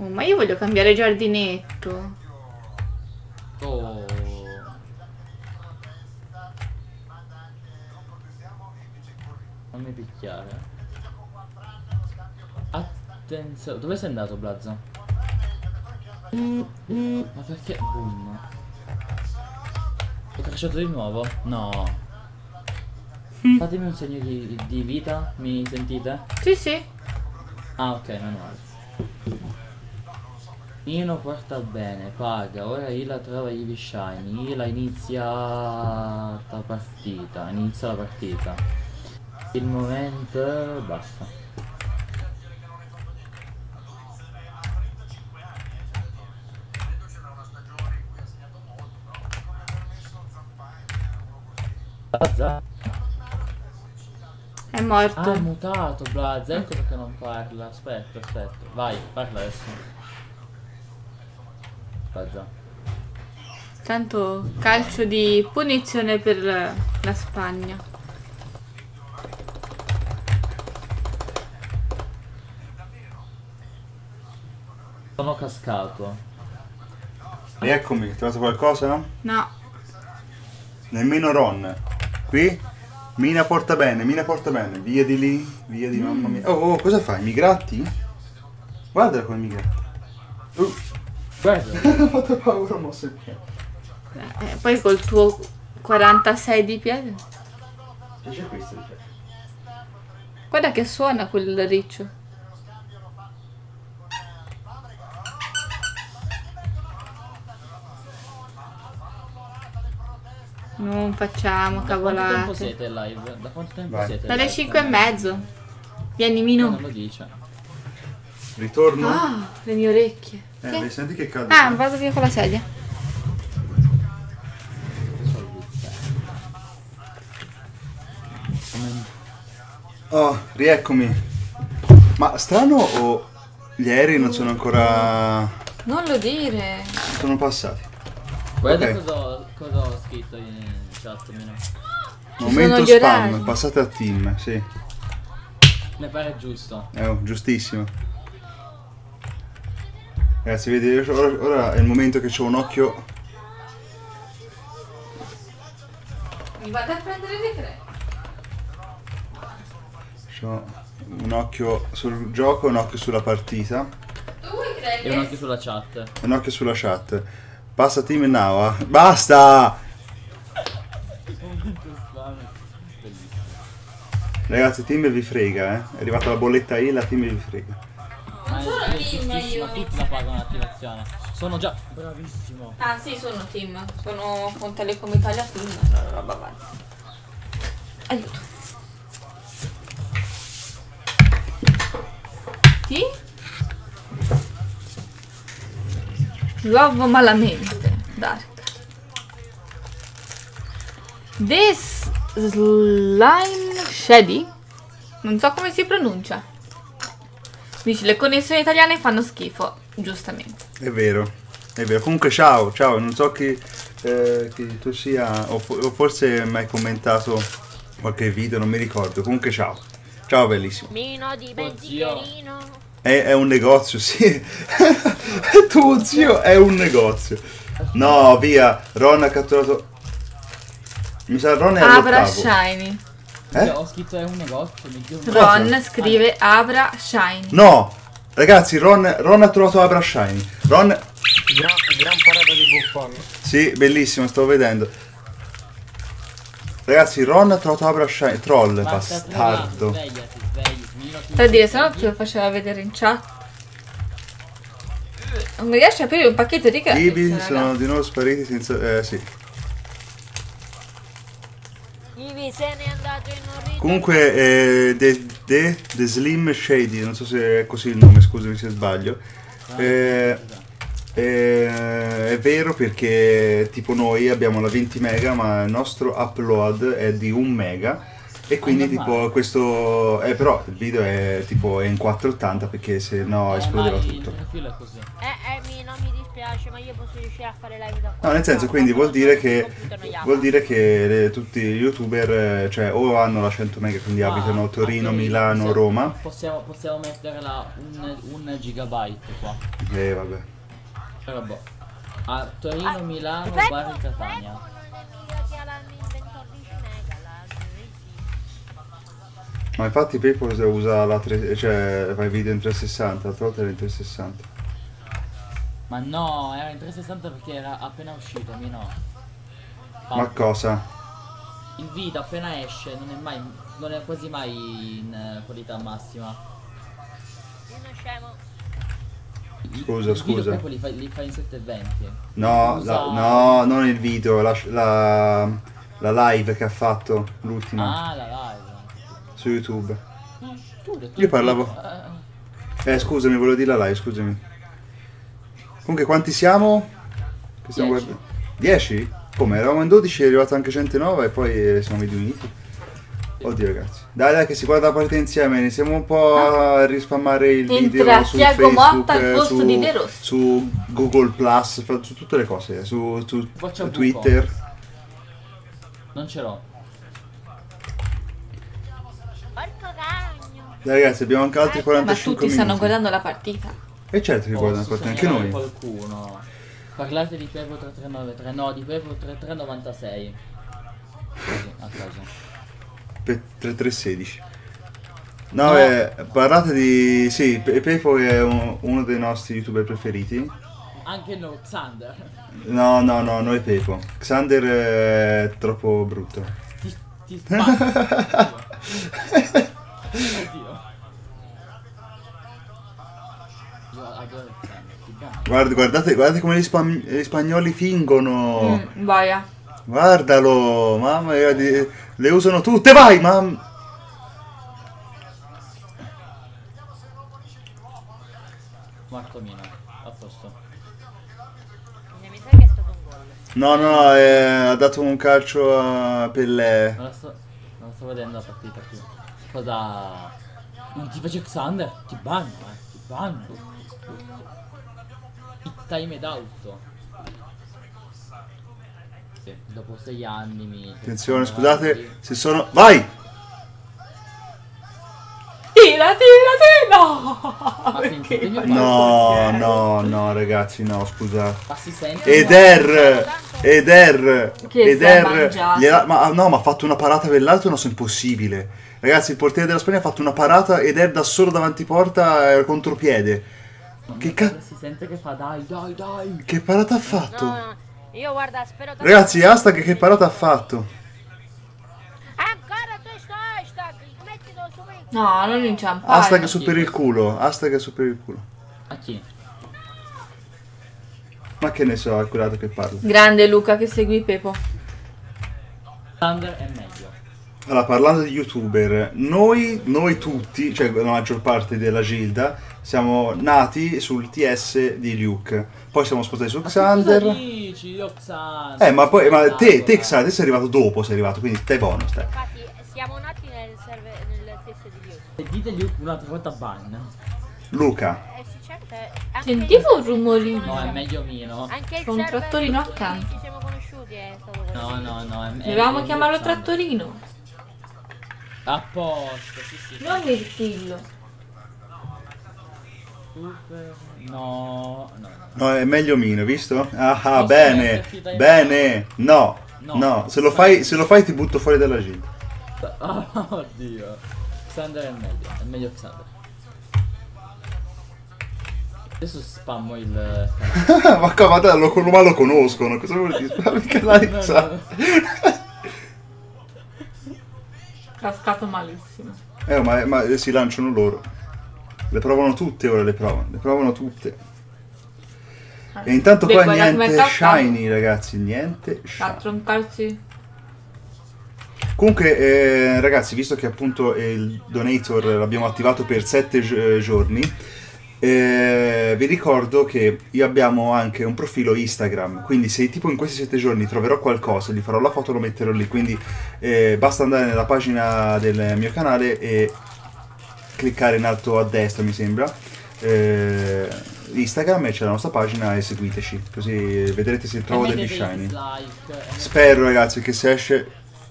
Oh, ma io voglio cambiare giardinetto. Oh. Non mi picchiare. Attenzione. Dove sei andato, Blazza? Mm, mm. Ma perché? Boom. L'ho cacciato di nuovo? No. Mm. Fatemi un segno di, di vita. Mi sentite? Sì, sì. Ah, ok, meno male. Nino porta bene, paga, ora Ila trova gli Vishiny, Ila inizia la partita, inizia la partita. Il momento... basta. Blazza? È morto. Ah, è mutato Blazza, ecco perché non parla, aspetta, aspetta, vai, parla adesso. Tanto calcio di punizione per la Spagna. Sono cascato. E eccomi, hai trovato qualcosa? No. Nemmeno Ron. Qui? Mina porta bene, Mina porta bene. Via di lì, via di mm. mamma mia. Oh, oh, cosa fai? Mi gratti? Guarda come mi gratti. Uh. Guarda, ho fatto paura, ho mosso il piede. Eh, poi col tuo quarantasei di piede. E c'è questo di piede. Guarda che suona quel riccio. Non facciamo cavolate. Da quanto tempo siete live? Da quanto tempo Vai. siete? Dalle cinque e mezzo. Vieni Mino. Non lo dice. Ritorno. Ah, oh, le mie orecchie. Eh, che? Senti che cade. Ah, vado via con la sedia. Oh, rieccomi. Ma strano o gli aerei non sono ancora... Non lo dire. Sono passati. Guarda okay. cosa, ho, cosa ho scritto in chat. Meno. Momento spam, passate a team, sì. Mi pare giusto. Eh, oh, giustissimo. Ragazzi, vedete, ora, ora è il momento che c'ho un occhio. Mi vado a prendere le tre. C'ho un occhio sul gioco, un occhio sulla partita. Tu vuoi credere? E un occhio sulla chat. Un occhio sulla chat. Passa team in now. Basta! Ragazzi, team vi frega, eh. È arrivata la bolletta I, la team vi frega. Non sono team io. Tutti la pagano l'attivazione. Sono già bravissimo. Ah sì, sono team. Sono con Telecom Italia team. Roba avanti. Aiuto. Sì? L'uovo malamente. Dark. This slime shady. Non so come si pronuncia. Dice, le connessioni italiane fanno schifo, giustamente. È vero, è vero. Comunque ciao, ciao, non so chi, eh, chi tu sia, o, o forse mi hai commentato qualche video, non mi ricordo. Comunque ciao, ciao bellissimo. Mino di Benzierino. È, è un negozio, sì. Tuo zio è un negozio. No, via, Ron ha catturato... Mi sa Ron è Abra Shiny. Eh? Ho scritto è un negozio, mi chiedo. Ron scrive Abra Shiny. No! Ragazzi, Ron, Ron ha trovato Abra Shiny. Ron... Gran, gran parata di buffone. Sì, bellissimo, stavo vedendo. Ragazzi, Ron ha trovato Abra Shiny. Troll, ma bastardo. Svegliati, svegliati. Per dire, se no te lo faceva vedere in chat. Non mi riesci a aprire un pacchetto di gratis. I bibi sono di nuovo spariti senza... Eh, sì. Eevee se n'è andato in un rito. Comunque eh, The, The, The Slim Shady, non so se è così il nome, scusami se sbaglio. Eh, eh, è vero, perché tipo noi abbiamo la venti mega ma il nostro upload è di un mega. E quindi tipo questo... Eh, però il video è tipo è in quattro ottanta perché se no eh, esplodeva tutto. Eh, eh mi, non mi dispiace, ma io posso riuscire a fare live da qua. No, nel senso, quindi vuol dire che... Vuol dire che le, tutti gli youtuber, cioè, o hanno la cento mega, quindi ah, abitano Torino, Milano, possiamo, Roma. Possiamo, possiamo metterla un, un gigabyte qua. Eh, vabbè. Però boh. A Torino, ah, Milano, Bari, Catania. Ma infatti PayPal usa la tre, cioè fa i video in trecentosessanta, l'altra volta era in trecentosessanta. Ma no, era in trecentosessanta perché era appena uscito, mi no. Papi. Ma cosa? Il video appena esce non è mai, non è quasi mai in qualità massima. Io non scemo. Scusa, il scusa. Video li, fa, li fa in settecentoventi. No, usa... la, no, non il video, la, la, la live che ha fatto l'ultima. Ah, la live. Su YouTube. Io parlavo. Eh scusami, volevo dire la live, scusami. Comunque quanti siamo? Che stiamo guardando? dieci? Come? Eravamo in dodici, è arrivato anche centonove e poi siamo i due uniti. Oddio ragazzi. Dai dai che si guarda la partita insieme, iniziamo un po' a rispammare il video su Facebook, su, su Google Plus, su tutte le cose, su, su Twitter. Non ce l'ho. Dai ragazzi, abbiamo anche altri quarantacinque minuti. Ma tutti stanno minuti. guardando la partita. E certo che oh, guardano la partita, anche noi. Qualcuno. Parlate di Pevo tre tre nove tre, no, di Pevo tre tre nove sei. Così, a caso. Pe tre tre uno sei. No, no. Eh, parlate di... Sì, Pe Pevo è un, uno dei nostri youtuber preferiti. Anche no, Xander. No, no, no, noi Pevo. Xander è troppo brutto. Ti, ti spacco. Oddio. Guarda, guardate, guardate come gli, spam, gli spagnoli fingono. Mm, vai. Guardalo, mamma mia, le usano tutte, vai, mamma. Marco Mina, a posto. Mi sa che è stato un gol. No, no, no, eh, ha dato un calcio a Pellè. Non sto, non sto vedendo la partita più. Cosa? Non ti faccio Xander? Ti banno, eh, ti banno. Il time out. Sì, dopo sei anni mi... Attenzione, scusate, se sono... Vai! Tira, tira, tira! No! No, no, no, ragazzi, no, scusate. Ma si sente? Eder! Eder! Eder! Ma no, ma ha fatto una parata per l'altro, non so, impossibile. Ragazzi, il portiere della Spagna ha fatto una parata ed è da solo davanti porta eh, contropiede. Che cazzo? Si sente che fa dai, dai, dai. Che parata ha fatto? No, no. Io guarda, spero tanto. Ragazzi, hashtag che parata ha fatto? Ancora tu sto hashtag, mettilo su per il culo. No, non inciampare. Hashtag su per il culo, hashtag su per il culo. A chi? Ma che ne so, accurato che parlo. Grande Luca che segui Pepo. Thunder è meglio. Allora, parlando di youtuber, noi, noi tutti, cioè la maggior parte della Gilda, siamo nati sul T S di Luke. Poi siamo spostati su Xander. Ma dici, io Xander. Eh, ma poi, ma te, te Xander sei arrivato dopo, sei arrivato, quindi te bonus. Te. Infatti, siamo nati nel, serve, nel T S di Luke. E dite Luke un'altra volta ban. Luca. Eh, sì, certo. Sentivo un rumorino. No, è meglio meno. Anche con un trattorino accanto. Ci siamo conosciuti, eh, no, no, no, è meglio. Dovevamo chiamarlo trattorino. A posto, sì sì. Non Mirtillo. No, no. No, è meglio Mino, visto? Ah, ah bene, bene. No, no, no. Se, lo fai, se lo fai ti butto fuori dalla Gilda. Oh, oddio. Xander è meglio, è meglio Xander. Adesso spammo il... ma guarda, lo, ma lo conoscono, cosa vuol dire? Spammo il canale di Xander. Cascato malissimo. Eh, ma, ma si lanciano loro. Le provano tutte ora, le provano. Le provano tutte. E intanto qua niente shiny, ragazzi. Niente shiny. Comunque eh, ragazzi, visto che appunto eh, il donator l'abbiamo attivato per sette giorni, eh, vi ricordo che io abbiamo anche un profilo Instagram, quindi se tipo in questi sette giorni troverò qualcosa, gli farò la foto e lo metterò lì, quindi eh, basta andare nella pagina del mio canale e cliccare in alto a destra, mi sembra, eh, Instagram, e c'è la nostra pagina e seguiteci, così vedrete se trovo degli shiny. Spero ragazzi che se esce...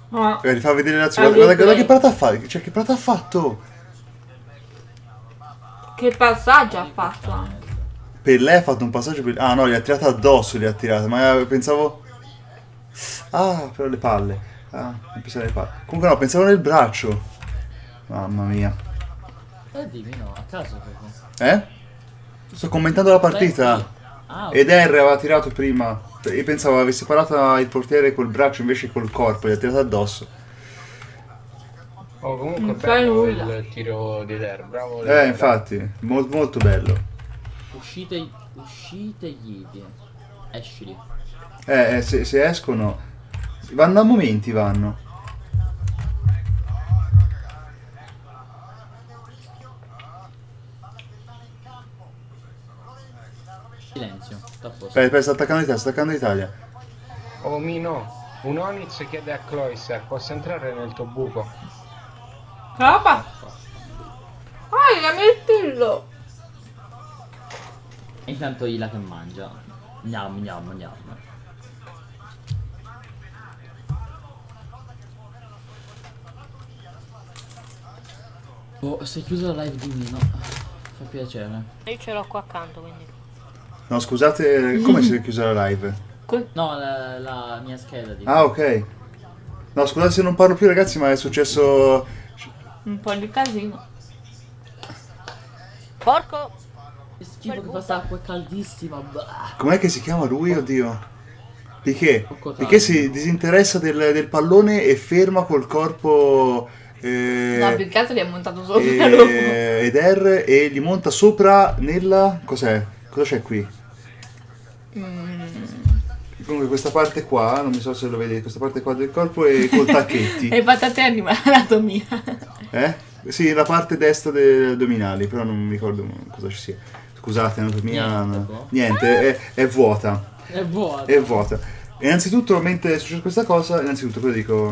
Ma... Eh, fa vedere ragazzi, guarda, guarda, guarda che parata ha fatto, cioè che parata ha fatto! Che passaggio ha fatto anche! Per lei ha fatto un passaggio per... Ah no, gli ha tirato addosso, gli ha tirato, ma pensavo... Ah, però le palle. Ah, non pensavo alle palle. Comunque no, pensavo nel braccio. Mamma mia. Eh, dimmi no, a caso perché... Eh? Sto commentando la partita. Ah, okay. Ed R aveva tirato prima. Io pensavo avesse parato il portiere col braccio, invece col corpo, gli ha tirato addosso. Oh, comunque non bello il tiro di R, bravo. Eh, R. Infatti, mo molto bello. Uscite, uscite gli escili. Eh, eh se, se escono, vanno a momenti, vanno. Silenzio, aspetta, sta attaccando l'Italia, sta attaccando l'Italia. Oh Mino, un Onix chiede a Cloyster, posso entrare nel tuo buco? Roba! Ah, la Mirtillo! Intanto Ila che mangia. Gnam, gnam, gnam. Oh, si è chiuso la live di Mino. Fa piacere. Io ce l'ho qua accanto, quindi... No, scusate, come si è chiusa la live? No, la, la mia scheda. Dico. Ah, ok. No, scusate se non parlo più, ragazzi, ma è successo... Un po' di casino. Porco! Che schifo che fa l'acqua, è caldissima. Com'è che si chiama lui, oddio? Perché? Perché si disinteressa del, del pallone e ferma col corpo... Eh, no, più che altro gli ha montato sopra. Eh, ed R, e gli monta sopra nella... Cos'è? Cosa c'è qui? Mm. Comunque questa parte qua, non mi so se lo vedete, questa parte qua del corpo è col tacchetti. E patate anatomia. Eh? Sì, la parte destra degli addominali, però non mi ricordo cosa ci sia. Scusate, anatomia... Niente, niente è, è vuota. È vuota. È vuota. E innanzitutto, mentre succede questa cosa, innanzitutto cosa dico?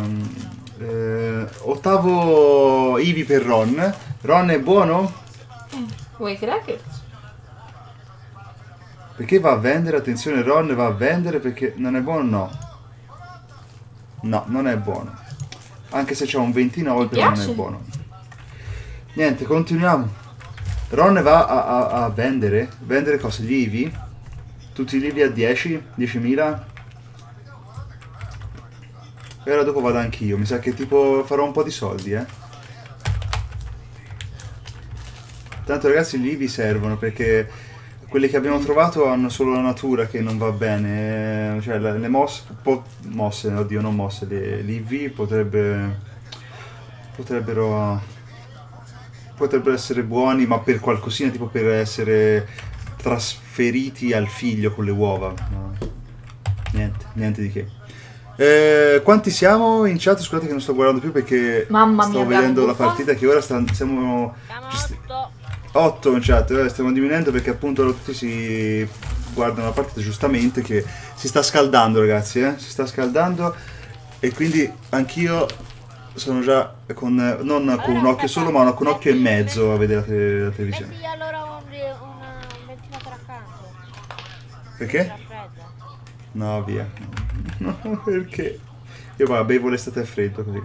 Eh, ottavo Eevee per Ron. Ron è buono? Vuoi cracker? Perché va a vendere? Attenzione, Ron va a vendere perché non è buono, no. No, non è buono. Anche se c'è un ventinove, però non è buono. Niente, continuiamo. Ron va a, a, a vendere. Vendere cosa? Gli Eevee? Tutti gli Eevee a dieci, diecimila. E ora dopo vado anch'io. Mi sa che tipo farò un po' di soldi, eh. Tanto ragazzi, gli Eevee servono perché... Quelli che abbiamo trovato hanno solo la natura che non va bene, cioè le mosse, mosse oddio non mosse, le, le I V potrebbe, potrebbero, potrebbero essere buoni, ma per qualcosina, tipo per essere trasferiti al figlio con le uova, no. Niente, niente di che. Eh, quanti siamo in chat? Scusate che non sto guardando più perché Mamma sto mia, vedendo la buffo. partita che ora sta, siamo... otto in chat, eh, stiamo diminuendo perché appunto tutti si guardano la partita giustamente che si sta scaldando ragazzi, eh? Si sta scaldando e quindi anch'io sono già con, non allora, con un occhio solo ma con un occhio e mezzo a vedere la, te la televisione. Metti allora un, una ventilator accanto. Perché? No via, no, perché? Io va, bevo l'estate a freddo così.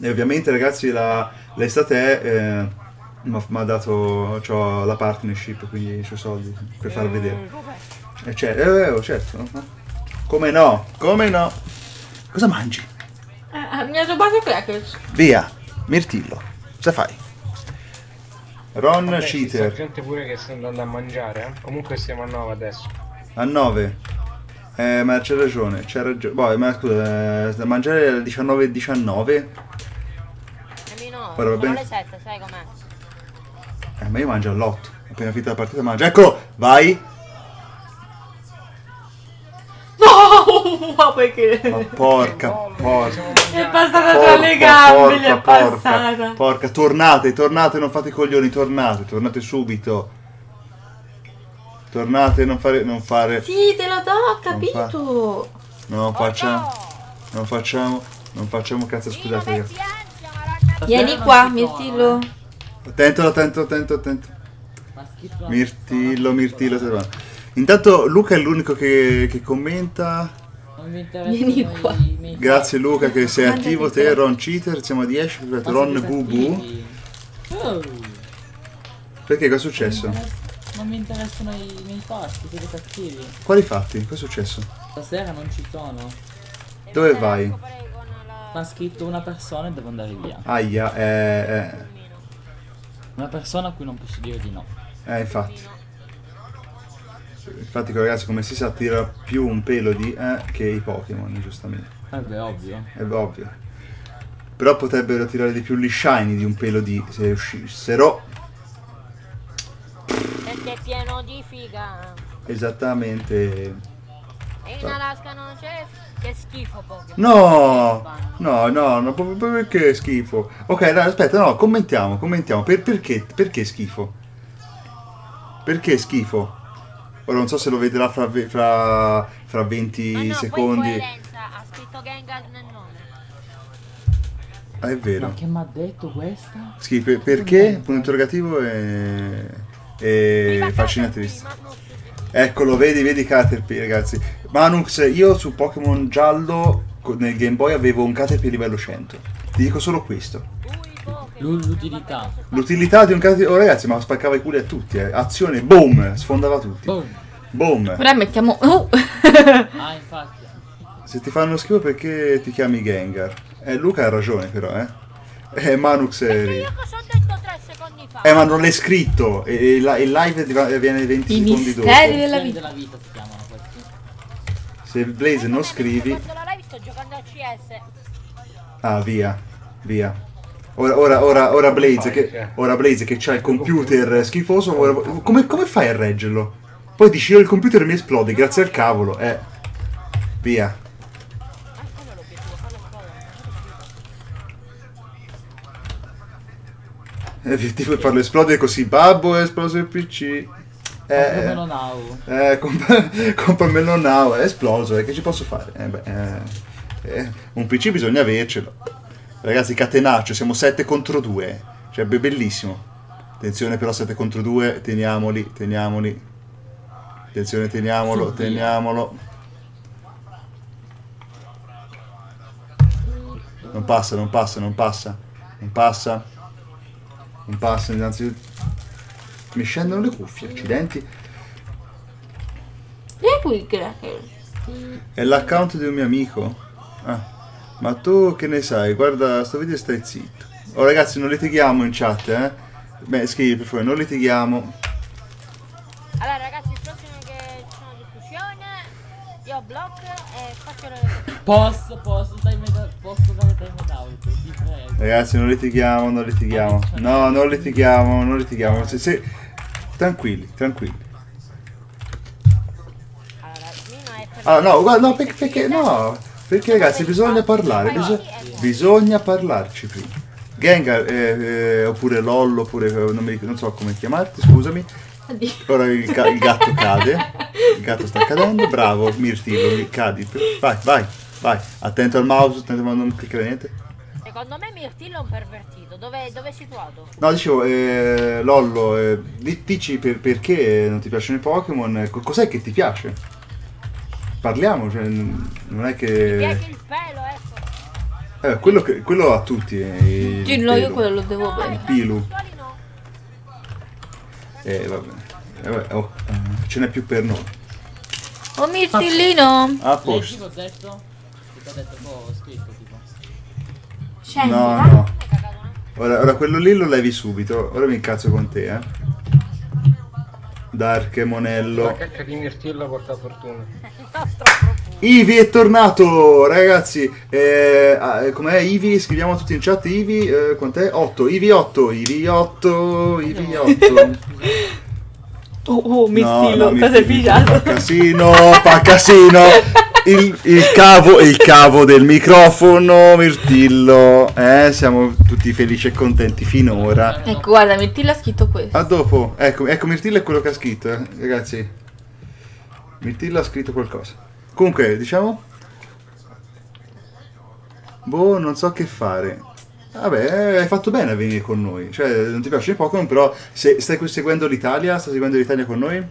E ovviamente ragazzi la... L'estate eh, mi ha dato, c'ho la partnership, quindi c'ho soldi per far vedere. E certo, eh, certo. Come no? Come no? Cosa mangi? Eh, mi ha rubato crackers. Via, Mirtillo, cosa fai? Ron Vabbè, cheater. C'è gente pure che sta andando a mangiare, eh? Comunque siamo a nove adesso. A nove? Eh, ma c'è ragione, c'è ragione. Boh, ma scusa, eh, da mangiare alle diciannove e diciannove? Sono le sette, sai com'è? Eh, ma io mangio all'otto. Appena finita la partita mangio. Eccolo! Vai! No! Ma perché? Ma porca, porca. È passata porca, tra le gambe, porca, è passata. Porca, porca, tornate, tornate, non fate i coglioni, tornate, tornate subito. Tornate, non fare, non fare. Sì, te la do, ho capito. Non, fa... no, facciamo, non facciamo, non facciamo cazzo, scusate io. Vieni qua, Mirtillo. Attento, attento, attento, attento. Mirtillo, Mirtillo, servano. Intanto Luca è l'unico che, che commenta. Non mi interessa qua. Grazie Luca che sei attivo, te Ron Cheater, siamo a dieci, Ron Bubu. Oh. Perché? Cosa è successo? Non mi, non mi interessano i miei fatti, siete cattivi. Quali fatti? Cosa è successo? Stasera non ci sono. Dove vai? Mi ha scritto una persona e devo andare via. Aia, eh, eh. Una persona a cui non posso dire di no. Eh, infatti. Infatti ragazzi, come si sa, attira più un pelo di eh, che i Pokémon, giustamente. Eh beh, ovvio. È ovvio. Però potrebbero tirare di più gli shiny di un pelo di se uscissero. Perché è pieno di figa. Esattamente. E in Alaska non c'è, che schifo Pokémon. No, no, no, no, perché è schifo. Ok, allora, aspetta, no, commentiamo, commentiamo. Per, perché, perché schifo? Perché schifo? Ora non so se lo vedrà fra, fra, fra venti ma no, secondi. Ha scritto Gengar nel nome. Ah, è vero. Ma che mi ha detto questa? Sì, per, perché? Punto interrogativo e, e fascinatrice. Eccolo, vedi, vedi Caterpie, ragazzi. Manux, io su Pokémon giallo nel Game Boy avevo un Caterpie livello cento. Ti dico solo questo. L'utilità. L'utilità di un cazzo. Oh ragazzi, ma spaccava i culi a tutti, eh. Azione, boom, sfondava tutti. Boom. Boom. Ora mettiamo... Oh. Ah, infatti. Se ti fanno schifo perché ti chiami Gengar. Eh, Luca ha ragione però, eh. Eh, Manux... Perché io cosa ho detto tre secondi fa? Eh, ma non l'hai scritto. E il live viene venti I secondi dopo. I misteri della vita. Della vita si chiamano questi. Se Blaze eh, non scrivi... Quando la live sto giocando a C S. Ah, via. Via. Ora, ora, ora, ora Blaze che, ora Blaze che c'ha il computer schifoso, ora, come, come fai a reggerlo? Poi dici io il computer mi esplode, grazie al cavolo, eh. Via. L'obiettivo è farlo esplodere così, babbo è esploso il P C. Eh, eh, compamelo now, è esploso, eh, che ci posso fare? Eh, beh, eh, eh, un P C bisogna avercelo. Ragazzi, catenaccio, siamo sette contro due. Cioè, bellissimo. Attenzione però, sette contro due, teniamoli, teniamoli. Attenzione, teniamolo, teniamolo. Non passa, non passa, non passa. Non passa. Non passa, innanzitutto. Mi scendono le cuffie, accidenti. È l'account di un mio amico. Ah. Ma tu che ne sai? Guarda sto video e stai zitto. Oh ragazzi, non litighiamo in chat, eh? Beh, scrivi per favore, non litighiamo. Allora ragazzi, il prossimo che c'è una discussione, io blocco e faccio le... Posso, posso, dai metà, posso dare time out, ti prego. Ragazzi, non litighiamo, non litighiamo. No, non litighiamo, non litighiamo. Se, se... Tranquilli, tranquilli. Allora, no, guarda, no, perché, perché no... Perché ragazzi bisogna parlare, bisogna, bisogna parlarci prima. Gengar, eh, eh, oppure Lollo, oppure non, mi, non so come chiamarti, scusami. Ora il, il gatto cade, il gatto sta cadendo, bravo Mirtillo, cadi. Vai, vai, vai, attento al mouse, attento a non cliccare niente. Secondo me Mirtillo è un pervertito, dove, dove è situato? No, dicevo, eh, Lollo, eh, dici per, perché non ti piacciono i Pokémon, cos'è che ti piace? Parliamo, cioè, non è che... Mi piace il pelo, ecco. Eh, quello, che, quello a tutti. Eh, il no, pelo. Io quello lo devo bene. Il pilu. No. Eh, vabbè. Eh, vabbè. Oh, ce n'è più per noi. Oh, Mirtillino. A posto. Ho detto, ho detto, ho scritto, tipo. Scendi, no, va? No. Ora, ora quello lì lo levi subito. Ora mi incazzo con te, eh. Dark Monello. La cacca di Mirtillo porta fortuna. Eevee è tornato ragazzi, eh, eh, com'è Eevee? Scriviamo tutti in chat Eevee, eh, quant'è? otto, Eevee otto, Eevee otto, Eevee otto. Oh oh, Mirtillo, no, no, cosa è figliato? Fa casino, fa casino. il, il, cavo, il cavo del microfono, Mirtillo. Eh, siamo tutti felici e contenti finora. Ecco, guarda, Mirtillo ha scritto questo. A dopo, ecco, ecco Mirtillo è quello che ha scritto, eh, ragazzi. Mirtillo ha scritto qualcosa. Comunque, diciamo, boh, non so che fare. Vabbè, hai fatto bene a venire con noi. Cioè, non ti piace Pokémon, però se stai seguendo l'Italia, stai seguendo l'Italia con noi?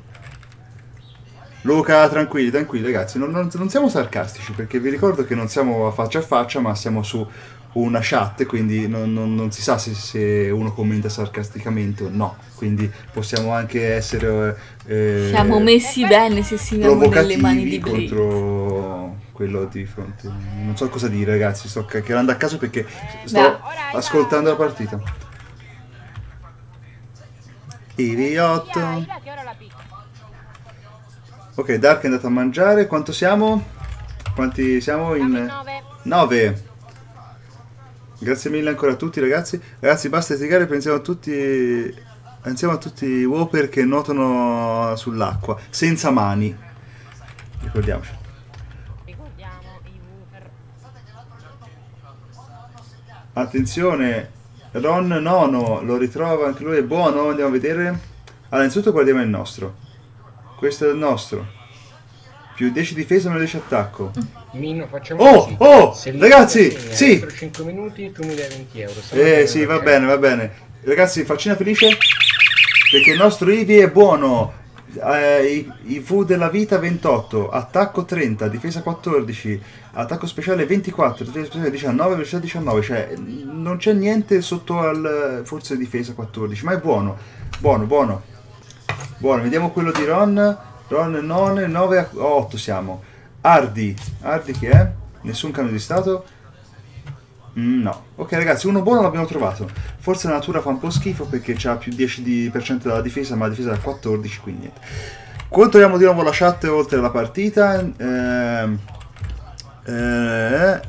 Luca, tranquilli, tranquilli ragazzi, non, non, non siamo sarcastici, perché vi ricordo che non siamo a faccia a faccia, ma siamo su una chat, quindi non, non, non si sa se, se uno commenta sarcasticamente o no, quindi possiamo anche essere... Eh, siamo messi bene se siamo nelle mani di Blitz. Contro... quello di fronte, non so cosa dire ragazzi, sto chiacchierando a caso perché sto Beh. ascoltando la partita. Idiotto. Ok, Dark è andato a mangiare, quanto siamo? Quanti siamo? In nove. Grazie mille ancora a tutti ragazzi. Ragazzi, basta litigare, pensiamo a tutti, pensiamo a tutti i Whopper che nuotano sull'acqua, senza mani. Ricordiamoci. Attenzione, Ron Nono lo ritrova, anche lui è buono, andiamo a vedere. Allora, innanzitutto guardiamo il nostro. Questo è il nostro. Più dieci difesa, meno dieci attacco. Mino, facciamo oh, così. Oh, se ragazzi, segna, sì! Entro cinque minuti tu mi dai venti euro. Eh, sì, va bene, va bene. Ragazzi, faccina felice, perché il nostro Eevee è buono. Eh, I V della vita ventotto, attacco trenta, difesa quattordici, attacco speciale ventiquattro, difesa speciale diciannove, velocità diciannove, cioè non c'è niente sotto al forse difesa quattordici, ma è buono, buono, buono, buono. Vediamo quello di Ron, Ron nove, nove a otto siamo. Ardi, Ardi che è? Nessun cambio di stato? Mm, no. Ok ragazzi, uno buono l'abbiamo trovato, forse la natura fa un po' schifo perché c'ha più dieci per cento della difesa, ma la difesa è quattordici, quindi niente. Controlliamo di nuovo la chat oltre alla partita. Eh, eh, eh,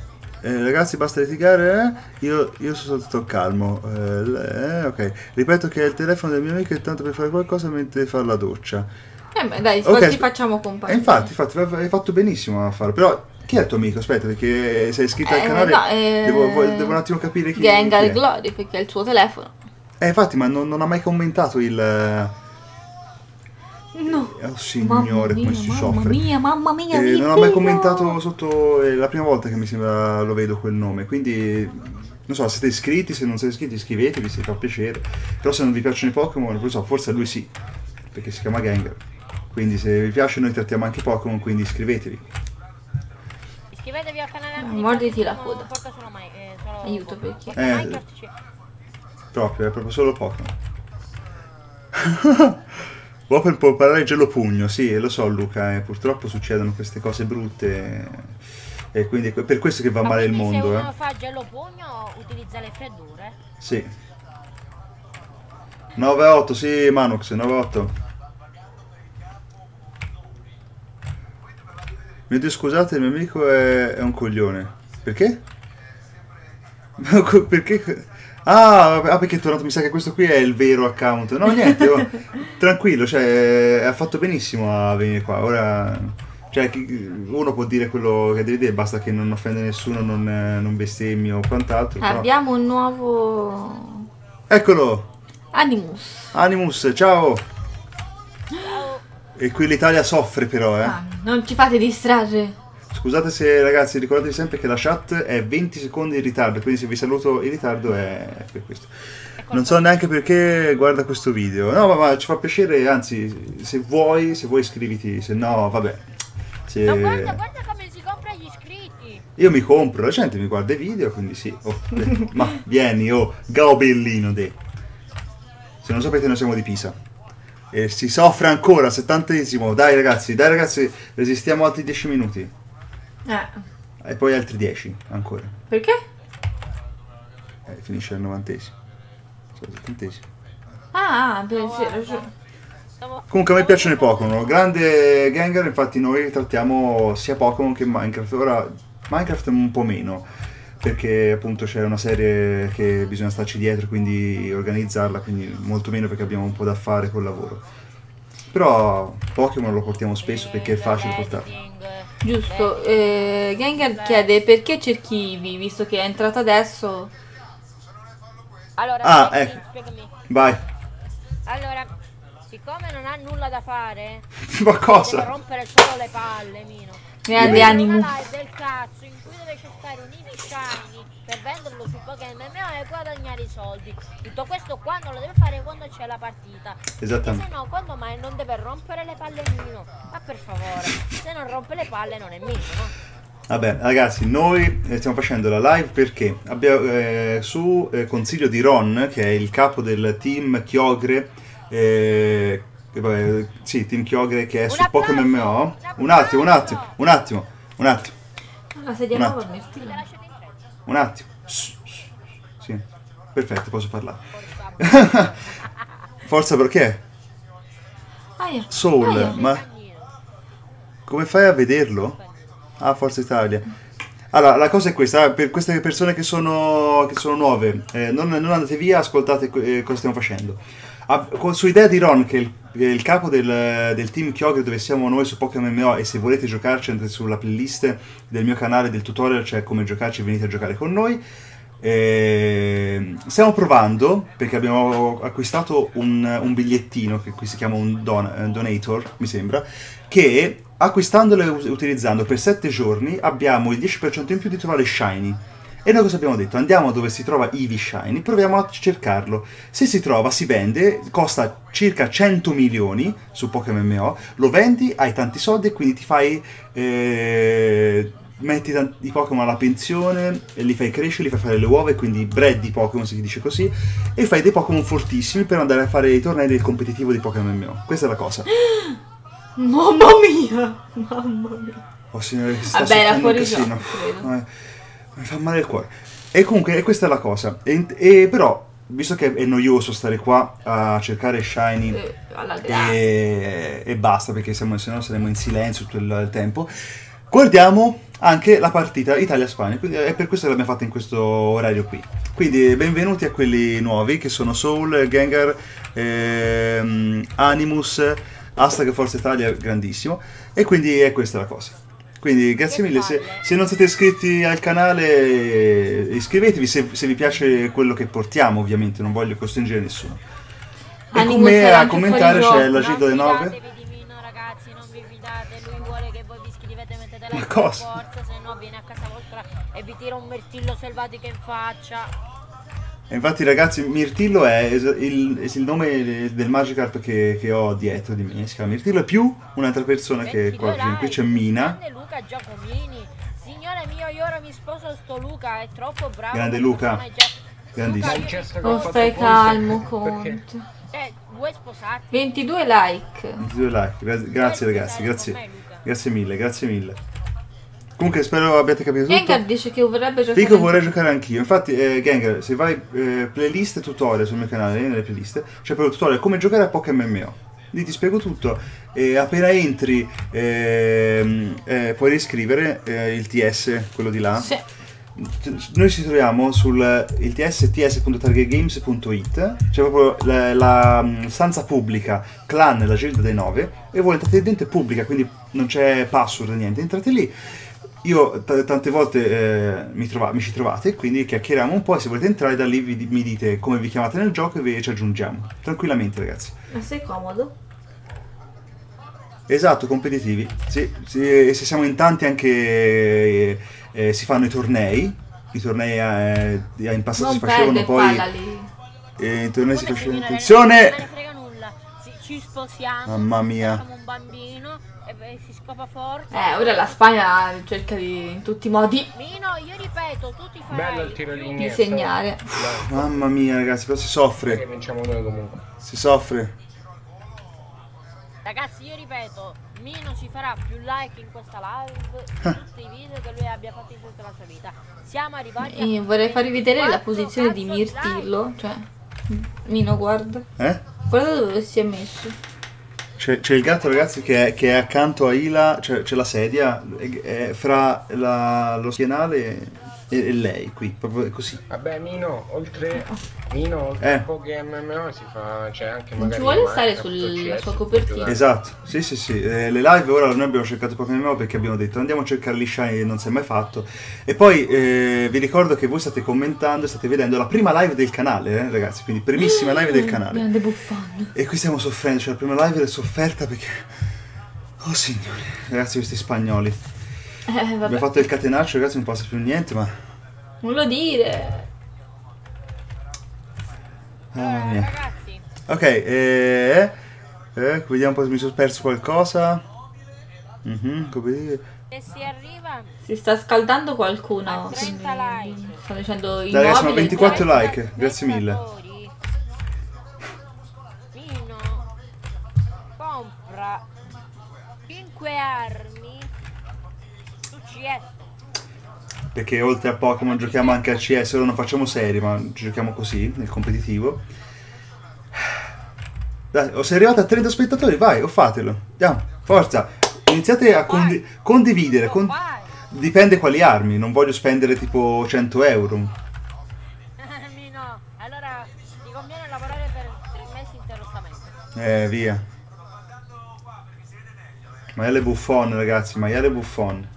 ragazzi, basta litigare, eh? io, io sono stato calmo. Eh, ok, ripeto che è il telefono del mio amico e tanto per fare qualcosa mentre fa la doccia. Eh beh, dai, okay. Ti facciamo compagnia. Eh, infatti, infatti, hai fatto benissimo a farlo, però... Chi è il tuo amico? Aspetta, perché sei iscritto eh, al canale, no, eh, devo, devo un attimo capire chi, Gengar chi è. Gengar Glory, perché è il suo telefono. Eh, infatti, ma non, non ha mai commentato il... No. Oh signore, come si soffre. Mamma mia, mamma mia, eh, non ha mai commentato sotto... È la prima volta che mi sembra lo vedo quel nome, quindi... Non so, siete iscritti, se non siete iscritti iscrivetevi, se vi fa piacere. Però se non vi piacciono i Pokémon, non lo so, forse a lui sì, perché si chiama Gengar. Quindi se vi piace noi trattiamo anche i Pokémon, quindi iscrivetevi. Iscrivetevi al canale, no, morditi la coda. Eh, aiuto perché eh, Minecraft c'è. Proprio, è proprio solo Pokémon. Whopper può parlare gelo pugno, sì, lo so Luca, eh, purtroppo succedono queste cose brutte e eh, quindi è per questo che va ma male il mondo. Se uno eh. fa gelo pugno utilizza le freddure? Sì. nove a otto, sì, Manux, nove a otto. Mi dico scusate, il mio amico è, è un coglione. Perché? Perché? Ah, ah, perché è tornato, mi sa che questo qui è il vero account. No, niente, oh, tranquillo, cioè, ha fatto benissimo a venire qua. Ora, cioè, uno può dire quello che deve dire, basta che non offende nessuno, non, non bestemmia o quant'altro. Abbiamo però... un nuovo... Eccolo! Animus. Animus, ciao! Ciao! E qui l'Italia soffre però, eh. Ah, non ci fate distrarre. Scusate se ragazzi, ricordatevi sempre che la chat è venti secondi in ritardo, quindi se vi saluto in ritardo è per questo. Non so neanche perché guarda questo video. No, ma, ma ci fa piacere, anzi, se vuoi, se vuoi iscriviti, se no, vabbè. Se... No, guarda, guarda come si compra gli iscritti. Io mi compro, la gente mi guarda i video, quindi sì. Oh, ma vieni, oh, gaobellino de. Se non sapete, noi siamo di Pisa. E si soffre ancora, settantesimo. Dai ragazzi, dai ragazzi, resistiamo altri dieci minuti. Eh. E poi altri dieci ancora. Perché? Eh, finisce al novantesimo. settantesimo. Ah, penso. Comunque a me piacciono i Pokémon. Grande Gengar, infatti noi trattiamo sia Pokémon che Minecraft. Ora Minecraft un po' meno, perché appunto c'è una serie che bisogna starci dietro, quindi organizzarla, quindi molto meno perché abbiamo un po' da fare col lavoro. Però Pokémon lo portiamo spesso perché è facile portarlo. Giusto, eh, Gengar chiede perché cerchi Eevee, visto che è entrato adesso. Allora, ah, spiegami, ecco. spiegami. Vai. Allora, siccome non ha nulla da fare, ma cosa? Deve rompere solo le palle, Mino. Grande animo. Una live del cazzo in cui deve cercare un Eevee shiny per venderlo su PokeMMO e guadagnare i soldi. Tutto questo qua non lo deve fare quando c'è la partita. Esattamente. Se no, quando mai non deve rompere le palle Mino. Ma per favore, se non rompe le palle non è Mino, no? Vabbè ragazzi, noi stiamo facendo la live perché abbiamo, eh, su eh, consiglio di Ron, che è il capo del team Chiogre, eh, vabbè, sì, team Chiogre che è un su PokeMMO. Un attimo, un attimo, un attimo, un attimo. Ma se diamo un attimo. Un attimo. Un attimo. Sì, perfetto, posso parlare. Forza, forza perché? Aia. Soul, Aia. ma come fai a vederlo? Ah, Forza Italia. Allora, la cosa è questa, per queste persone che sono, che sono nuove, eh, non, non andate via, ascoltate eh, cosa stiamo facendo. Ah, con, su idea di Ron, che è il, che è il capo del, del team Kyogre, dove siamo noi su PokeMMO, e se volete giocarci andate sulla playlist del mio canale del tutorial, cioè come giocarci, venite a giocare con noi. Eh, stiamo provando, perché abbiamo acquistato un, un bigliettino, che qui si chiama un, don, un donator, mi sembra, che... acquistandolo e utilizzando per sette giorni abbiamo il dieci per cento in più di trovare Shiny. E noi cosa abbiamo detto? Andiamo dove si trova Eevee Shiny, proviamo a cercarlo. Se si trova, si vende, costa circa cento milioni su PokeMMO, lo vendi, hai tanti soldi e quindi ti fai... Eh, metti i Pokémon alla pensione, li fai crescere, li fai fare le uova e quindi bread di Pokémon, si dice così, e fai dei Pokémon fortissimi per andare a fare i tornei del competitivo di PokeMMO. Questa è la cosa. Mamma mia! Mamma mia! Oh signore, che si sta soffrendo un casino. Vabbè, mi fa male il cuore. E comunque, questa è la cosa. E, e però, visto che è noioso stare qua a cercare Shiny eh, e, e basta, perché se no saremo in silenzio tutto il, il tempo, guardiamo anche la partita Italia-Spagna. È per questo che l'abbiamo fatta in questo orario qui. Quindi benvenuti a quelli nuovi, che sono Soul, Gengar, ehm, Animus... hashtag Forza Italia grandissimo. E quindi è questa la cosa. Quindi grazie mille, se, se non siete iscritti al canale iscrivetevi se, se vi piace quello che portiamo, ovviamente non voglio costringere nessuno. E con me a commentare c'è la Gilda dei Nove. Ma cosa? Se no viene a casa vostra e vi tira un mirtillo selvatico in faccia. Infatti ragazzi, Mirtillo è il, il nome del Magikarp che, che ho dietro di me, si chiama Mirtillo, più un'altra persona che è qua, qui c'è Mina. Grande Luca Giacomini, signore mio, io ora mi sposo sto Luca, è troppo bravo. Grande Luca, grandissimo. Oh, stai calmo Conte. Eh, vuoi sposarti? ventidue like. ventidue like, Gra grazie ragazzi, grazie, grazie mille, grazie mille. Comunque spero abbiate capito tutto. Gengar dice che vorrebbe giocare. Fico vorrei giocare anch'io. Infatti eh, Gengar, se vai eh, playlist e tutorial sul mio canale, nelle playlist, c'è proprio il tutorial come giocare a PokeMMO. Lì ti spiego tutto. E appena entri eh, eh, puoi riscrivere eh, il T S, quello di là. Sì. Noi ci troviamo sul il T S, t s punto tigergames punto it. C'è proprio la, la stanza pubblica, clan, la Gilda dei Nove. E voi entrate dentro, è pubblica, quindi non c'è password, niente. Entrate lì. Io tante volte eh, mi, trova, mi ci trovate, quindi chiacchieriamo un po' e se volete entrare da lì vi, mi dite come vi chiamate nel gioco e vi, ci aggiungiamo. Tranquillamente ragazzi. Ma sei comodo? Esatto, competitivi. Sì, sì, e se siamo in tanti anche eh, eh, si fanno i tornei. I tornei eh, in passato non si facevano poi... Eh, I tornei non si facevano... Attenzione! Non me ne frega nulla. Ci, ci sposiamo. Mamma mia. Facciamo un bambino. Eh, si scopa forte. Eh, ora la Spagna cerca di in tutti i modi. Mino, io ripeto, tu ti fai disegnare. Mamma mia, ragazzi, però si soffre. Vinciamo noi comunque. Si soffre. Ragazzi, io ripeto, Mino ci farà più like in questa live di tutti i video che lui abbia fatto in tutta la sua vita. Siamo arrivati a... Io vorrei farvi vedere la posizione di Mirtillo, cioè Mino guarda. Eh? Guarda dove si è messo. C'è il gatto ragazzi che è, che è accanto a Ila, c'è la sedia, è, è fra la, lo schienale E lei qui, proprio così. Vabbè, Mino, oltre, Mino, oltre eh. a PokeMMO si fa, cioè anche magari... Non ci vuole stare sulla sua copertina. Esatto, sì sì sì, eh, le live ora noi abbiamo cercato PokeMMO perché abbiamo detto andiamo a cercare gli shiny, non si è mai fatto. E poi eh, vi ricordo che voi state commentando e state vedendo la prima live del canale, eh, ragazzi, quindi primissima live del canale. Grande buffone. E qui stiamo soffrendo, cioè la prima live è sofferta perché... Oh signore, ragazzi, questi spagnoli. Eh, abbiamo fatto il catenaccio, ragazzi, non passa più niente, ma... Non lo dire! Oh, mamma mia. Ragazzi. Ok, eh, eh, vediamo un po' se mi sono perso qualcosa. Mm-hmm, come... E si arriva? Si sta scaldando qualcuno. trenta like. Sto dicendo i Dai, sono ventiquattro like, grazie mille. Vino. Compra cinque armi. Perché oltre a Pokémon giochiamo anche a C S, ora non facciamo serie, ma giochiamo così, nel competitivo. Dai, o sei arrivato a trenta spettatori, vai, o fatelo. Andiamo, forza. Iniziate a condi condividere. Con Dipende quali armi, non voglio spendere tipo cento euro. No, allora ti conviene lavorare per tre mesi interrottamente. Eh, via. Maiale buffone, ragazzi, maiale buffone.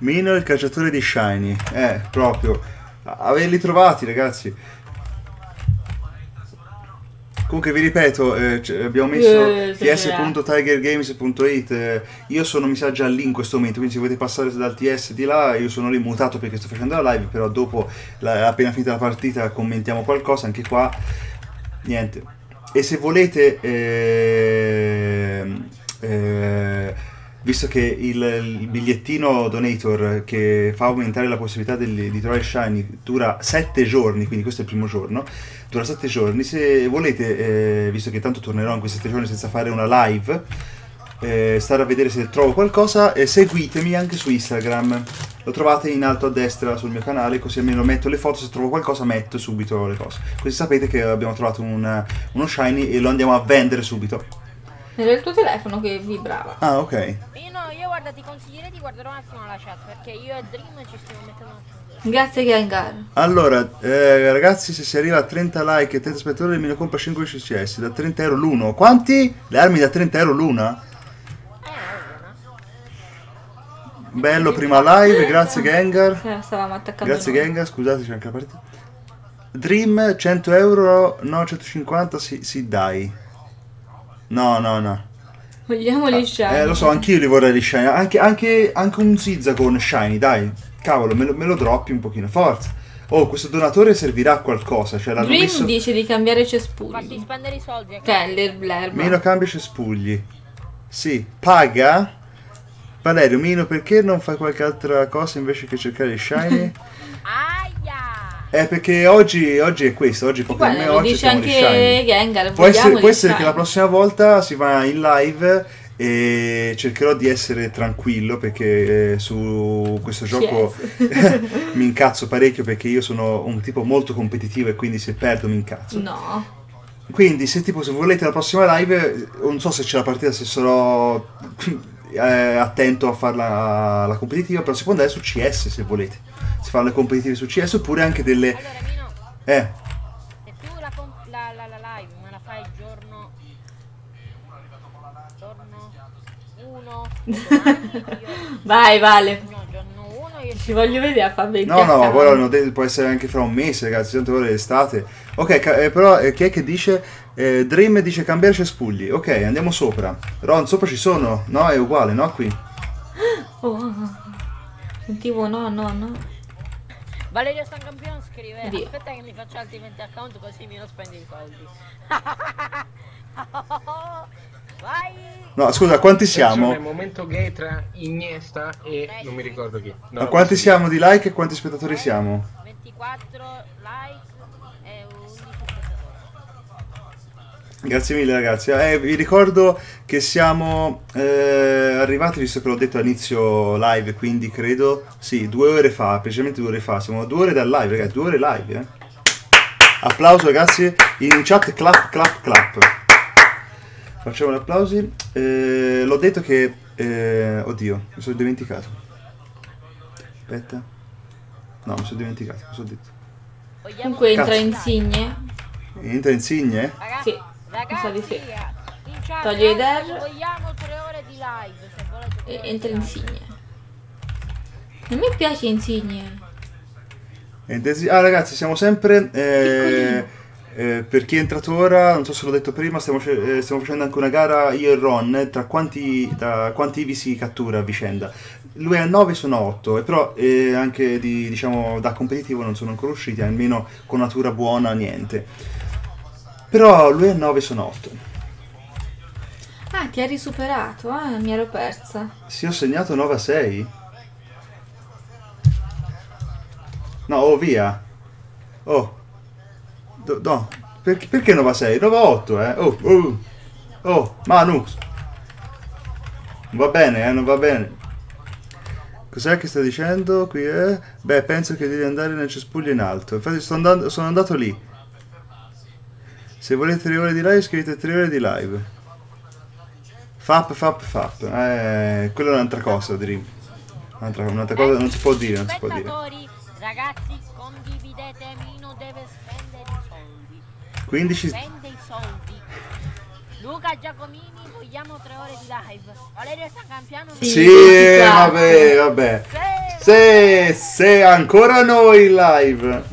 Mino il cacciatore di shiny. Eh, proprio. Averli trovati, ragazzi. Comunque vi ripeto, eh, abbiamo messo eh, t s punto tiger games punto it. eh, Io sono, mi sa, già lì in questo momento. Quindi se volete passare dal T S di là, io sono lì mutato perché sto facendo la live. Però dopo, la, appena finita la partita, commentiamo qualcosa. Anche qua, niente. E se volete eh, eh, visto che il, il bigliettino donator che fa aumentare la possibilità del, di trovare shiny dura sette giorni, quindi questo è il primo giorno, dura sette giorni, se volete, eh, visto che tanto tornerò in questi sette giorni senza fare una live, eh, stare a vedere se trovo qualcosa, eh, seguitemi anche su Instagram, lo trovate in alto a destra sul mio canale, così almeno metto le foto, se trovo qualcosa metto subito le cose, così sapete che abbiamo trovato una, uno shiny e lo andiamo a vendere subito. Era il tuo telefono che vibrava. Ah, ok. Io no, io guarda, ti consiglierei di guardare un attimo la chat, perché io e Dream ci stiamo mettendo un attimo. Grazie Gengar. Allora, eh, ragazzi, se si arriva a trenta like e trenta spettatori, me ne compra cinque C C S da trenta euro l'uno. Quanti? Le armi da trenta euro l'una? Eh, no. Bello, prima live, grazie Gengar. Eh, stavamo attaccando. Grazie noi. Gengar, scusateci anche la partita. Dream, cento euro, no, centocinquanta, si, si dai. No, no, no. Vogliamo gli shiny. Eh, lo so, anch'io li vorrei gli shiny. Anche, anche, anche un Zigzagoon shiny, dai. Cavolo, me lo, me lo droppi un pochino. Forza. Oh, questo donatore servirà a qualcosa. Cioè, Dream messo... dice di cambiare cespugli. Fatti spendere i soldi. A Keller, Blair. Mino cambia cespugli. Sì, paga. Valerio, Mino, perché non fai qualche altra cosa invece che cercare gli shiny? Eh, perché oggi, oggi è questo, oggi Pokémon, oggi dice siamo anche Gengar. Può essere, può essere che la prossima volta si va in live e cercherò di essere tranquillo, perché su questo gioco yes. mi incazzo parecchio, perché io sono un tipo molto competitivo e quindi se perdo mi incazzo. No. Quindi se tipo se volete la prossima live, non so se c'è la partita, se sarò eh, attento a farla la competitiva, però si può andare su C S se volete. Si fanno le competitive su C S oppure anche delle... Allora, Mino, eh. se tu la, la, la, la live me la fai giorno... giorno uno... Io... Vai, Vale. No, giorno uno io... Ci voglio vedere a far vedere. No, no, poi l'hanno detto, può essere anche fra un mese, ragazzi, tante ore d'estate. Ok, eh, però eh, chi è che dice... Eh, Dream dice cambiare cespugli. Ok, andiamo sopra. Ron, sopra ci sono? No, è uguale, no? Qui. Oh, sentivo no, no, no. Valerio San Campion scrive, Dio. Aspetta che mi faccio altrimenti account così mi lo spendi i soldi. Vai! No, scusa, quanti siamo? Nel momento gay tra Iniesta e... non mi ricordo chi. No, Ma quanti siamo di like e quanti spettatori siamo? ventiquattro like e undici spettatori. Grazie mille, ragazzi. Eh, vi ricordo che siamo eh, arrivati, visto che l'ho detto all'inizio live, quindi credo, sì, due ore fa, precisamente due ore fa, siamo due ore dal live, ragazzi, due ore live, eh. Applauso, ragazzi, in chat, clap, clap, clap. Facciamo gli applausi. Eh, l'ho detto che Eh, oddio, mi sono dimenticato. Aspetta. No, mi sono dimenticato, cosa ho detto? Comunque entra Insigne. Entra Insigne? Sì, mi sa di sì. Toglie i der. E entra Insigne. Non mi piace Insigne. Ah ragazzi, siamo sempre... Eh, eh, per chi è entrato ora, non so se l'ho detto prima, stiamo, eh, stiamo facendo anche una gara io e Ron, eh, tra quanti, da, quanti Eevee si cattura a vicenda. Lui è a nove, sono a otto, però eh, anche di, diciamo, da competitivo non sono ancora usciti, almeno con natura buona niente. Però lui è a nove, sono a otto. Ah, ti ha risuperato, eh? Mi ero persa. Sì, ho segnato nove a sei. No, oh, via. Oh. Do, no. Perché, perché nove a sei? nove a otto, eh. Oh, oh. Oh, Manux. Non va bene, eh, non va bene. Cos'è che sta dicendo qui, eh? Beh, penso che devi andare nel cespuglio in alto. Infatti sto andando, sono andato lì. Se volete tre ore di live, scrivete tre ore di live. Fap, fap, fap. Eh, quella è un'altra cosa, Dream. Un'altra un'altra cosa non si può dire, non si può dire. Ragazzi, condividete, Mino deve spendere i soldi. quindici spende i soldi. Luca Giacomini, vogliamo tre ore di live. Valerio sta campiando. Sì, sì, vabbè, vabbè. Se, se ancora noi in live.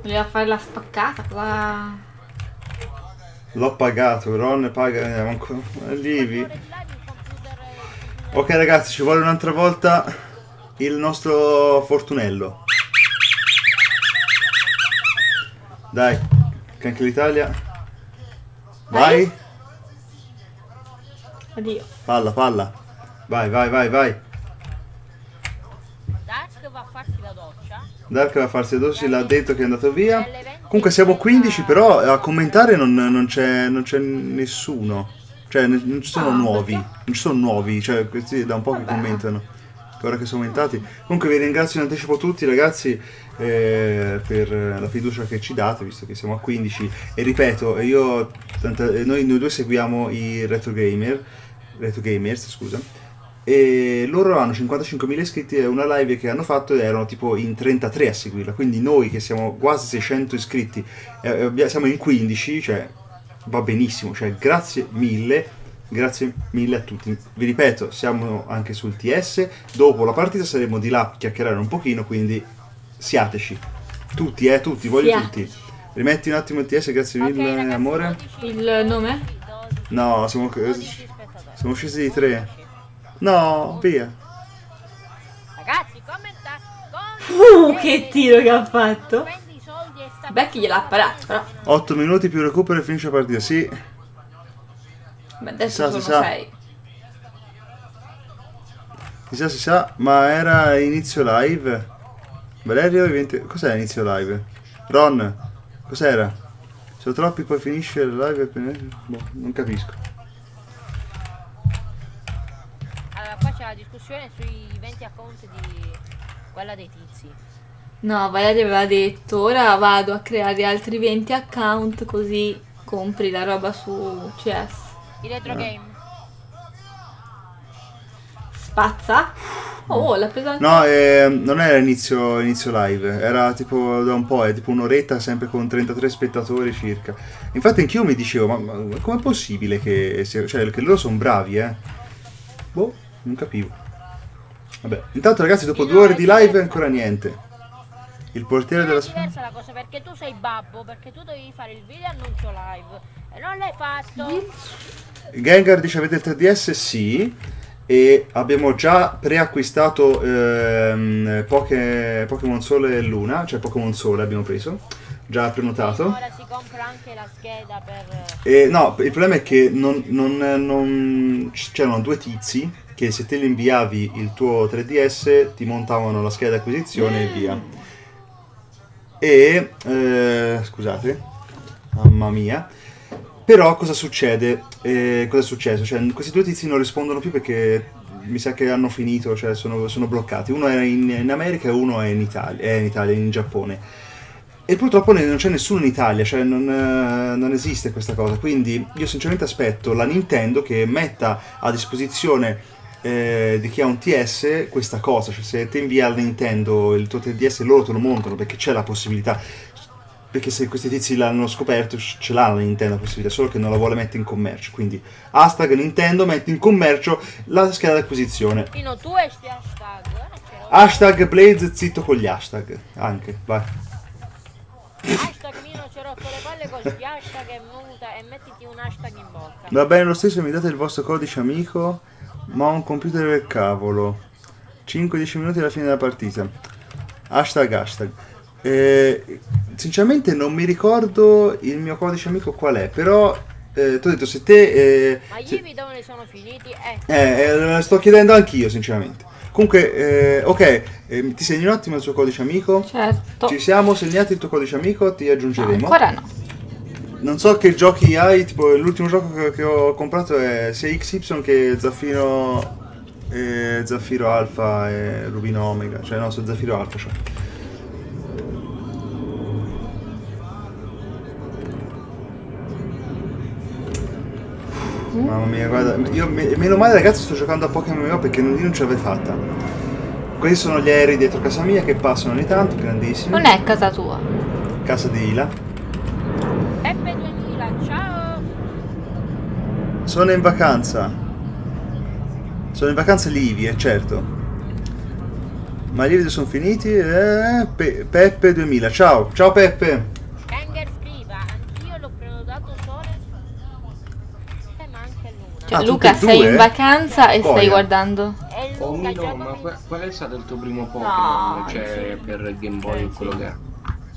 Voleva fare la spaccata qua. L'ho pagato, Ron paga ancora Livi. Ok ragazzi, ci vuole un'altra volta il nostro fortunello. Dai, che anche l'Italia. Vai. Addio. Palla, palla. Vai, vai, vai, vai. Dark va a farsi la doccia. Dark va a farsi la doccia, l'ha detto che è andato via. Comunque siamo quindici, però a commentare non, non c'è nessuno. Cioè non ci sono ah, nuovi. Perché? Non ci sono nuovi, cioè questi da un po' vabbè, che commentano. Ora che sono aumentati. Comunque vi ringrazio in anticipo tutti ragazzi eh, per la fiducia che ci date, visto che siamo a quindici. E ripeto, io, tanta, noi, noi due seguiamo i retro gamer, retro gamers, scusa, e loro hanno cinquantacinquemila iscritti e una live che hanno fatto erano tipo in trentatré a seguirla. Quindi noi che siamo quasi seicento iscritti, eh, siamo in quindici, cioè va benissimo, cioè grazie mille. Grazie mille a tutti, vi ripeto, siamo anche sul T S, dopo la partita saremo di là a chiacchierare un pochino, quindi siateci, tutti eh, tutti, voglio Sia. tutti. Rimetti un attimo il T S, grazie okay, mille ragazzi, amore. Il nome? No, siamo, siamo scesi di tre. No, via. Ragazzi, commentate. Uh, che tiro che ha fatto. Becky gliel'ha parato però. otto minuti più recupero e finisce la partita, sì. Ma adesso si sa, sono sei. Si sa, si sa, ma era inizio live. Valerio, venti... cos'è inizio live? Ron, cos'era? Sono troppi, poi finisce il live appena... boh, non capisco. Allora, qua c'è la discussione sui venti account di quella dei tizi. No, Valerio aveva detto, ora vado a creare altri venti account così compri la roba su C S. Il retro game spazza? Oh, l'ha presa anche. No, eh, non era inizio, inizio live, era tipo da un po', è tipo un'oretta sempre con trentatré spettatori circa. Infatti anch'io mi dicevo, ma, ma com'è possibile che, cioè, che loro sono bravi, eh? Boh, non capivo. Vabbè, intanto ragazzi dopo due ore di live ancora niente. Il portiere della Spagna. È diversa la cosa perché tu sei babbo, perché tu dovevi fare il video annuncio live e non l'hai fatto. Gengar dice avete il tre D S? Sì, e abbiamo già preacquistato ehm, Pokémon Sole e Luna, cioè Pokémon Sole abbiamo preso, già prenotato. E ora si compra anche la scheda per... E, no, il problema è che non, non, non... c'erano due tizi che se te li inviavi il tuo tre D S ti montavano la scheda acquisizione mm. e via. E... Eh, scusate, mamma mia. Però cosa succede? Eh, cosa è successo? Cioè, questi due tizi non rispondono più perché mi sa che hanno finito, cioè sono, sono bloccati. Uno era in, in America e uno è in Italia, è in Italia, in Giappone. E purtroppo non c'è nessuno in Italia, cioè non, non esiste questa cosa, quindi io sinceramente aspetto la Nintendo che metta a disposizione eh, di chi ha un T S questa cosa, cioè se te invia al Nintendo il tuo tre D S loro te lo montano, perché c'è la possibilità, perché se questi tizi l'hanno scoperto ce l'ha la Nintendo la possibilità, solo che non la vuole mettere in commercio, quindi hashtag Nintendo mette in commercio la scheda d'acquisizione. Pino, tu hai sti hashtag? Hashtag Blaze zitto con gli hashtag, anche, vai. Hashtag Mino ci ho rotto le palle con gli hashtag e, muta, e mettiti un hashtag in bocca. Va bene lo stesso, mi date il vostro codice amico, ma ho un computer del cavolo. Cinque dieci minuti alla fine della partita. Hashtag hashtag eh, sinceramente non mi ricordo il mio codice amico qual è, però eh, ti ho detto se te eh, ma gli se... video ne sono finiti eh. Eh, eh, sto chiedendo anch'io sinceramente. Comunque, eh, ok, eh, ti segni un attimo il suo codice amico? Certo. Ci siamo segnati il tuo codice amico, ti aggiungeremo. No, ancora no. Non so che giochi hai, tipo l'ultimo gioco che, che ho comprato è sia X Y che Zaffiro eh, Zaffiro Alfa e Rubino Omega, cioè no, so Zaffiro Alfa, cioè. Mamma mia, guarda, io, me, meno male ragazzi sto giocando a PokeMMO perché non, io non ce l'avrei fatta. Questi sono gli aerei dietro casa mia che passano ogni tanto, grandissimi. Non è casa tua. Casa di Ila. Peppe di Ila, ciao! Sono in vacanza. Sono in vacanza Livie, certo. Ma i video sono finiti. Eh, Pe Peppe duemila, ciao! Ciao Peppe! Ah, Luca sei in vacanza e Coia. Stai guardando. Oh no, ma qual è stato il tuo primo Pokémon? No, cioè sì. Per Game Boy o quello che è?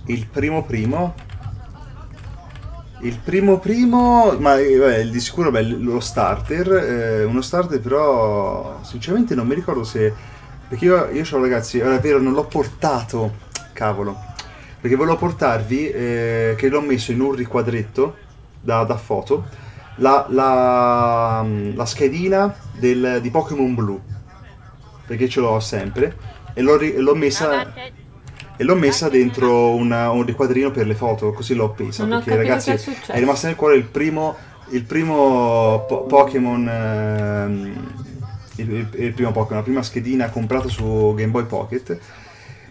Il primo primo? Il primo primo... Ma vabbè, di sicuro beh, lo starter. Eh, uno starter però... Sinceramente non mi ricordo se... Perché io, io c'ho ragazzi... È vero, non l'ho portato. Cavolo. Perché volevo portarvi eh, che l'ho messo in un riquadretto da, da foto. La, la, la schedina del, di Pokémon Blu, perché ce l'ho sempre e l'ho messa e l'ho messa dentro una, un riquadrino per le foto, così l'ho appesa perché ragazzi è, è rimasto nel cuore il primo il primo po Pokémon ehm, il, il, il primo Pokémon, la prima schedina comprata su Game Boy Pocket,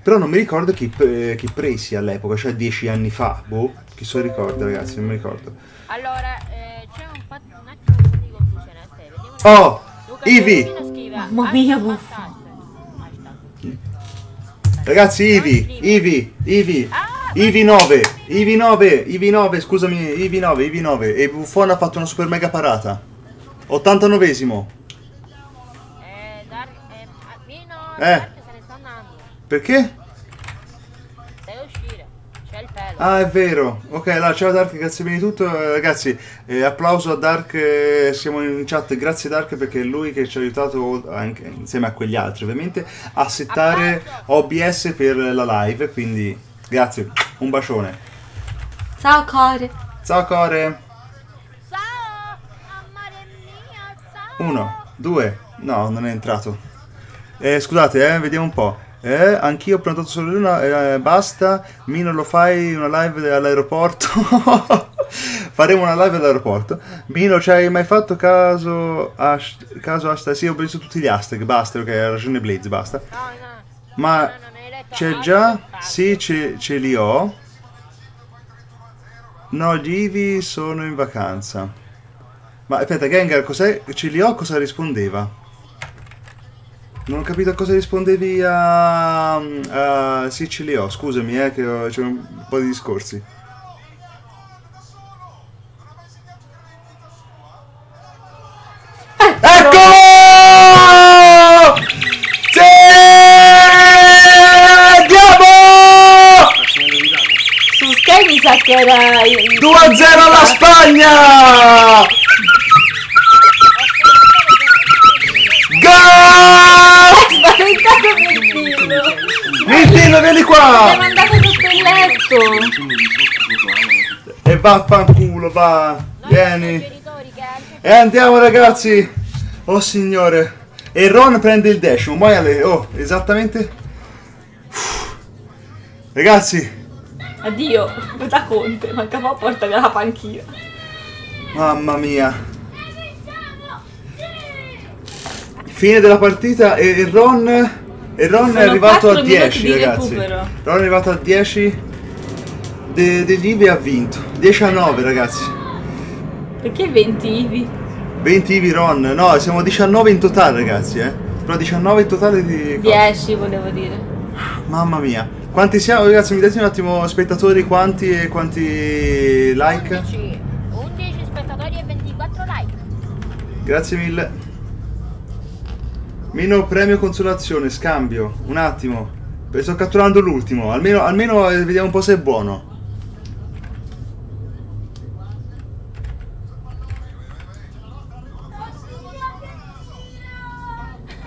però non mi ricordo chi, eh, chi presi all'epoca, cioè dieci anni fa, boh, chi se lo ricorda ragazzi, non mi ricordo. Allora eh... Oh! Eevee! Mamma mia buffa! Ragazzi Eevee! Eevee! Eevee! Eevee nove! Eevee nove! Eevee nove! Scusami! Eevee nove! Eevee nove! E Buffon ha fatto una super mega parata! ottantanovesimo! Eh! Perché? Ah, è vero. Ok, allora, ciao Dark, grazie mille di tutto. Eh, ragazzi, eh, applauso a Dark, eh, siamo in chat. Grazie Dark perché è lui che ci ha aiutato, anche, insieme a quegli altri ovviamente, a settare O B S per la live. Quindi, grazie. Un bacione. Ciao Core. Ciao Core. Ciao, amore mio, ciao. Uno, due. No, non è entrato. Eh, scusate, eh, vediamo un po'. Eh, anch'io ho prenotato solo una, eh, basta, Mino lo fai una live all'aeroporto? Faremo una live all'aeroporto. Mino, ci hai mai fatto caso, has, caso hashtag? Sì, ho preso tutti gli hashtag, basta, ok, ha ragione Blaze, basta. No, no, ma no, no, c'è già? Sì, ce li ho. No, gli Eevee sono in vacanza. Ma aspetta, Gengar, cos'è? Ce li ho, cosa rispondeva? Non ho capito a cosa rispondevi a... a sì, ce li ho, scusami, eh, che ho... c'è un po' di discorsi. Eh, ecco! Sì! Andiamo! Su Sky mi sa che era... due a zero alla Spagna! Go! Mirtillo, vieni qua! Mi hai mandato tutto il letto! E vaffanculo, va! Vieni! E andiamo ragazzi! Oh signore! E Ron prende il decimo, muoia lei! Oh, esattamente! Ragazzi! Addio, da Conte, mancava a portare la panchina. Mamma mia. Fine della partita e Ron, e Ron è arrivato a dieci, ragazzi. Recupero. Ron è arrivato a dieci de, de Eevee e ha vinto. dieci a nove, ragazzi. Perché venti Eevee? venti Eevee Ron, no, siamo diciannove in totale, ragazzi, eh. Però diciannove in totale di... dieci volevo dire. Mamma mia. Quanti siamo, ragazzi? Mi date un attimo, spettatori, quanti e quanti like? undici, undici spettatori e ventiquattro like. Grazie mille. Meno premio consolazione, scambio. Un attimo. Sto catturando l'ultimo. Almeno, almeno vediamo un po' se è buono.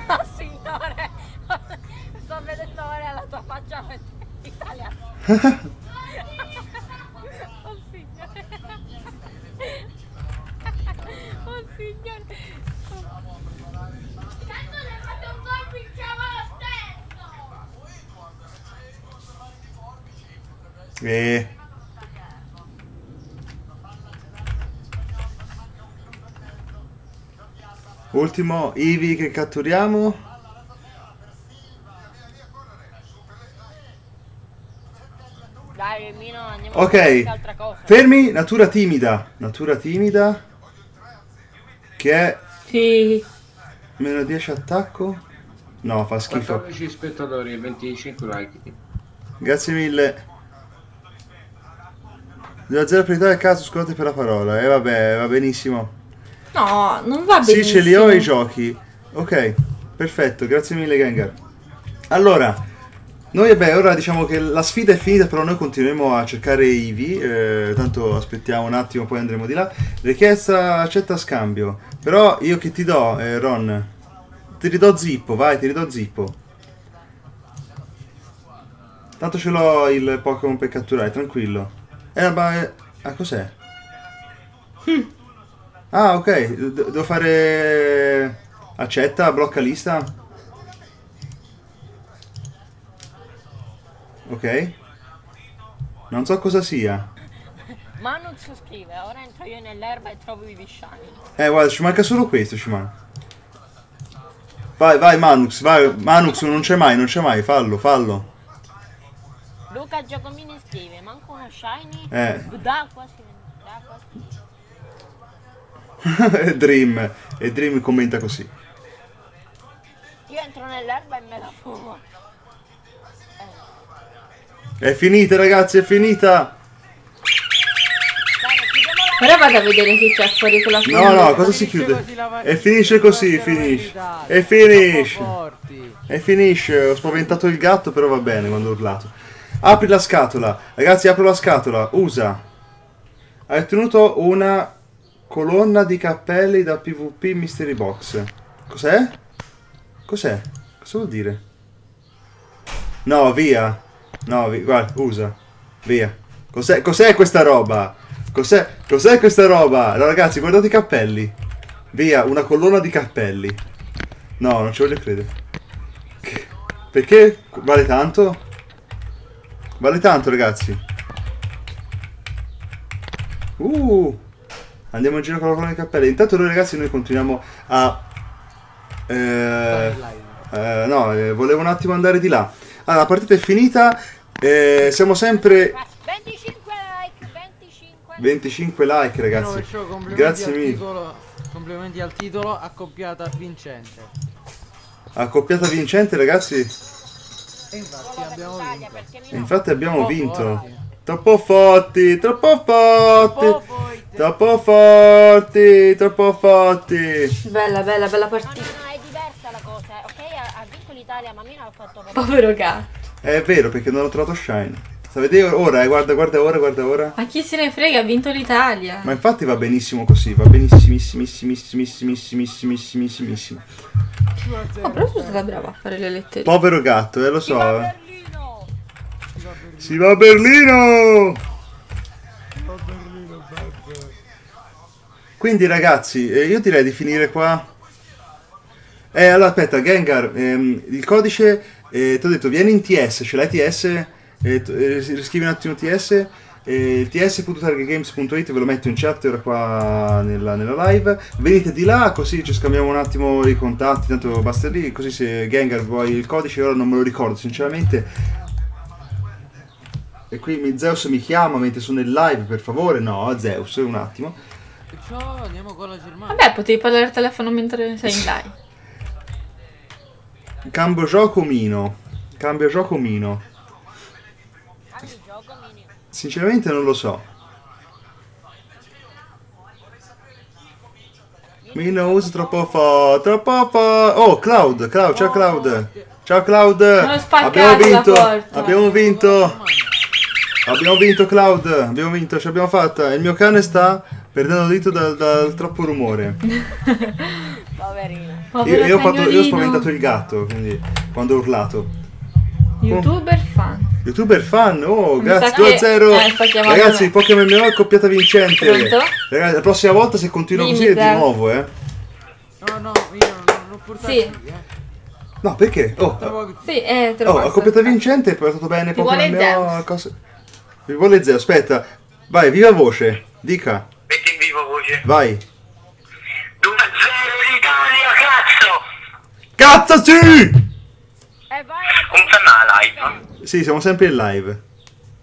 Oh signore. Oh signore. Tanto le fate un po' lo stesso. Ultimo Eevee che catturiamo. Ok, fermi, natura timida, natura timida, che è sì. Meno dieci attacco, no fa schifo. quattordici spettatori e venticinque like. Grazie mille. Devo zero priorità del caso, scusate per la parola, e eh, vabbè, va benissimo. No, non va benissimo. Sì, ce li ho i giochi, ok, perfetto, grazie mille Gengar. Allora... Noi, beh, ora diciamo che la sfida è finita, però noi continuiamo a cercare Eevee, eh, tanto aspettiamo un attimo, poi andremo di là. Richiesta, accetta scambio, però io che ti do, eh, Ron? Ti ridò zippo, vai, ti ridò zippo. Tanto ce l'ho il Pokémon per catturare, tranquillo. Eh, ma... ah, cos'è? Hm. Ah, ok, de- devo fare... accetta, blocca lista. Ok, non so cosa sia. Manux scrive, ora entro io nell'erba e trovo i visciani. Eh guarda, ci manca solo questo, ci manca. Vai, vai Manux, vai Manux, non c'è mai, non c'è mai, fallo, fallo. Luca Giacomini scrive, manco uno shiny. Eh. D'acqua si. Dream, e Dream commenta così. Io entro nell'erba e me la fumo. È finita ragazzi, è finita! Ora vado a vedere chi c'è fuori con la fine. No, no, cosa si chiude? E finisce così, finisce. E finisce. E finisce. Ho spaventato il gatto, però va bene quando ho urlato. Apri la scatola. Ragazzi, apro la scatola. Usa. Hai ottenuto una colonna di cappelli da PvP Mystery Box. Cos'è? Cos'è? Cosa vuol dire? No, via. No, guarda, usa. Via. Cos'è cos'è questa roba? Cos'è cos'è questa roba? Allora ragazzi, guardate i cappelli. Via, una colonna di cappelli. No, non ci voglio credere. Perché vale tanto? Vale tanto, ragazzi. Uh! Andiamo in giro con la colonna di cappelli. Intanto noi ragazzi noi continuiamo a eh, eh, no, eh, volevo un attimo andare di là. Allora, la partita è finita, eh, siamo sempre... venticinque like, venticinque, venticinque like ragazzi, grazie mille. Titolo, complimenti al titolo, accoppiata vincente. Accoppiata vincente ragazzi? E infatti abbiamo vinto. Infatti abbiamo vinto. Troppo forti, troppo forti, troppo forti, troppo forti. Bella, bella, bella partita. Italia, ma ha fatto povero gatto. È vero, perché non ho trovato shine. Sta vedendo ora, eh, guarda, guarda ora, guarda ora. Ma chi se ne frega, ha vinto l'Italia. Ma infatti va benissimo così, va benissimissimissimissimissimissimissimissimissimissimo. Oh, però sono stata brava a fare le lettere. Povero gatto, eh, lo so. Si va a Berlino. Si va a Berlino. Quindi ragazzi, io direi di finire qua. Eh, allora aspetta, Gengar, ehm, il codice, eh, ti ho detto, vieni in T S, ce l'hai T S? eh, riscrivi un attimo T S, eh, t s punto tiger games punto it, ve lo metto in chat ora qua nella, nella live. Venite di là così ci scambiamo un attimo i contatti, tanto basta lì, così se Gengar vuoi il codice, ora non me lo ricordo sinceramente. E qui Zeus mi chiama mentre sono in live, per favore. No, Zeus, un attimo. Ciao, andiamo con la Germania. Vabbè, potevi parlare al telefono mentre sei in live. Cambio gioco Mino. Cambio gioco Mino. Cambio gioco Mino. Sinceramente non lo so. Mino usa troppo fa. Troppo fa. Oh, Cloud, Cloud, ciao Cloud. Ciao Cloud. Abbiamo vinto. Abbiamo vinto. Abbiamo vinto Cloud, abbiamo vinto, ce l'abbiamo fatta. Il mio cane sta perdendo dito dal, dal troppo rumore. Poverino. Io, io, ho fatto, io ho spaventato il gatto, quindi quando ho urlato. Youtuber oh. fan. Youtuber fan, oh, mi grazie, due a zero. Ragazzi, PokeMMO è coppiata vincente. Pronto? Ragazzi, la prossima volta se continua così è di nuovo, eh. No, no, io non ho portato. Sì. Eh. No, perché? Oh, sì, eh, te lo oh la coppiata vincente, è portato bene PokeMMO. Vi vuole zero, aspetta, vai, viva voce, dica. Metti in viva voce. Vai. due a zero l'Italia, cazzo! Cazzo sì! Eh, vai. Funziona la live? Sì, siamo sempre in live.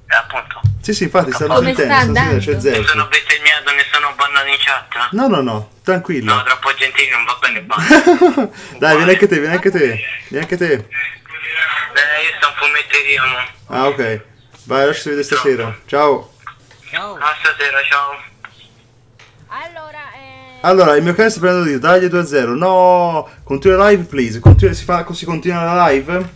Eh, appunto. Sì, sì, infatti, stanno sentendo, c'è zero. Non sono bestemmiato, ne sono bannato in chat. No, no, no, tranquillo. No, troppo gentile, non va bene, banno. Dai, vieni anche te, vieni anche te, vieni anche te. Eh, io sto un fumetterio, no? Ah, ok. Vai, lasci vedere stasera. Ciao. Ciao. A stasera, ciao. Allora, eh... allora il mio cane sta prendendo dito. Dagli due a zero. No, continua la live, please. Continua, si fa così, continua la live.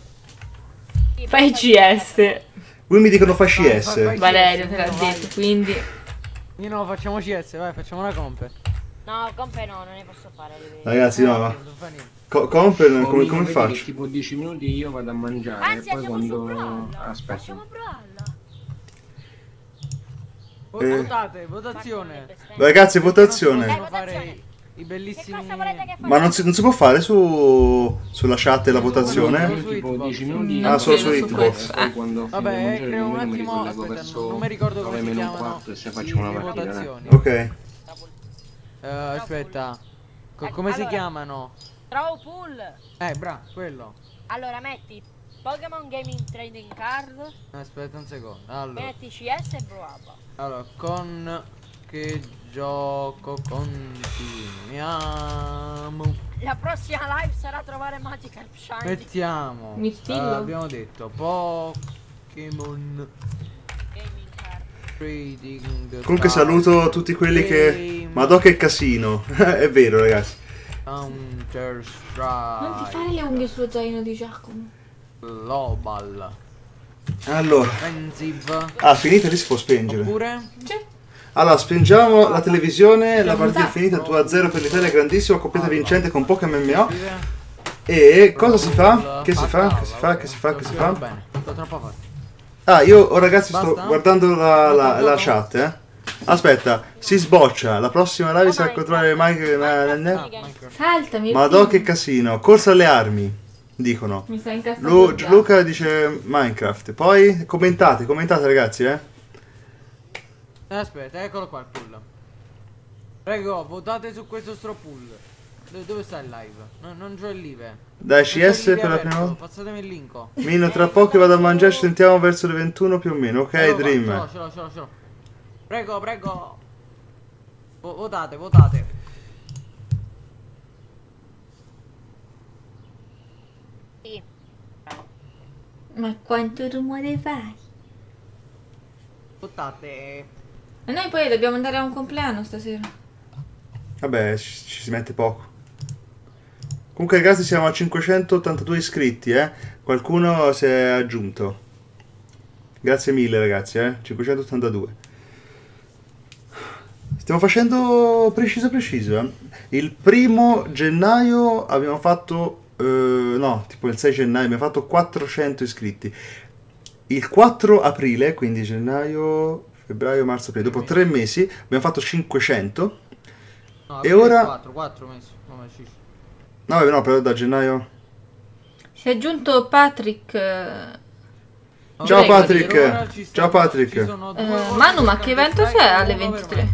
Fai C S. Qui mi dicono fai C S. No, Valerio te l'ha detto, quindi. Io no, facciamo C S, vai, facciamo una comp. No, comp no, non ne posso fare. Ragazzi, no, ma... Co Comper, oh, come, come faccio? Tipo dieci minuti io vado a mangiare. Anzi, e poi quando... aspetto. Eh. Votate, votazione. Ragazzi, votazione. Dai, votazione. I bellissimi... Ma non si, non si può fare su sulla chat la votazione? No, tipo dieci minuti. Ah, solo su Hitbox. Ah. Vabbè, creo un attimo, aspetta, non mi ricordo come si chiamano. Se faccio una partita. Ok. Uh, aspetta. Co come allora. si chiamano? Draw pool. Eh, bravo, quello. Allora metti Pokémon Gaming Trading Card. Aspetta un secondo. Allora. Metti C S e Broaba. Allora, con che gioco continuiamo? La prossima live sarà trovare Magikarp Shiny. Mettiamo. Mirtillo. Uh, abbiamo detto Pokémon Gaming Card Trading Card. Comunque saluto tutti quelli Game... che... Madò che casino. È vero, ragazzi. Counter Strike. Non ti fare le unghie sullo zaino di Giacomo. Global. Allora. Ah, finita lì si può spengere. Oppure? Sì. Allora, spengiamo la televisione. La partita è finita due a zero per l'Italia, grandissima, coppiata vincente con PokeMMO. E cosa si fa? Che si fa? Che si fa? Che si fa? Che si fa? Ah, io ragazzi sto guardando la, la, la chat, eh. Aspetta, si sboccia. La prossima live oh sarà controllare Mike. Saltami. Madò che casino. Corsa alle armi, dicono. Mi stai incastrando. Lu Luca dice Minecraft. Poi commentate, commentate ragazzi, eh. Aspetta, eccolo qua il pull. Prego, votate su questo stro pull. Dove, dove sta il live? No, non c'è il live. Dai, C S per la prima volta. Passatemi il link. Mino, tra poco vado a mangiare, ci sentiamo verso le ventuno più o meno. Ok, allora, Dream. No, ce l'ho, ce l'ho, ce l'ho. Prego, prego. V votate, votate. Sì. Ma quanto rumore fai? Votate. E noi poi dobbiamo andare a un compleanno stasera. Vabbè, ci, ci si mette poco. Comunque ragazzi siamo a cinquecentottantadue iscritti, eh. Qualcuno si è aggiunto. Grazie mille ragazzi, eh. cinquecentottantadue. Stiamo facendo preciso preciso, eh? Il primo gennaio abbiamo fatto, eh, no, tipo il sei gennaio abbiamo fatto quattrocento iscritti. Il quattro aprile, quindi gennaio, febbraio, marzo, aprile, dopo tre mesi abbiamo fatto cinquecento. No, e ora... quattro, quattro mesi. No, no, no, però da gennaio... Si è aggiunto Patrick... Oh, ciao Patrick. Ciao Patrick. Eh, Manu, ma che evento c'è alle ventitré?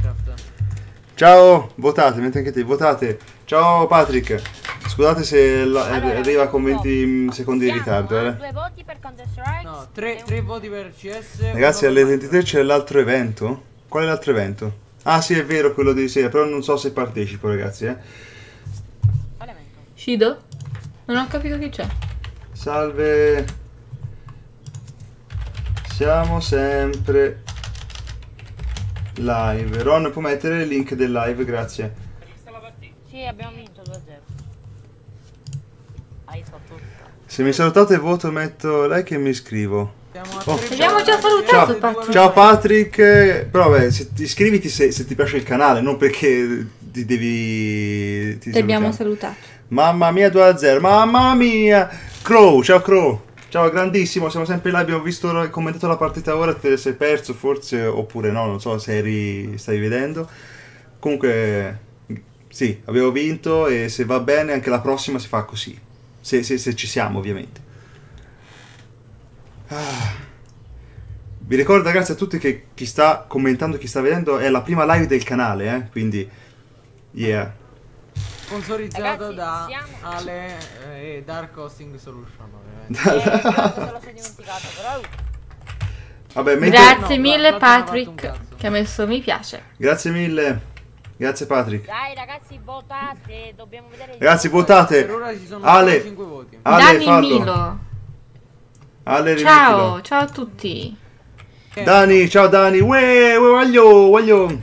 Ciao, votate, mentre anche te votate. Ciao Patrick. Scusate se la, allora, arriva con venti secondi di ritardo. Eh. Due voti per Counter Strike. No, tre, tre voti per C S. Ragazzi, alle ventitré c'è l'altro evento. Qual è l'altro evento? Ah, sì, è vero, quello di sera, però non so se partecipo, ragazzi, eh. Quale evento? Shido? Non ho capito chi c'è. Salve. Siamo sempre live. Ron, può mettere il link del live, grazie. Sì, abbiamo vinto due a zero. Se mi salutate voto, metto like e mi iscrivo. Oh. Abbiamo già salutato, ciao Patrick. Ciao Patrick. Però beh, se ti iscriviti se, se ti piace il canale, non perché ti devi... Ti, ti abbiamo salutato. Mamma mia, due a zero. Mamma mia. Crow, ciao Crow. Ciao, grandissimo. Siamo sempre là. Abbiamo visto, commentato la partita ora. Te sei perso forse, oppure no, non so se eri, stai vedendo. Comunque, sì, abbiamo vinto e se va bene anche la prossima si fa così. Se, se, se ci siamo, ovviamente. Ah. Vi ricordo, ragazzi, a tutti che chi sta commentando, chi sta vedendo, è la prima live del canale, eh? Quindi, yeah. Sponsorizzato, ragazzi, da siamo... Ale e eh, Dark Hosting Solution. Ovviamente. Eh, però... Vabbè, mentre... Grazie no, mille, Patrick, che ha messo mi piace. Grazie mille. Grazie Patrick. Dai ragazzi, votate, dobbiamo vedere. Ragazzi, votate. Per ora ci sono Ale, cinque voti. Ale, Dani Milo. Ale, ciao, ciao a tutti. Dani, ciao Dani. Uè, uè, voglio, voglio.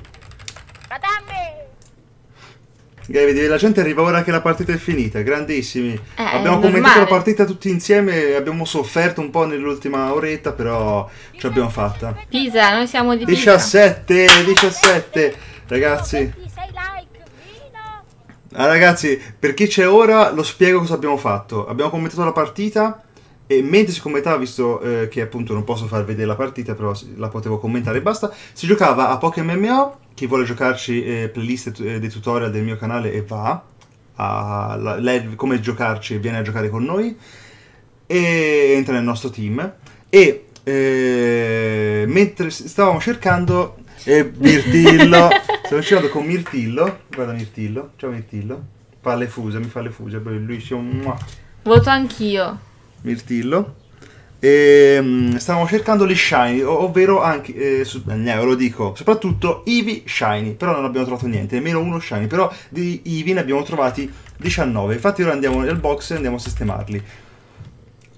Gai, vedi, la gente arriva ora che la partita è finita, grandissimi. Eh, abbiamo commentato la partita tutti insieme, abbiamo sofferto un po' nell'ultima oretta, però ce l'abbiamo fatta. Pisa, noi siamo di Pisa. diciassette, diciassette. Ragazzi. Ah, ragazzi, per chi c'è ora lo spiego cosa abbiamo fatto. Abbiamo commentato la partita e mentre si commentava, visto eh, che appunto non posso far vedere la partita, però la potevo commentare e basta, si giocava a PokeMMO. Chi vuole giocarci eh, playlist eh, dei tutorial del mio canale e va a la, lei, come giocarci, viene a giocare con noi e entra nel nostro team. E eh, mentre stavamo cercando... E Mirtillo, stiamo uscendo con Mirtillo, guarda Mirtillo, ciao Mirtillo, fa le fuse, mi fa le fuse, lui si un... Voto anch'io. Mirtillo, e stavamo cercando le shiny, ov ovvero anche, eh, su, eh, lo dico, soprattutto Eevee shiny, però non abbiamo trovato niente, nemmeno uno shiny, però di Eevee ne abbiamo trovati diciannove, infatti ora andiamo nel box e andiamo a sistemarli.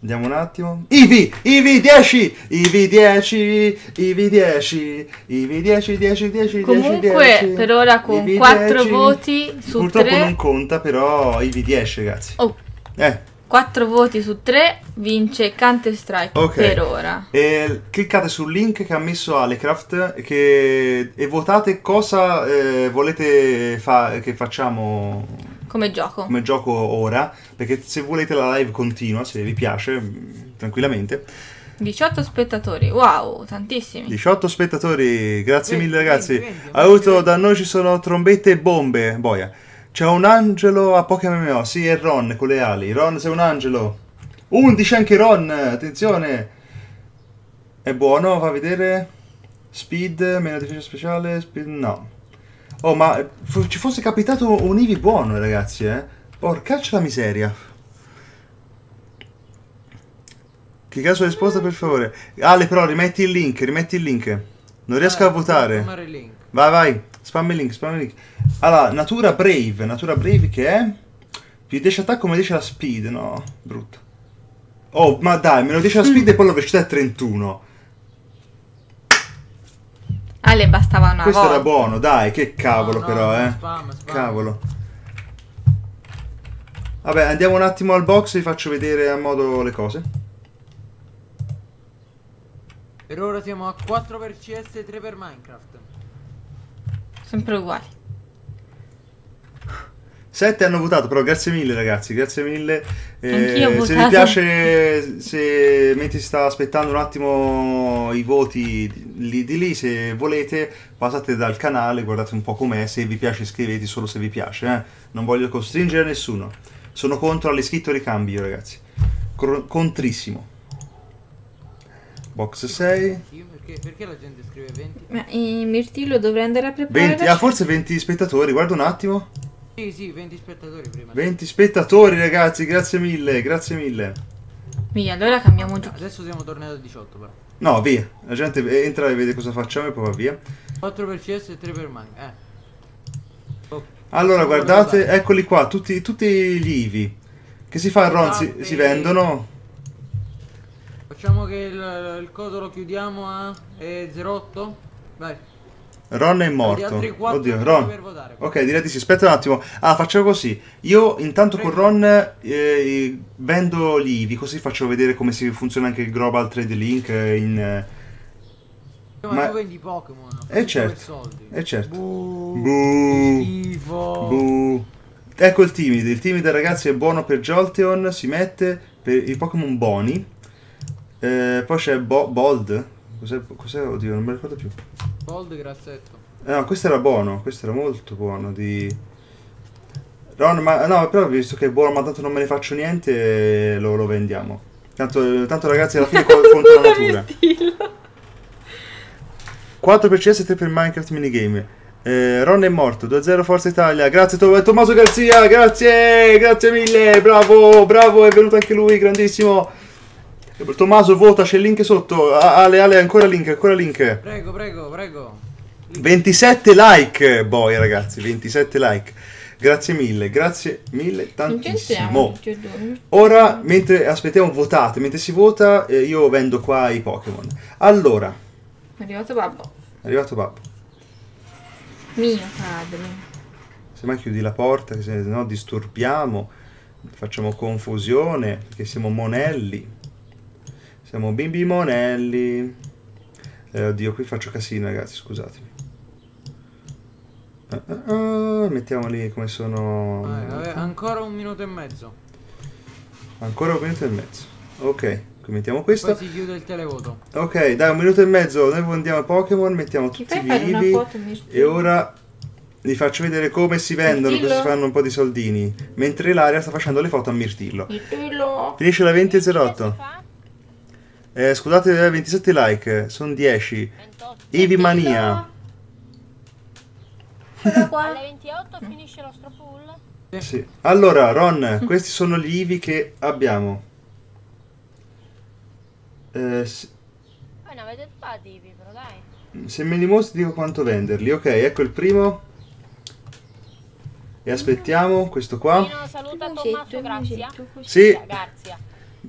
Andiamo un attimo. Eevee! Eevee dieci! Eevee dieci! Eevee dieci! Eevee dieci, dieci, dieci, dieci, comunque, per ora con Eevee quattro voti su purtroppo tre. Purtroppo non conta, però Eevee dieci, ragazzi. Oh. Eh. quattro voti su tre vince Counter Strike, okay, per ora. E cliccate sul link che ha messo Alecraft che... e votate cosa eh, volete fa... che facciamo... Come gioco. Come gioco ora, perché se volete la live continua, se vi piace, tranquillamente. diciotto spettatori, wow, tantissimi. diciotto spettatori, grazie venti, mille ragazzi. venti, venti, venti, Aiuto, da noi ci sono trombette e bombe, boia. C'è un angelo a PokeMMO, sì, è Ron con le ali. Ron, sei un angelo. undici anche Ron, attenzione. È buono, va a vedere. Speed, meno difesa speciale, speed, no. Oh, ma ci fosse capitato un Eevee buono, ragazzi, eh? Porcaccia la miseria. Che caso risposta, per favore. Ale, però, rimetti il link, rimetti il link. Non riesco ah, a votare. Vai, vai, spammi il link, spammi il link. Allora, Natura Brave, Natura Brave che è? Più dieci attacco, ma dieci la speed, no, brutto. Oh, ma dai, meno dieci la speed mm. e poi la velocità è trentuno. Ah, le bastava una Questo volta. Era buono, dai, che cavolo no, no, però, eh. Spam, spam. Cavolo. Vabbè, andiamo un attimo al box e vi faccio vedere a modo le cose. Per ora siamo a quattro per C S e tre per Minecraft. Sempre uguali. sette hanno votato, però grazie mille ragazzi, grazie mille. Eh, se vi piace, se mentre si sta aspettando un attimo i voti lì, di lì, se volete passate dal canale, guardate un po' com'è, se vi piace iscrivete solo se vi piace, eh. Non voglio costringere nessuno, sono contro all'iscritto ricambio ragazzi, contrissimo. Box sei. Perché, perché la gente scrive venti? Ma eh, Mirtillo dovrei andare a preparare venti, ah forse venti spettatori, guarda un attimo. Sì, sì, venti spettatori prima. venti spettatori ragazzi, grazie mille, grazie mille. Via, allora cambiamo gioco. Adesso siamo tornati a diciotto però. No, via, la gente entra e vede cosa facciamo e poi va via. quattro per C S e tre per Manga, eh. Oh. Allora, guardate, eccoli qua, tutti, tutti gli Eevee. Che si fa, Ron? Si, si vendono. Facciamo che il, il coso lo chiudiamo a eh, zero otto. Vai. Ron è morto. Oddio, Ron. Ok, direi di sì. Aspetta un attimo. Ah, facciamo così. Io intanto con Ron eh, vendo gli Eevee, così faccio vedere come si funziona anche il Global Trade Link in... Eh. Ma, ma tu vendi Pokémon. E certo. E certo. Buh. Buh. Schifo. Buh. Ecco il timide. Il timide ragazzi è buono per Jolteon. Si mette per i Pokémon buoni. Eh, poi c'è Bo Bold. Cos'è? Cos'è? Oddio, non me lo ricordo più. Bold grassetto. Eh, no, questo era buono. Questo era molto buono. Di Ron, ma no, però visto che è buono, ma tanto non me ne faccio niente, lo, lo vendiamo. Tanto, tanto ragazzi, alla fine contro la natura. quattro per C S e tre per Minecraft minigame. eh, Ron è morto, due a zero Forza Italia. Grazie Tom Tommaso Garzia, grazie, grazie mille, bravo, bravo, è venuto anche lui, grandissimo. Tommaso vota, c'è il link sotto. Ale, Ale, ancora link, ancora link. Prego, prego, prego. ventisette like, boy ragazzi, ventisette like. Grazie mille, grazie mille, tantissimo. Ora, mentre aspettiamo, votate. Mentre si vota, eh, io vendo qua i Pokémon. Allora... È arrivato babbo. È arrivato babbo. Mio padre. Semmai chiudi la porta, che se no disturbiamo, facciamo confusione, perché siamo monelli. Siamo bimbi monelli. Eh, oddio, qui faccio casino, ragazzi, scusatemi. Ah, ah, ah, mettiamoli come sono... Ah, vabbè, ancora un minuto e mezzo. Ancora un minuto e mezzo. Ok. Mettiamo questo. Poi si chiude il televoto. Ok, dai, un minuto e mezzo. Noi andiamo a Pokémon, mettiamo tutti i vivi. E ora vi faccio vedere come si vendono, Mirtillo. Così si fanno un po' di soldini. Mentre Ilaria sta facendo le foto a Mirtillo. Mirtillo. Finisce la venti e zero otto. Eh, scusate, ventisette like, sono dieci. Eevee Mania. Alle ventotto finisce lo nostro pool. Sì. Allora, Ron, questi sono gli Eevee che abbiamo. Eh, se... Oh, no, avete pativi, però dai. Se me li mostri dico quanto venderli. Ok, ecco il primo. E aspettiamo questo qua. Io saluta Tommaso Grazia. Sì. Grazia.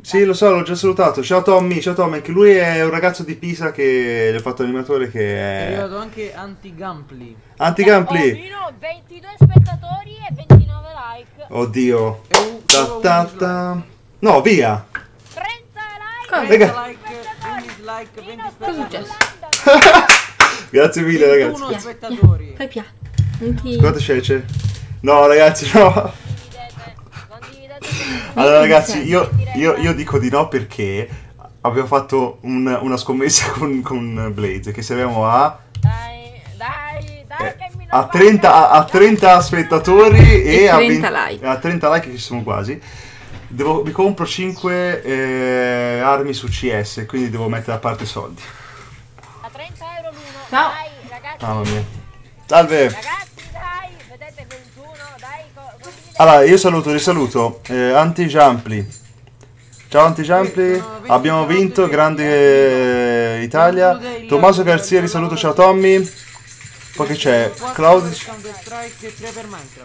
Sì, lo so, l'ho già salutato. Ciao Tommy, ciao Tommy, anche lui è un ragazzo di Pisa che gli ho fatto animatore che è... È arrivato anche Antigampli. Antigampli. Oh, ventidue spettatori e ventinove like. Oddio. Un... Ta -ta -ta. No, via. Raga. Grazie mille ragazzi. Spettatori. Fai piano. Scusate c'è. No ragazzi, no. Allora ragazzi, io, io, io dico di no perché abbiamo fatto un, una scommessa con, con Blaze che se abbiamo a Dai, dai, dai che mi a trenta a, a trenta spettatori e, e a, venti, like. A trenta like che ci siamo quasi. Devo, mi compro cinque eh, armi su C S, quindi devo mettere da parte soldi. A trenta euro l'uno, no. Dai ragazzi. Mamma mia. Salve. Ragazzi dai, vedete ventuno, dai. Allora, io saluto, risaluto. Eh, Antigampli. Ciao Antigampli, eh, abbiamo vinto, grande eh, Italia. Tommaso Garzia, risaluto, ciao Tommy. Poi che c'è? Claudio.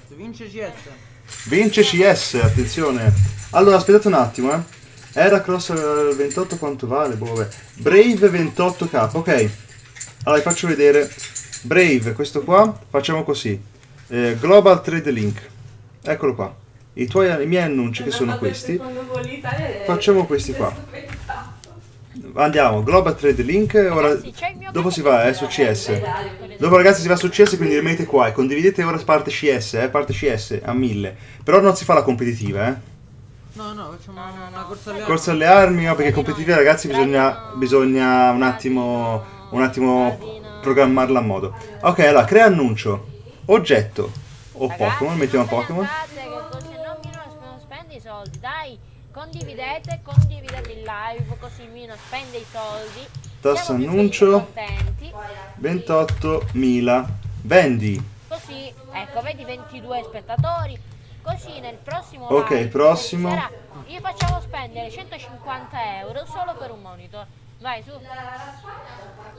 Vince C S. Vince C S, attenzione. Allora, aspettate un attimo, eh. Heracross ventotto quanto vale? Boh, vabbè. Brave ventotto K, ok. Allora, vi faccio vedere. Brave, questo qua, facciamo così. Eh, Global Trade Link. Eccolo qua. I tuoi, i miei annunci che sono questi. Facciamo questi qua. Andiamo, Global Trade Link. Ora, dopo si va, eh, su C S. Dopo ragazzi si va su C S, quindi rimanete qua e condividete. Ora parte C S, eh, parte C S a mille. Però non si fa la competitiva, eh. No, no, facciamo una, una corsa alle armi. Corsa alle armi, no, perché competitiva ragazzi bisogna, bisogna un attimo, un attimo programmarla a modo. Ok, allora, crea annuncio, oggetto o Pokémon, mettiamo Pokémon. Dai, condividete, condividete il live così Mino spende i soldi. Tasso annuncio ventottomila vendi. Così, ecco, vedi, ventidue spettatori. Così nel prossimo ok, live, prossimo sarà, io facciamo spendere centocinquanta euro solo per un monitor. Vai su.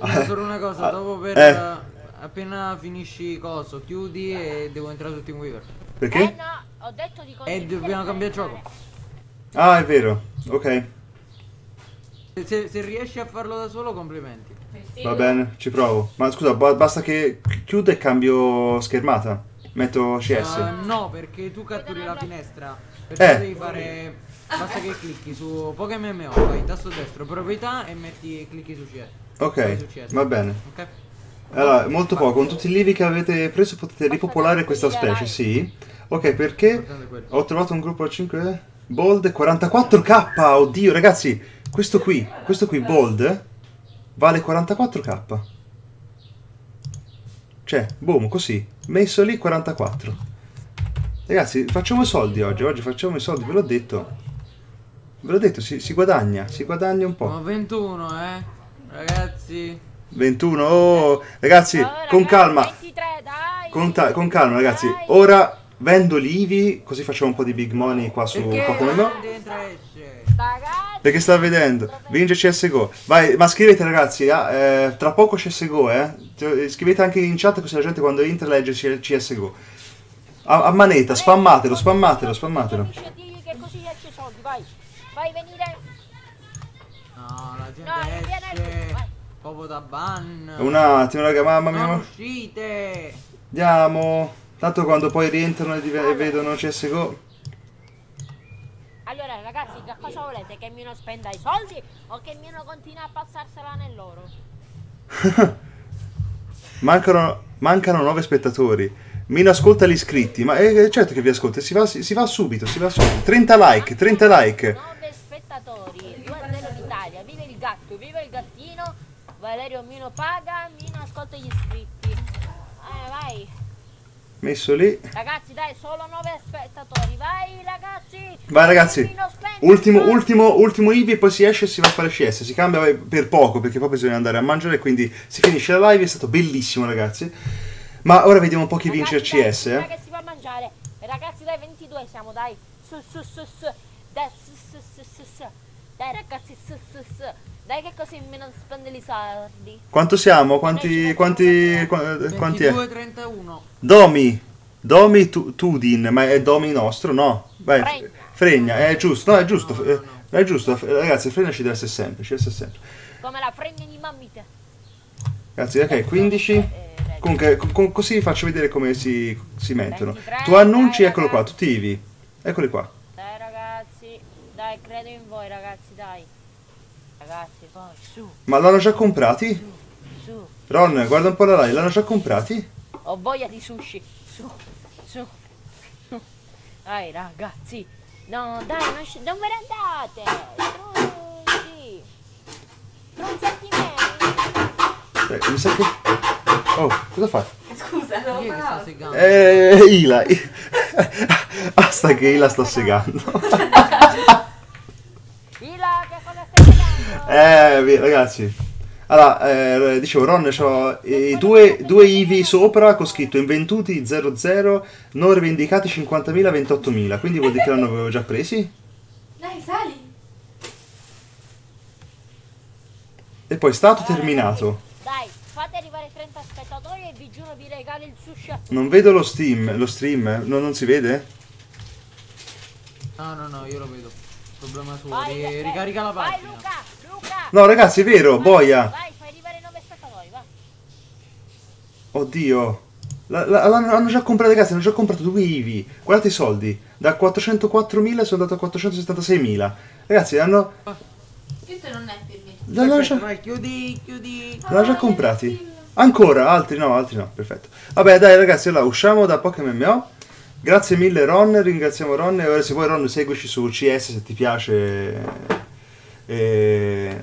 Eh, solo una cosa, eh, dopo per eh. appena finisci coso, chiudi e devo entrare su TeamWeaver. Perché? Eh no, ho detto di condividere. E dobbiamo cambiare gioco. Ah, è vero. Ok. Se, se riesci a farlo da solo, complimenti. Va bene, ci provo. Ma scusa, basta che chiudo e cambio schermata. Metto C S. Uh, no, perché tu catturi la finestra. Perché eh. devi fare... Basta che clicchi su PokeMMO, fai tasto destro, proprietà e metti clicchi su C S. Ok, su C S. Va bene. Okay. Allora, molto poco, con tutti i livi che avete preso potete ripopolare questa specie, sì. Ok, perché ho trovato un gruppo a cinque Bold quarantaquattro K, oddio ragazzi, questo qui, questo qui Bold vale quarantaquattro K. Cioè, boom, così, messo lì quarantaquattro. Ragazzi, facciamo i soldi oggi, oggi facciamo i soldi, ve l'ho detto. Ve l'ho detto, si, si guadagna, si guadagna un po'. No, ventuno, eh, ragazzi. ventuno, oh, ragazzi, no, ragazzi, con calma. ventitré, dai. Con, con calma, ragazzi. Dai. Ora vendo gli Eevee, così facciamo un po' di big money qua su PokeMMO. Perché sta vedendo? Vince C S G O. Vai, ma scrivete ragazzi, ah, eh, tra poco C S G O, eh. Scrivete anche in chat così la gente quando entra legge C S G O. A, a manetta, spammatelo, spammatelo, spammatelo. Vai venire. No, la gente no, esce vai. Proprio da ban. Un attimo raga, mamma mia. Non uscite. Andiamo. Tanto quando poi rientrano e allora. vedono C S G O. Allora ragazzi, che cosa volete? Che Mino spenda i soldi o che Mino continua a passarsela nell'oro? Mancano, mancano nove spettatori. Mino ascolta gli iscritti. Ma è certo che vi ascolta, si va, si, si va subito, si va subito. trenta like, trenta like. Italia, viva il gatto, viva il gattino. Valerio Mino paga, Mino ascolta gli iscritti. Eh, vai. Messo lì. Ragazzi, dai, solo nove spettatori. Vai, ragazzi. Vai, ragazzi. Ultimo, ultimo, ultimo Eevee e poi si esce e si va a fare C S. Si cambia per poco perché poi bisogna andare a mangiare, quindi si finisce la live, è stato bellissimo, ragazzi. Ma ora vediamo un po' chi vince il C S, eh. Ragazzi, si va a mangiare. Ragazzi, dai, ventidue siamo, dai. Su, su, su, su. Dai, su, su, su, su, su. Dai ragazzi, su, su, su. Dai che così Mino spende i soldi. Quanto siamo? Quanti, quanti, quanti, quanti è? ventidue trentuno. Domi, Domi tu, Tudin, ma è Domi nostro, no? Vai, fregna. fregna, è giusto, no è giusto, no, no, no. è giusto, ragazzi, fregna ci deve essere sempre, ci deve essere sempre. Come la fregna di mammite. Ragazzi, ok, quindici. Comunque, co così vi faccio vedere come si, si mettono. ventitré, tu annunci, dai, eccolo qua, tutti i vi. Eccoli qua. Dai ragazzi, dai, credo in voi ragazzi. Dai, ragazzi, poi su. Ma l'hanno già comprati? Su, su. Ron, guarda un po' la live, l'hanno già comprati? Ho voglia di sushi. Su, su, su. Dai, ragazzi. No, dai, non, non ve ne andate. Trusi. Non senti me. Dai, mi sa che... Oh, cosa fai? Scusa, non io sto segando. Eh, Ila. Basta che Ila sta segando. Eh, ragazzi, allora, eh, dicevo, Ron, c'ho eh, due, due Eevee sopra con scritto inventuti zero zero, non rivendicati cinquantamila, ventottomila, quindi vuol dire che l'hanno avevo già presi? Dai, sali! E poi è stato allora, terminato. Dai, fate arrivare trenta spettatori e vi giuro vi regalo il sushi a tutti. Non vedo lo stream, lo stream, no, non si vede? No, no, no, io lo vedo. Problema suo, vai, ricarica la pagina. Vai, Luca! No ragazzi è vero, vai, boia. Vai, fai arrivare nove spettatori, va. Oddio. L'hanno già comprato ragazzi, hanno già comprato due Eevee. Guardate i soldi. Da quattrocentoquattromila sono andato a quattrocentosettantaseimila. Ragazzi hanno... Questo non è per me. L'hanno già... Vai, chiudi, chiudi. L'hanno già comprati. Ancora, altri no, altri no, perfetto. Vabbè dai ragazzi, allora usciamo da PokeMMO. Grazie mille Ron, ringraziamo Ron. E ora se vuoi Ron seguici su C S se ti piace... E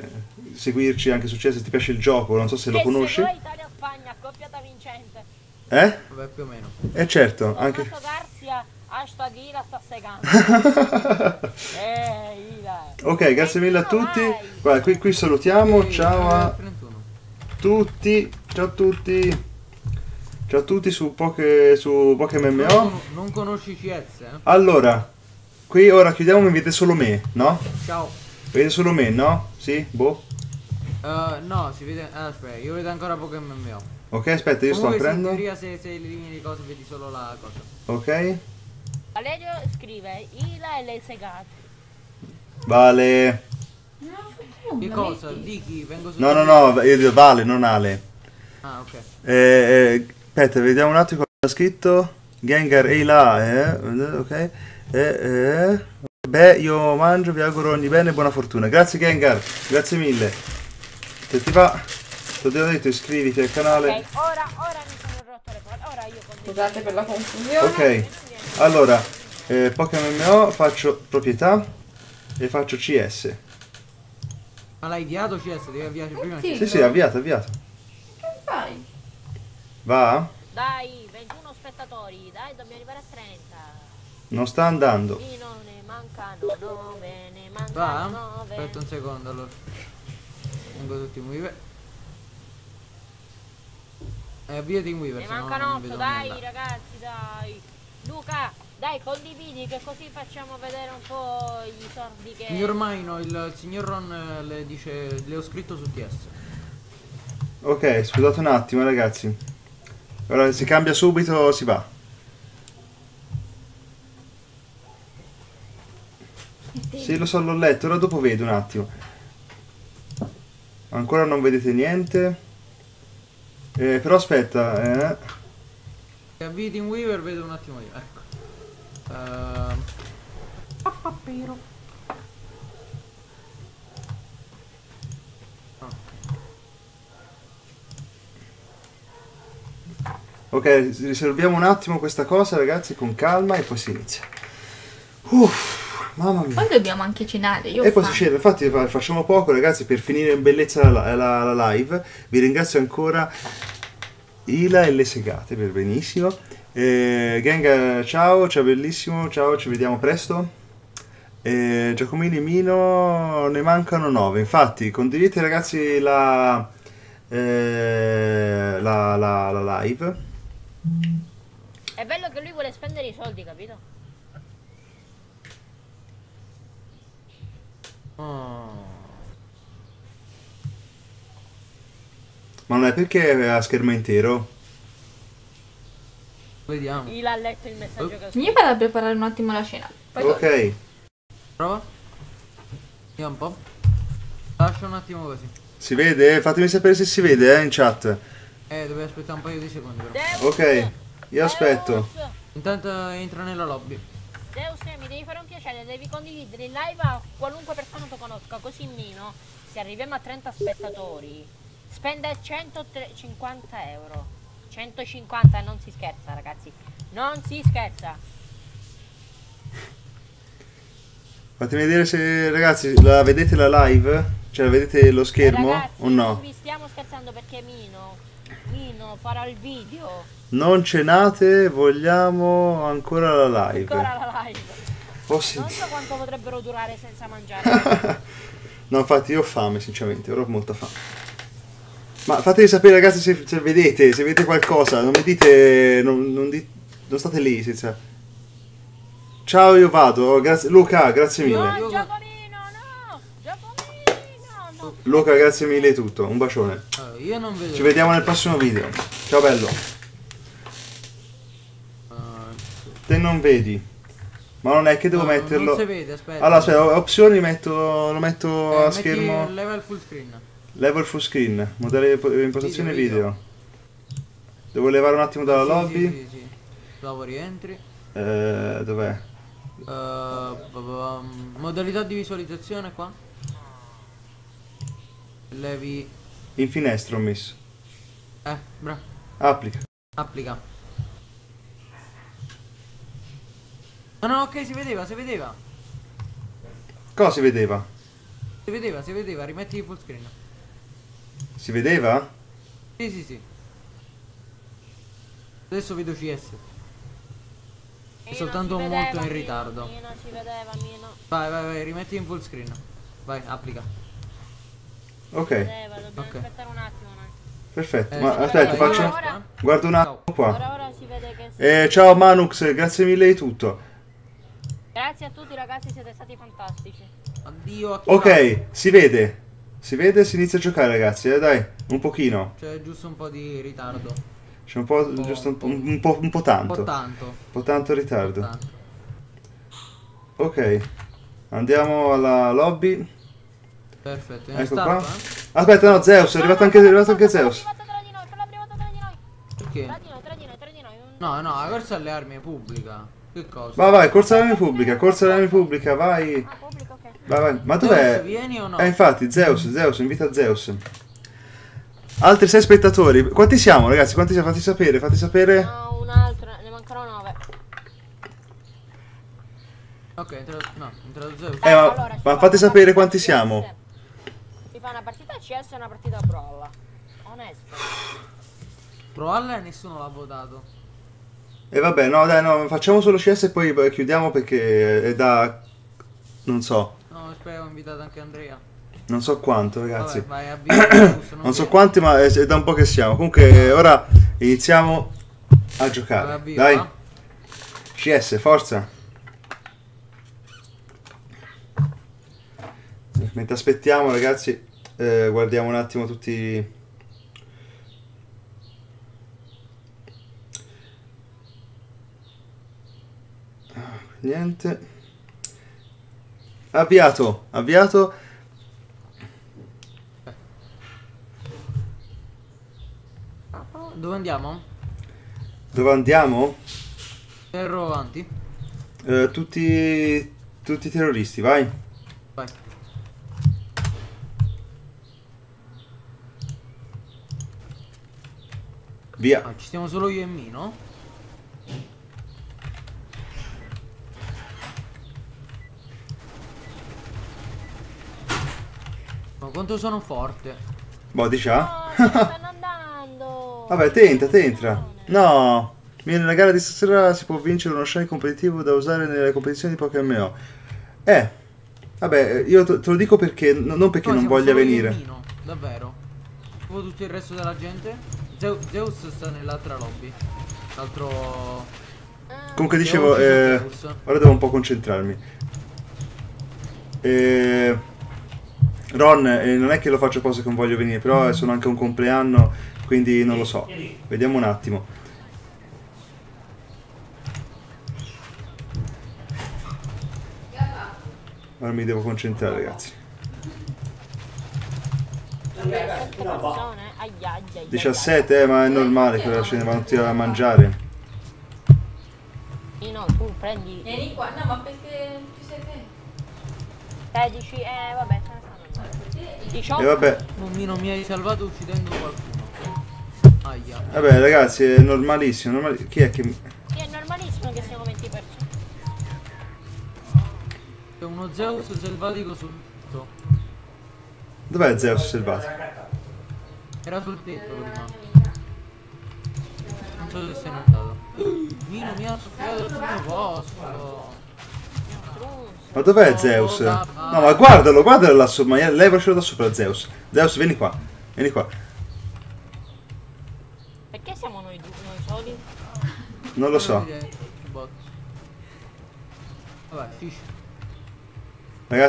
seguirci anche su C S se ti piace il gioco, non so se lo conosci. Italia o Spagna, accoppiata vincente. Eh? Vabbè, più o meno. Eh certo, anche Garzia Hashtag Ila sta segando. eh, Ila. Ok, grazie mille a tutti. Guarda, qui, qui salutiamo. Ciao a tutti. Ciao a tutti. Ciao a tutti su Poke, su PokeMMO. Non, non conosci C S? Eh? Allora, qui ora chiudiamo, mi vedete solo me, no? Ciao. Vedete solo me, no? Sì? Boh? Uh, no, si vede... Ah, aspetta, io vedo ancora PokeMMO. Ok, aspetta, io comunque sto aprendo. In teoria se, se elimini le cose vedi solo la cosa. Ok. Valerio scrive, Ila e lei segate. Vale. No, che cosa? Di chi? Vengo su... No, no, no, io dico Vale, non Ale. Ah, ok. Eh... eh Aspetta, vediamo un attimo cosa ha scritto. Gengar, ehi là, eh? Ok. Eh, eh. Beh, io mangio, vi auguro ogni bene e buona fortuna. Grazie Gengar, grazie mille. Se ti va, ti ho detto iscriviti al canale. Ok, ora, ora mi sono rotto le palle, ora io condivido. Scusate per la confusione. Ok, allora, eh, PokeMMO faccio proprietà e faccio C S. Ma l'hai avviato C S? Devi avviare prima C S. Sì, sì, avviato, avviato. Che fai? Va? Dai, ventuno spettatori, dai, dobbiamo arrivare a trenta. Non sta andando. Sì, no, ne mancano nove, ne mancano nove. Aspetta un secondo, allora. Vengo tutti in Weaver. E avviati in Weaver. Ne mancano otto, dai ragazzi, dai. Luca, dai, condividi che così facciamo vedere un po' gli sordi che... Signor Maino, il signor Ron le dice, le ho scritto su T S. Ok, scusate un attimo ragazzi. Ora si cambia subito, si va. Sì, lo so, l'ho letto, ora dopo vedo un attimo. Ancora non vedete niente. Eh, però aspetta, eh. Se avviti in Weaver vedo un attimo io, ecco. Uh... Pappapero. Ok, risolviamo un attimo questa cosa ragazzi con calma e poi si inizia. Uff, mamma mia. Poi dobbiamo anche cenare. Io e poi si scende, infatti facciamo poco ragazzi per finire in bellezza la, la, la live. Vi ringrazio ancora Ila e le segate per benissimo. Eh, Gengar ciao, ciao bellissimo, ciao, ci vediamo presto. Eh, Giacomini Mino, ne mancano nove. Infatti condividete ragazzi la, eh, la, la, la live. È bello che lui vuole spendere i soldi, capito? Oh. Ma non è perché aveva schermo intero? Vediamo. Ila ha letto il messaggio oh. che ho scritto. Io vado a preparare un attimo la cena. Poi ok. Torno. Prova. Vediamo un po'. Lascia un attimo così. Si vede? Fatemi sapere se si vede eh, in chat. Eh, dobbiamo aspettare un paio di secondi però. Ok, io aspetto. Deus. Intanto entro nella lobby. Deus, mi devi fare un piacere, devi condividere in live a qualunque persona tu conosca, così Mino, se arriviamo a trenta spettatori, spende centocinquanta euro. centocinquanta, non si scherza ragazzi, non si scherza. Fatemi vedere se ragazzi la vedete la live, cioè vedete lo schermo eh, ragazzi, o no? Non vi stiamo scherzando perché Mino... Mino farà il video. Non cenate, vogliamo ancora la live. Ancora la live. Oh, sì. Non so quanto potrebbero durare senza mangiare. No, infatti io ho fame, sinceramente, ora ho molta fame. Ma fatemi sapere ragazzi se, se vedete, se vedete qualcosa, non mi dite non, non, di, non state lì senza. Ciao, io vado. Grazie Luca, grazie mille. No, Giacomino, no! Giacomino, no. Luca, grazie mille di tutto. Un bacione. Io non vedo. Ci vediamo nel prossimo video. Ciao bello. Uh, Te non vedi. Ma non è che devo no, metterlo. Non si vede, aspetta. Allora, aspetta, opzioni metto, lo metto eh, a schermo. Level full screen. Level full screen. Modello di impostazione video, video. video. Devo levare un attimo dalla sì, lobby. Sì, sì, sì. Dopo rientri. Eh, dov'è? Uh, modalità di visualizzazione qua. Levi in finestra ho messo. Eh, bravo. Applica. Applica. No, no, ok, si vedeva, si vedeva. Cosa si vedeva? Si vedeva, si vedeva, rimetti il full screen. Si vedeva? Sì, sì, sì. Adesso vedo C S. È soltanto vedeva, molto in ritardo. Mino, ci vedeva, Mino. Vai, vai, vai, rimetti in full screen. Vai, applica. Ok. Vedeva, dobbiamo okay. aspettare un attimo. No? Perfetto, eh, ma aspetta, faccio... Ora, ora... Guarda un attimo qua. Ora, ora si vede che si... Eh, ciao Manux, grazie mille di tutto. Grazie a tutti ragazzi, siete stati fantastici. Addio a chi Ok, va. si vede. Si vede, si inizia a giocare ragazzi, eh, dai, un pochino. C'è giusto un po' di ritardo. C'è un po', un po', giusto un po', un po', un po' tanto. Un po' tanto. Un po' tanto ritardo. Un po' tanto. Ok, andiamo alla lobby. Perfetto, ecco start, qua. Eh? Aspetta, no, Zeus, è arrivato anche, è arrivato anche Zeus. Perché? No, no, la corsa alle armi è pubblica. Che cosa? Vai, vai, corsa alle armi pubblica, corsa alle armi pubblica, vai. Ah, pubblica, ok. Vai, vai. Ma dov'è? Vieni o no? Eh, infatti, Zeus, Zeus, invita Zeus. Altri sei spettatori. Quanti siamo, ragazzi? Quanti siamo? Fatti sapere, fatti sapere. No, un altro, ne mancano nove. Ok, entra... no, entra Zeus. Eh, eh, ma, allora, ma fate sapere quanti C S. siamo. Si fa una partita C S e una partita Pro Alla. Onesto. Pro Alla e nessuno l'ha votato. E eh vabbè, no dai, no, facciamo solo C S e poi chiudiamo perché è da... non so. No, spero ho invitato anche Andrea. Non so quanto, ragazzi. Vabbè, vai, avvio, non, non so quanti, ma è, è da un po' che siamo. Comunque, ora iniziamo a giocare. Vabbè, avvio, dai. Va? C S, forza. Mentre aspettiamo, ragazzi, eh, guardiamo un attimo tutti... Niente. Avviato, avviato. Dove andiamo? Dove andiamo? Erro avanti. Eh, tutti tutti terroristi, vai. Vai. Via. Ah, ci stiamo solo io e Mino. Quanto sono forte? Boh, diciamo. No, stanno andando. Vabbè, tenta, tenta. No, nella gara di stasera si può vincere uno shine competitivo da usare nelle competizioni di PokeMMO. Eh, vabbè, io te lo dico perché, non perché no, non voglia venire. Mino, davvero. Poi tutto il resto della gente. Zeus, Zeus sta nell'altra lobby. L'altro... Comunque Zeus, dicevo, eh, ora devo un po' concentrarmi. Eh... Ron, eh, non è che lo faccio apposta che non voglio venire, però sono anche un compleanno, quindi non lo so. Vediamo un attimo. Ora mi devo concentrare, ragazzi. diciassette, eh, ma è normale che la scena vanno tutti a mangiare. No, tu prendi... Vieni qua, no, ma perché ci sei te? sedici, eh, vabbè, E eh vabbè, Mino, mi hai salvato uccidendo qualcuno. Aia. Vabbè ragazzi, è normalissimo, normali... Chi è che... Sì, è normalissimo che siamo venti persone. C'è uno Zeus selvatico sul tetto. Dov'è Zeus selvatico? Era sul tetto prima. Non so se sei notato. Mino mi ha soffiato sul mio posto. Ma dov'è Zeus? No, ma guardalo, guardalo lassù, ma levacelo da sopra Zeus. Zeus, vieni qua, vieni qua. Perché siamo noi due, noi soli? Non lo so. Ragazzi,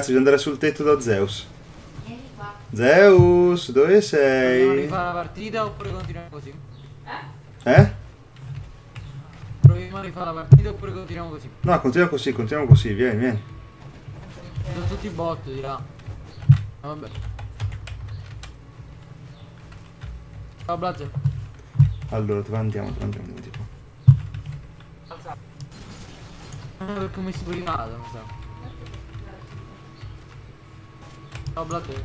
bisogna andare sul tetto da Zeus. Zeus, dove sei? Proviamo a rifare la partita oppure continuiamo così? Eh? Eh? Proviamo a rifare la partita oppure continuiamo così? No, continuiamo così, continuiamo così, vieni, vieni. Sono tutti bot di là. Ah, vabbè. Ciao Blaze. Allora, dove andiamo? Dove andiamo? Dove tipo? Alza. Ah, come si prima, non so. Ciao Blaze.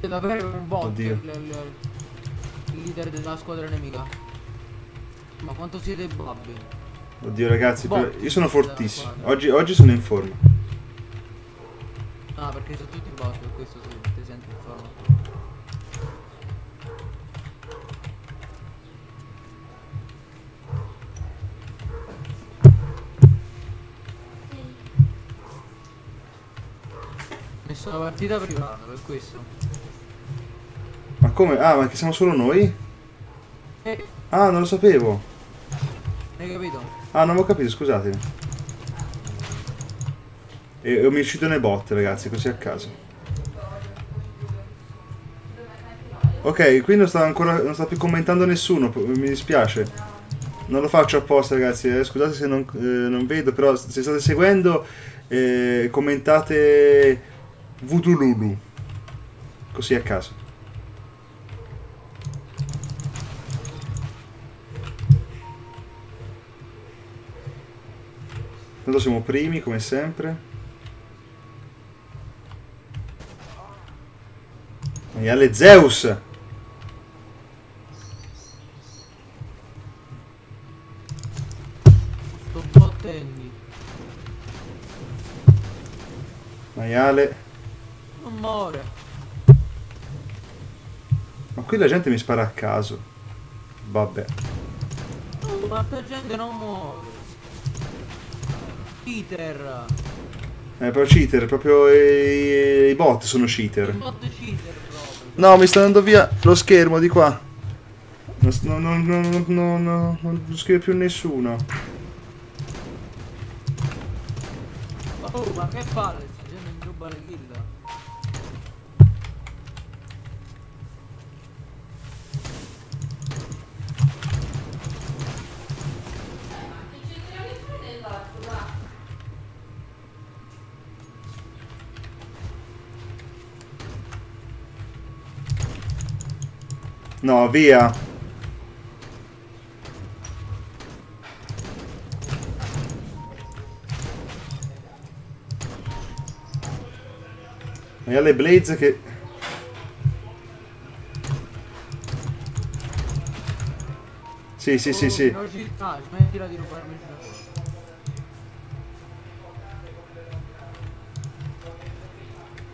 È davvero un bot. Oddio. Il, il, il leader della squadra nemica. Ma quanto siete babbi? Oddio ragazzi, Botti, io sono fortissimo, oggi, oggi sono in forma. Ah, perché sono tutti bot, per questo si, ti senti in forma. sono partita privata, per questo. Ma come? Ah, ma che siamo solo noi? Eh. Ah, non lo sapevo. Hai capito? Ah, non l'ho capito, scusatemi. E, e mi uccido nei bot, ragazzi, così a caso. Ok, qui non sta ancora, non sta più commentando nessuno, mi dispiace. Non lo faccio apposta, ragazzi, eh, scusate se non, eh, non vedo, però se state seguendo eh, commentate Vudululu, così a caso. Tanto siamo primi, come sempre. E alle Zeus! Maiale. Non muore. Ma qui la gente mi spara a caso. Vabbè. Oh, ma la gente non muore. Cheater. Eh, però cheater, proprio i, i bot sono cheater. I bot cheater. No, mi sta andando via lo schermo di qua. No, no, no, no, no, no, non scrive più nessuno. Oh, ma che palle, sta gente mi ruba la Gilda. No, via! E alle Blaze che... Sì, sì, sì, sì. Smettila di rubarmi il gioco.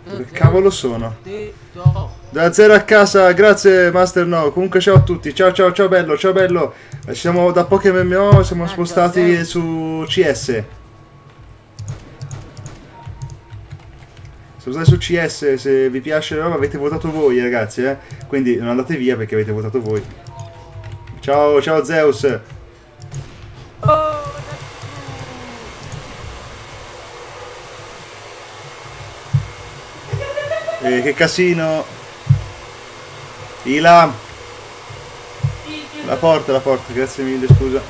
Dove cavolo sono? Da zero a casa, grazie Master No. Comunque ciao a tutti, ciao ciao ciao bello, ciao bello. Siamo da PokeMMO, siamo spostati su C S. Siamo stati su C S, se vi piace la roba avete votato voi ragazzi, eh. Quindi non andate via perché avete votato voi. Ciao, ciao Zeus. Eh, che casino! Ila! La porta, la porta, grazie mille, scusa.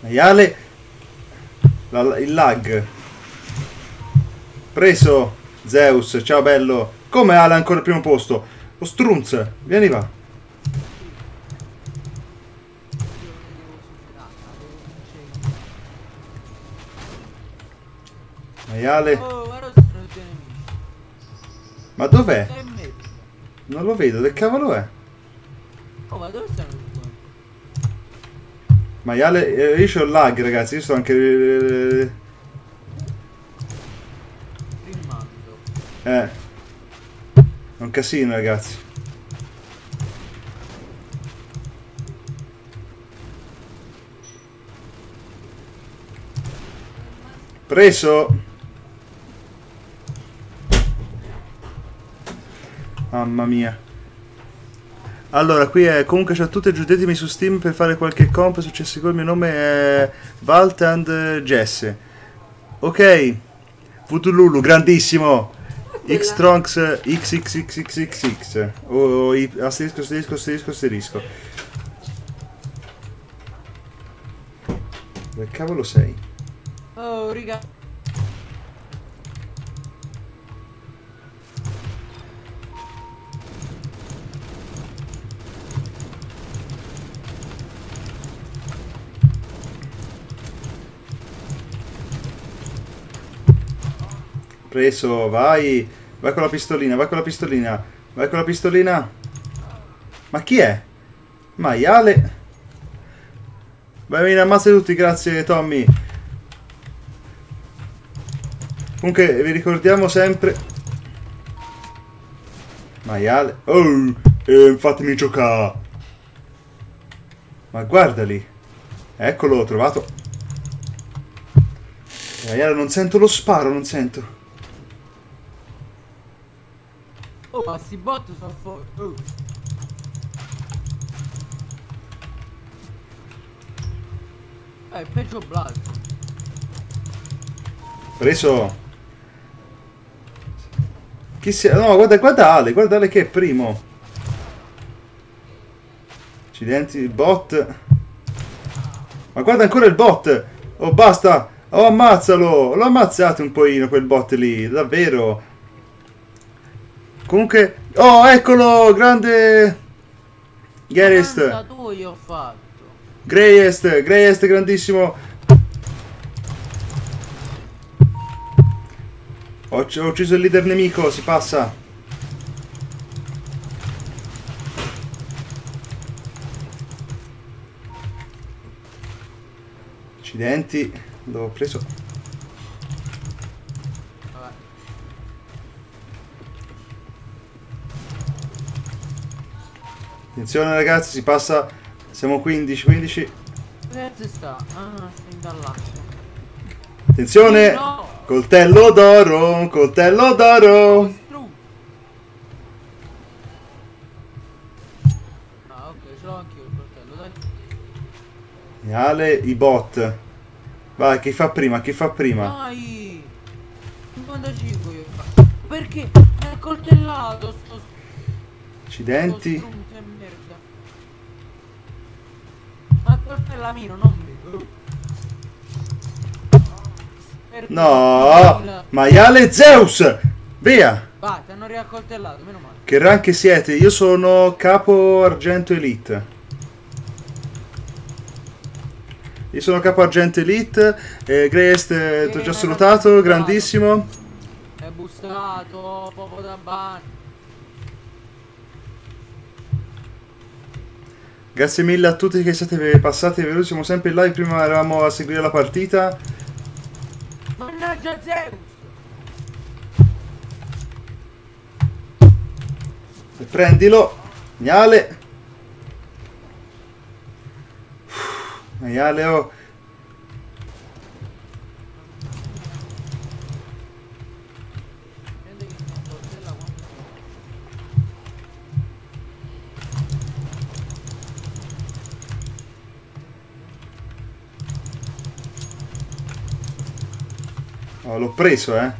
Maiale! La, il lag! Preso! Zeus, ciao bello! Come Ala ancora al primo posto? Lo strunz! Vieni va! Maiale. Ma dov'è? Non lo vedo, che cavolo è? Oh, ma dove stanno? Maiale, io c'ho il lag ragazzi, io sto anche... Eh. È un casino ragazzi. Preso! Mamma mia. Allora qui è comunque ciao a tutti, giudetemi su Steam per fare qualche comp su C S G O. Il mio nome è Valt and Jesse. Ok, Vudululu, grandissimo. Xtronx xxxxxx. O asterisco asterisco asterisco asterisco. Dove cavolo sei? Oh riga. Preso, vai, vai con la pistolina, vai con la pistolina, vai con la pistolina. Ma chi è? Maiale. Vai, vieni, ammazza tutti, grazie Tommy. Comunque vi ricordiamo sempre. Maiale. Oh, eh, fatemi giocare. Ma guardali. Eccolo, ho trovato. Ragazzi, non sento lo sparo, non sento. Oh, ma si botto sono forti. Oh. Eh, peggio blast. Preso. Chi sia? No, guarda, guarda Ale, guarda Ale che è primo. Accidenti, il bot. Ma guarda ancora il bot. Oh, basta. Oh, ammazzalo. L'ho ammazzato un po'ino quel bot lì, davvero. Comunque, oh, eccolo, grande Gerest. quarantadue ho fatto. Greyest, Greyest grandissimo. Ho, ho ucciso il leader nemico, si passa. Accidenti, l'ho preso. Attenzione ragazzi, si passa, siamo quindici quindici. Attenzione! Coltello d'oro, coltello d'oro! Ah ok, ce l'ho anch'io il coltello, dai. E Ale, i bot. Vai, chi fa prima, chi fa prima? Dai! cinquantacinque io faccio. Perché? Mi ha coltellato sto... Accidenti. No, maiale Zeus, via. Vai, ti hanno riaccoltellato, meno male. Che rank siete? Io sono capo argento elite. Io sono capo argento elite. eh, Greyest ti ho già salutato, grandissimo. È bussato, popo da ban. Grazie mille a tutti che siete passati veloci, siamo sempre in live, prima eravamo a seguire la partita. Mannaggia Zeus! E prendilo! Maiale! Maiale, oh! Oh, l'ho preso, eh.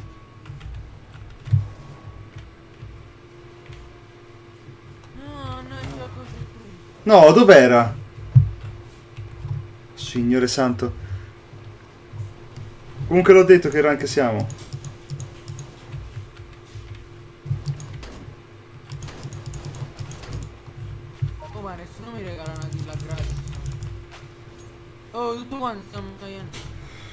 No, no, no, dov'era? Signore santo. Comunque l'ho detto che rank siamo. Oh, ma nessuno mi regala una Gilda gratis. Oh, tutto quanto stiamo tagliando.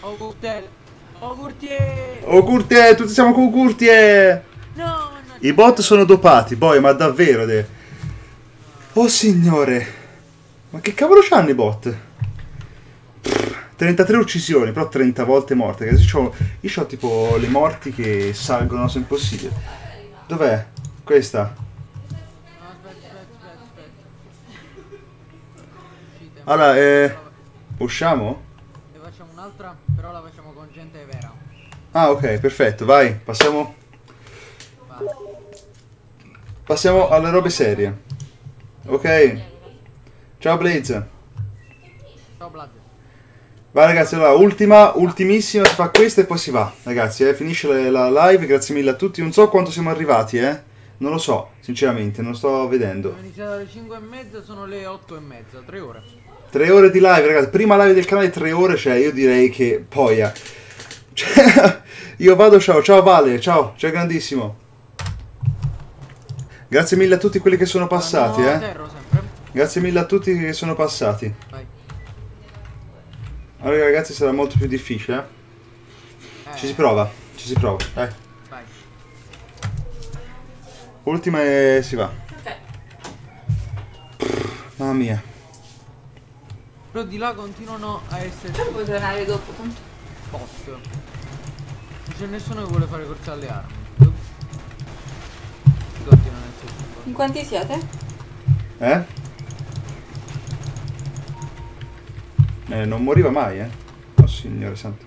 Oh, coltello. Oh Curtie! Oh Curtie! Tutti siamo con Curtie! No, no, i bot sono dopati, boy, ma davvero de... Oh signore! Ma che cavolo c'hanno i bot? Pff, trentatré uccisioni, però trenta volte morte. Io ho tipo le morti che salgono, se impossibile. Dov'è? Questa? Allora, eh... usciamo? E facciamo un'altra, però la facciamo... gente vera. Ah ok, perfetto, vai, passiamo. Vai. Passiamo alle robe serie. Ok. Ciao Blaze. Ciao Blaze. Vai ragazzi, allora, ultima, ultimissima, si fa questa e poi si va. Ragazzi, eh, finisce la, la live, grazie mille a tutti. Non so quanto siamo arrivati, eh. Non lo so, sinceramente, non sto vedendo. Abbiamo iniziato alle cinque e mezza, sono le otto e mezza, tre ore. tre ore di live, ragazzi. Prima live del canale, tre ore, cioè io direi che poia. Cioè, io vado, ciao, ciao Vale, ciao, ciao grandissimo. Grazie mille a tutti quelli che sono passati, eh. Grazie mille a tutti che sono passati. Allora ragazzi, sarà molto più difficile, eh. Ci si prova, ci si prova, dai. Ultima e si va. Mamma mia. Però di là continuano a essere... Però puoi tornare dopo, punto. Posso. Non c'è nessuno che vuole fare corsa alle armi. Continuano a essere... In quanti siete? Eh? Eh, non moriva mai, eh. Oh, signore santo.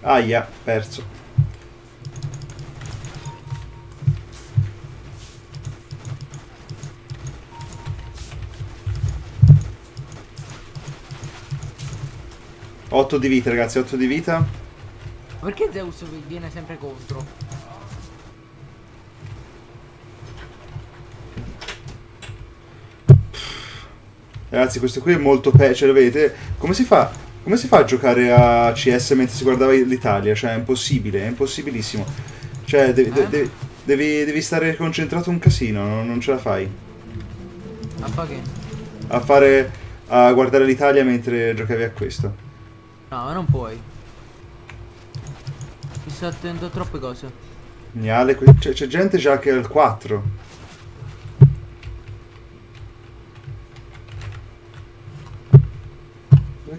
Aia, perso. otto di vita, ragazzi, otto di vita. Perché Zeus viene sempre contro? Ragazzi, questo qui è molto peggio, cioè, vedete? Come si fa? Come si fa a giocare a C S mentre si guardava l'Italia? Cioè, è impossibile, è impossibilissimo. Cioè, devi, eh? devi, devi, devi stare concentrato un casino, non, non ce la fai. A fare che? A fare... a guardare l'Italia mentre giocavi a questo. No, ma non puoi. Mi sto attento a troppe cose. Geniale, c'è gente già che è al quattro.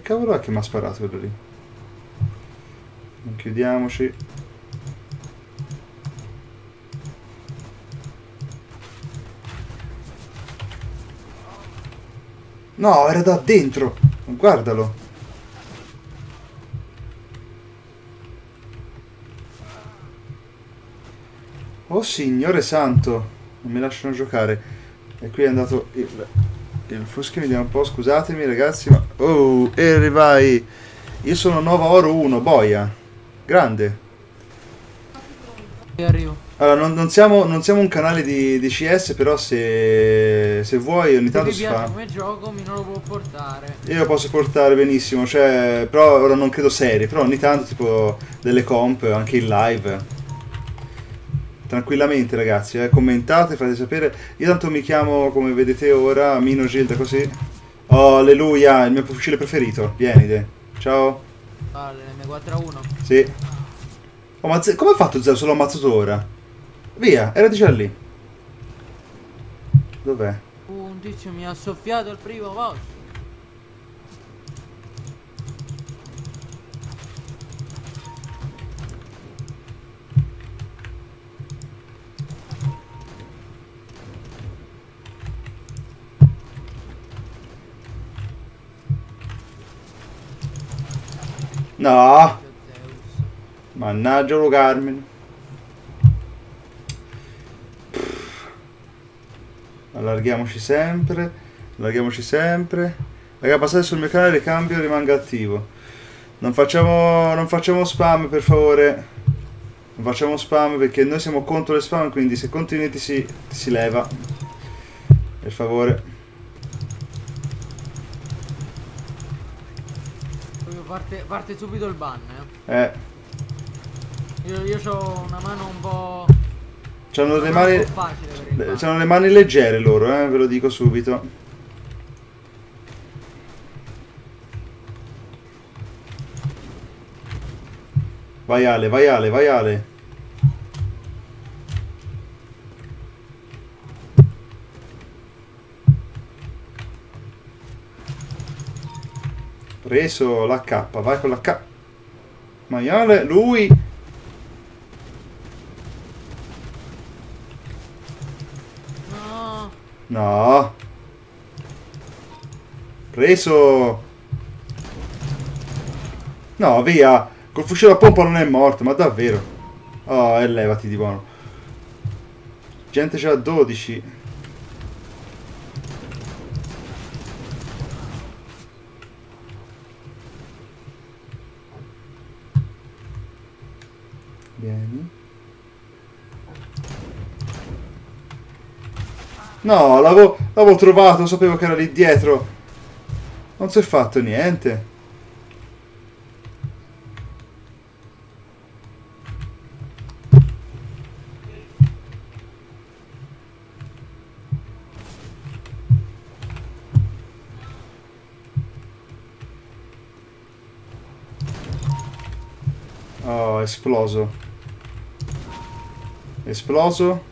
Cavolo è che mi ha sparato quello lì. Non chiudiamoci. No, era da dentro. Guardalo. Oh signore santo. Non mi lasciano giocare. E qui è andato il... il Fuschi mi dia un po', scusatemi ragazzi, ma... Oh, e rivai! Io sono Nova Oro uno, boia! Grande! Arrivo. Allora, non, non, siamo, non siamo un canale di, di C S, però se, se vuoi ogni tanto si fa... come gioco, mi non lo può portare. Io lo posso portare benissimo, cioè... Però ora non credo serie, però ogni tanto tipo delle comp, anche in live... Tranquillamente ragazzi, eh, commentate, fate sapere. Io tanto mi chiamo, come vedete ora, Mino Gilda, così. Oh, alleluia, il mio fucile preferito. Vienide. Ciao. Ah, l'emme quattro uno. Sì. Oh, ma come ha fatto Zeus? L'ho ammazzato ora. Via, era di già lì. Dov'è? Un tizio mi ha soffiato il primo boss. No! Mannaggia lo Carmen. Pff. Allarghiamoci sempre. Allarghiamoci sempre. Raga, passate sul mio canale, ricambio, rimanga attivo. Non facciamo, non facciamo spam, per favore. Non facciamo spam perché noi siamo contro le spam, quindi se continui ti si, ti si leva. Per favore. Parte, parte subito il ban, eh. Eh. Io, io ho una mano un po'... C'hanno le mani... C'hanno le mani leggere loro, eh, ve lo dico subito. Vai Ale, vai Ale, vai Ale. Preso la K, vai con la K. Maiale, lui. No. No. Preso. No, via. Col fucile a pompa non è morto, ma davvero. Oh, e levati di buono. Gente già a dodici. No, l'avevo trovato, sapevo che era lì dietro. Non si è fatto niente. Oh, è esploso. È esploso.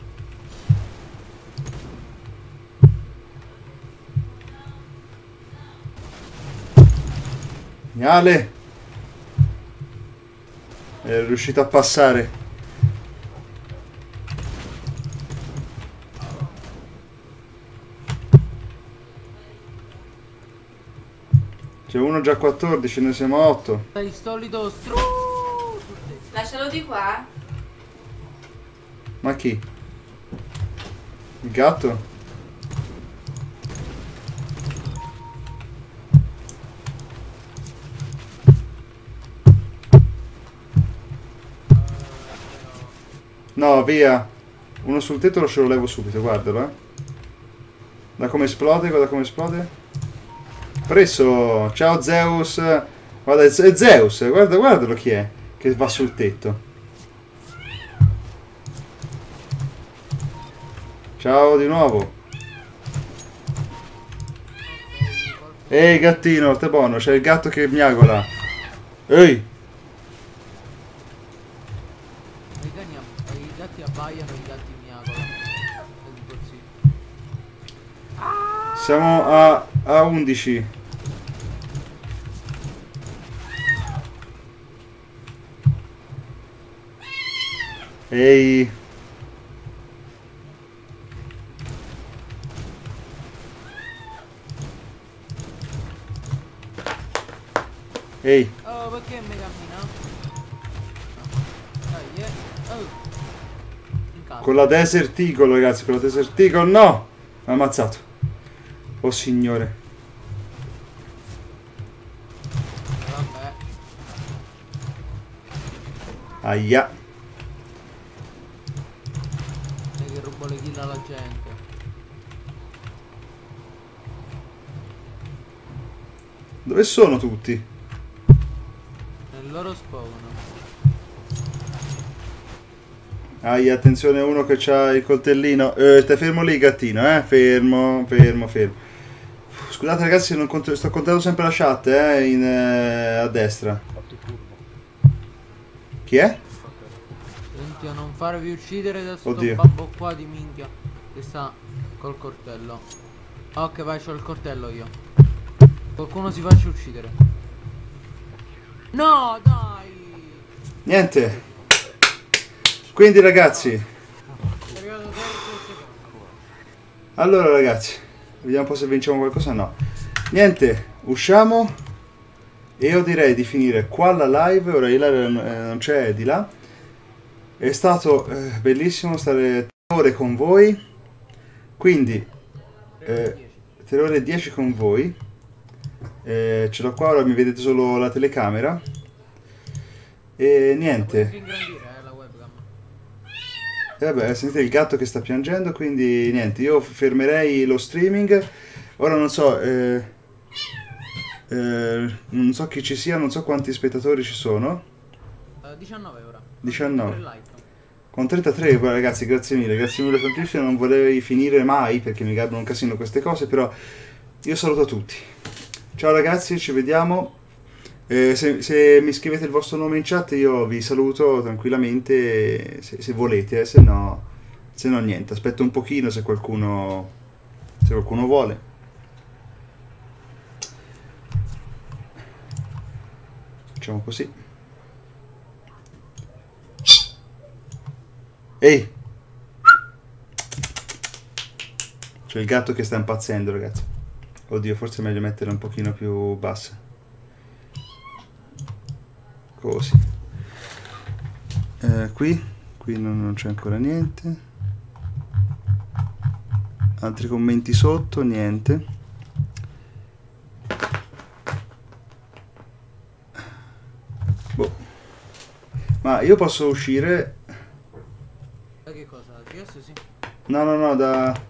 È riuscito a passare. C'è uno già quattordici, ne siamo a otto. Il solito stru... Lascialo di qua. Ma chi? Il gatto? No, via. Uno sul tetto, lo levo subito, guardalo, eh. Da come esplode, guarda come esplode. Preso. Ciao Zeus. Guarda, è Zeus, guarda, guardalo chi è che va sul tetto. Ciao di nuovo. Ehi gattino, te buono, c'è il gatto che miagola. Ehi. I gatti abbaiano, i gatti miagolano. Siamo a, a undici. Ehi. Ehi. Oh, perché mi cammina? Dai, yeah. Oh. Con la Desert Eagle, ragazzi, con la Desert Eagle, no! L'ha ammazzato. Oh signore. Vabbè. Aia. Sai che rubo le kill alla gente. Dove sono tutti? Loro spawnano. Aia, attenzione, uno che c'ha il coltellino. Eh, stai fermo lì, gattino, eh? Fermo, fermo, fermo. Scusate ragazzi, non cont sto contando sempre la chat, eh? In, eh, a destra. Chi è? Senti, a non farvi uccidere da sto babbo qua di minchia che sta col coltello. Ok, vai, c'ho il coltello io. Qualcuno si faccia uccidere. No, dai! Niente. Quindi ragazzi, allora ragazzi, vediamo un po' se vinciamo qualcosa. No. Niente, usciamo. E io direi di finire qua la live. Ora Ilaria non c'è di là. È stato eh, bellissimo stare tre ore con voi. Quindi eh, tre ore e dieci con voi. Eh, ce l'ho qua, ora mi vedete solo la telecamera. E niente. E eh vabbè, sentite il gatto che sta piangendo, quindi niente, io fermerei lo streaming. Ora non so, eh, eh, non so chi ci sia, non so quanti spettatori ci sono. diciannove ora. diciannove. Con trentatré, poi ragazzi, grazie mille, grazie mille tantissimo, non vorrei finire mai perché mi gabbano un casino queste cose, però io saluto a tutti. Ciao ragazzi, ci vediamo, eh, se, se mi scrivete il vostro nome in chat io vi saluto tranquillamente, se, se volete, eh, se no, se no niente, aspetto un pochino se qualcuno, se qualcuno vuole. Facciamo così. Ehi! C'è il gatto che sta impazzendo ragazzi. Oddio, forse è meglio metterla un pochino più bassa. Così. Eh, qui. Qui non, non c'è ancora niente. Altri commenti sotto, niente. Boh. Ma io posso uscire... Da che cosa? Da G S, sì. No, no, no, da...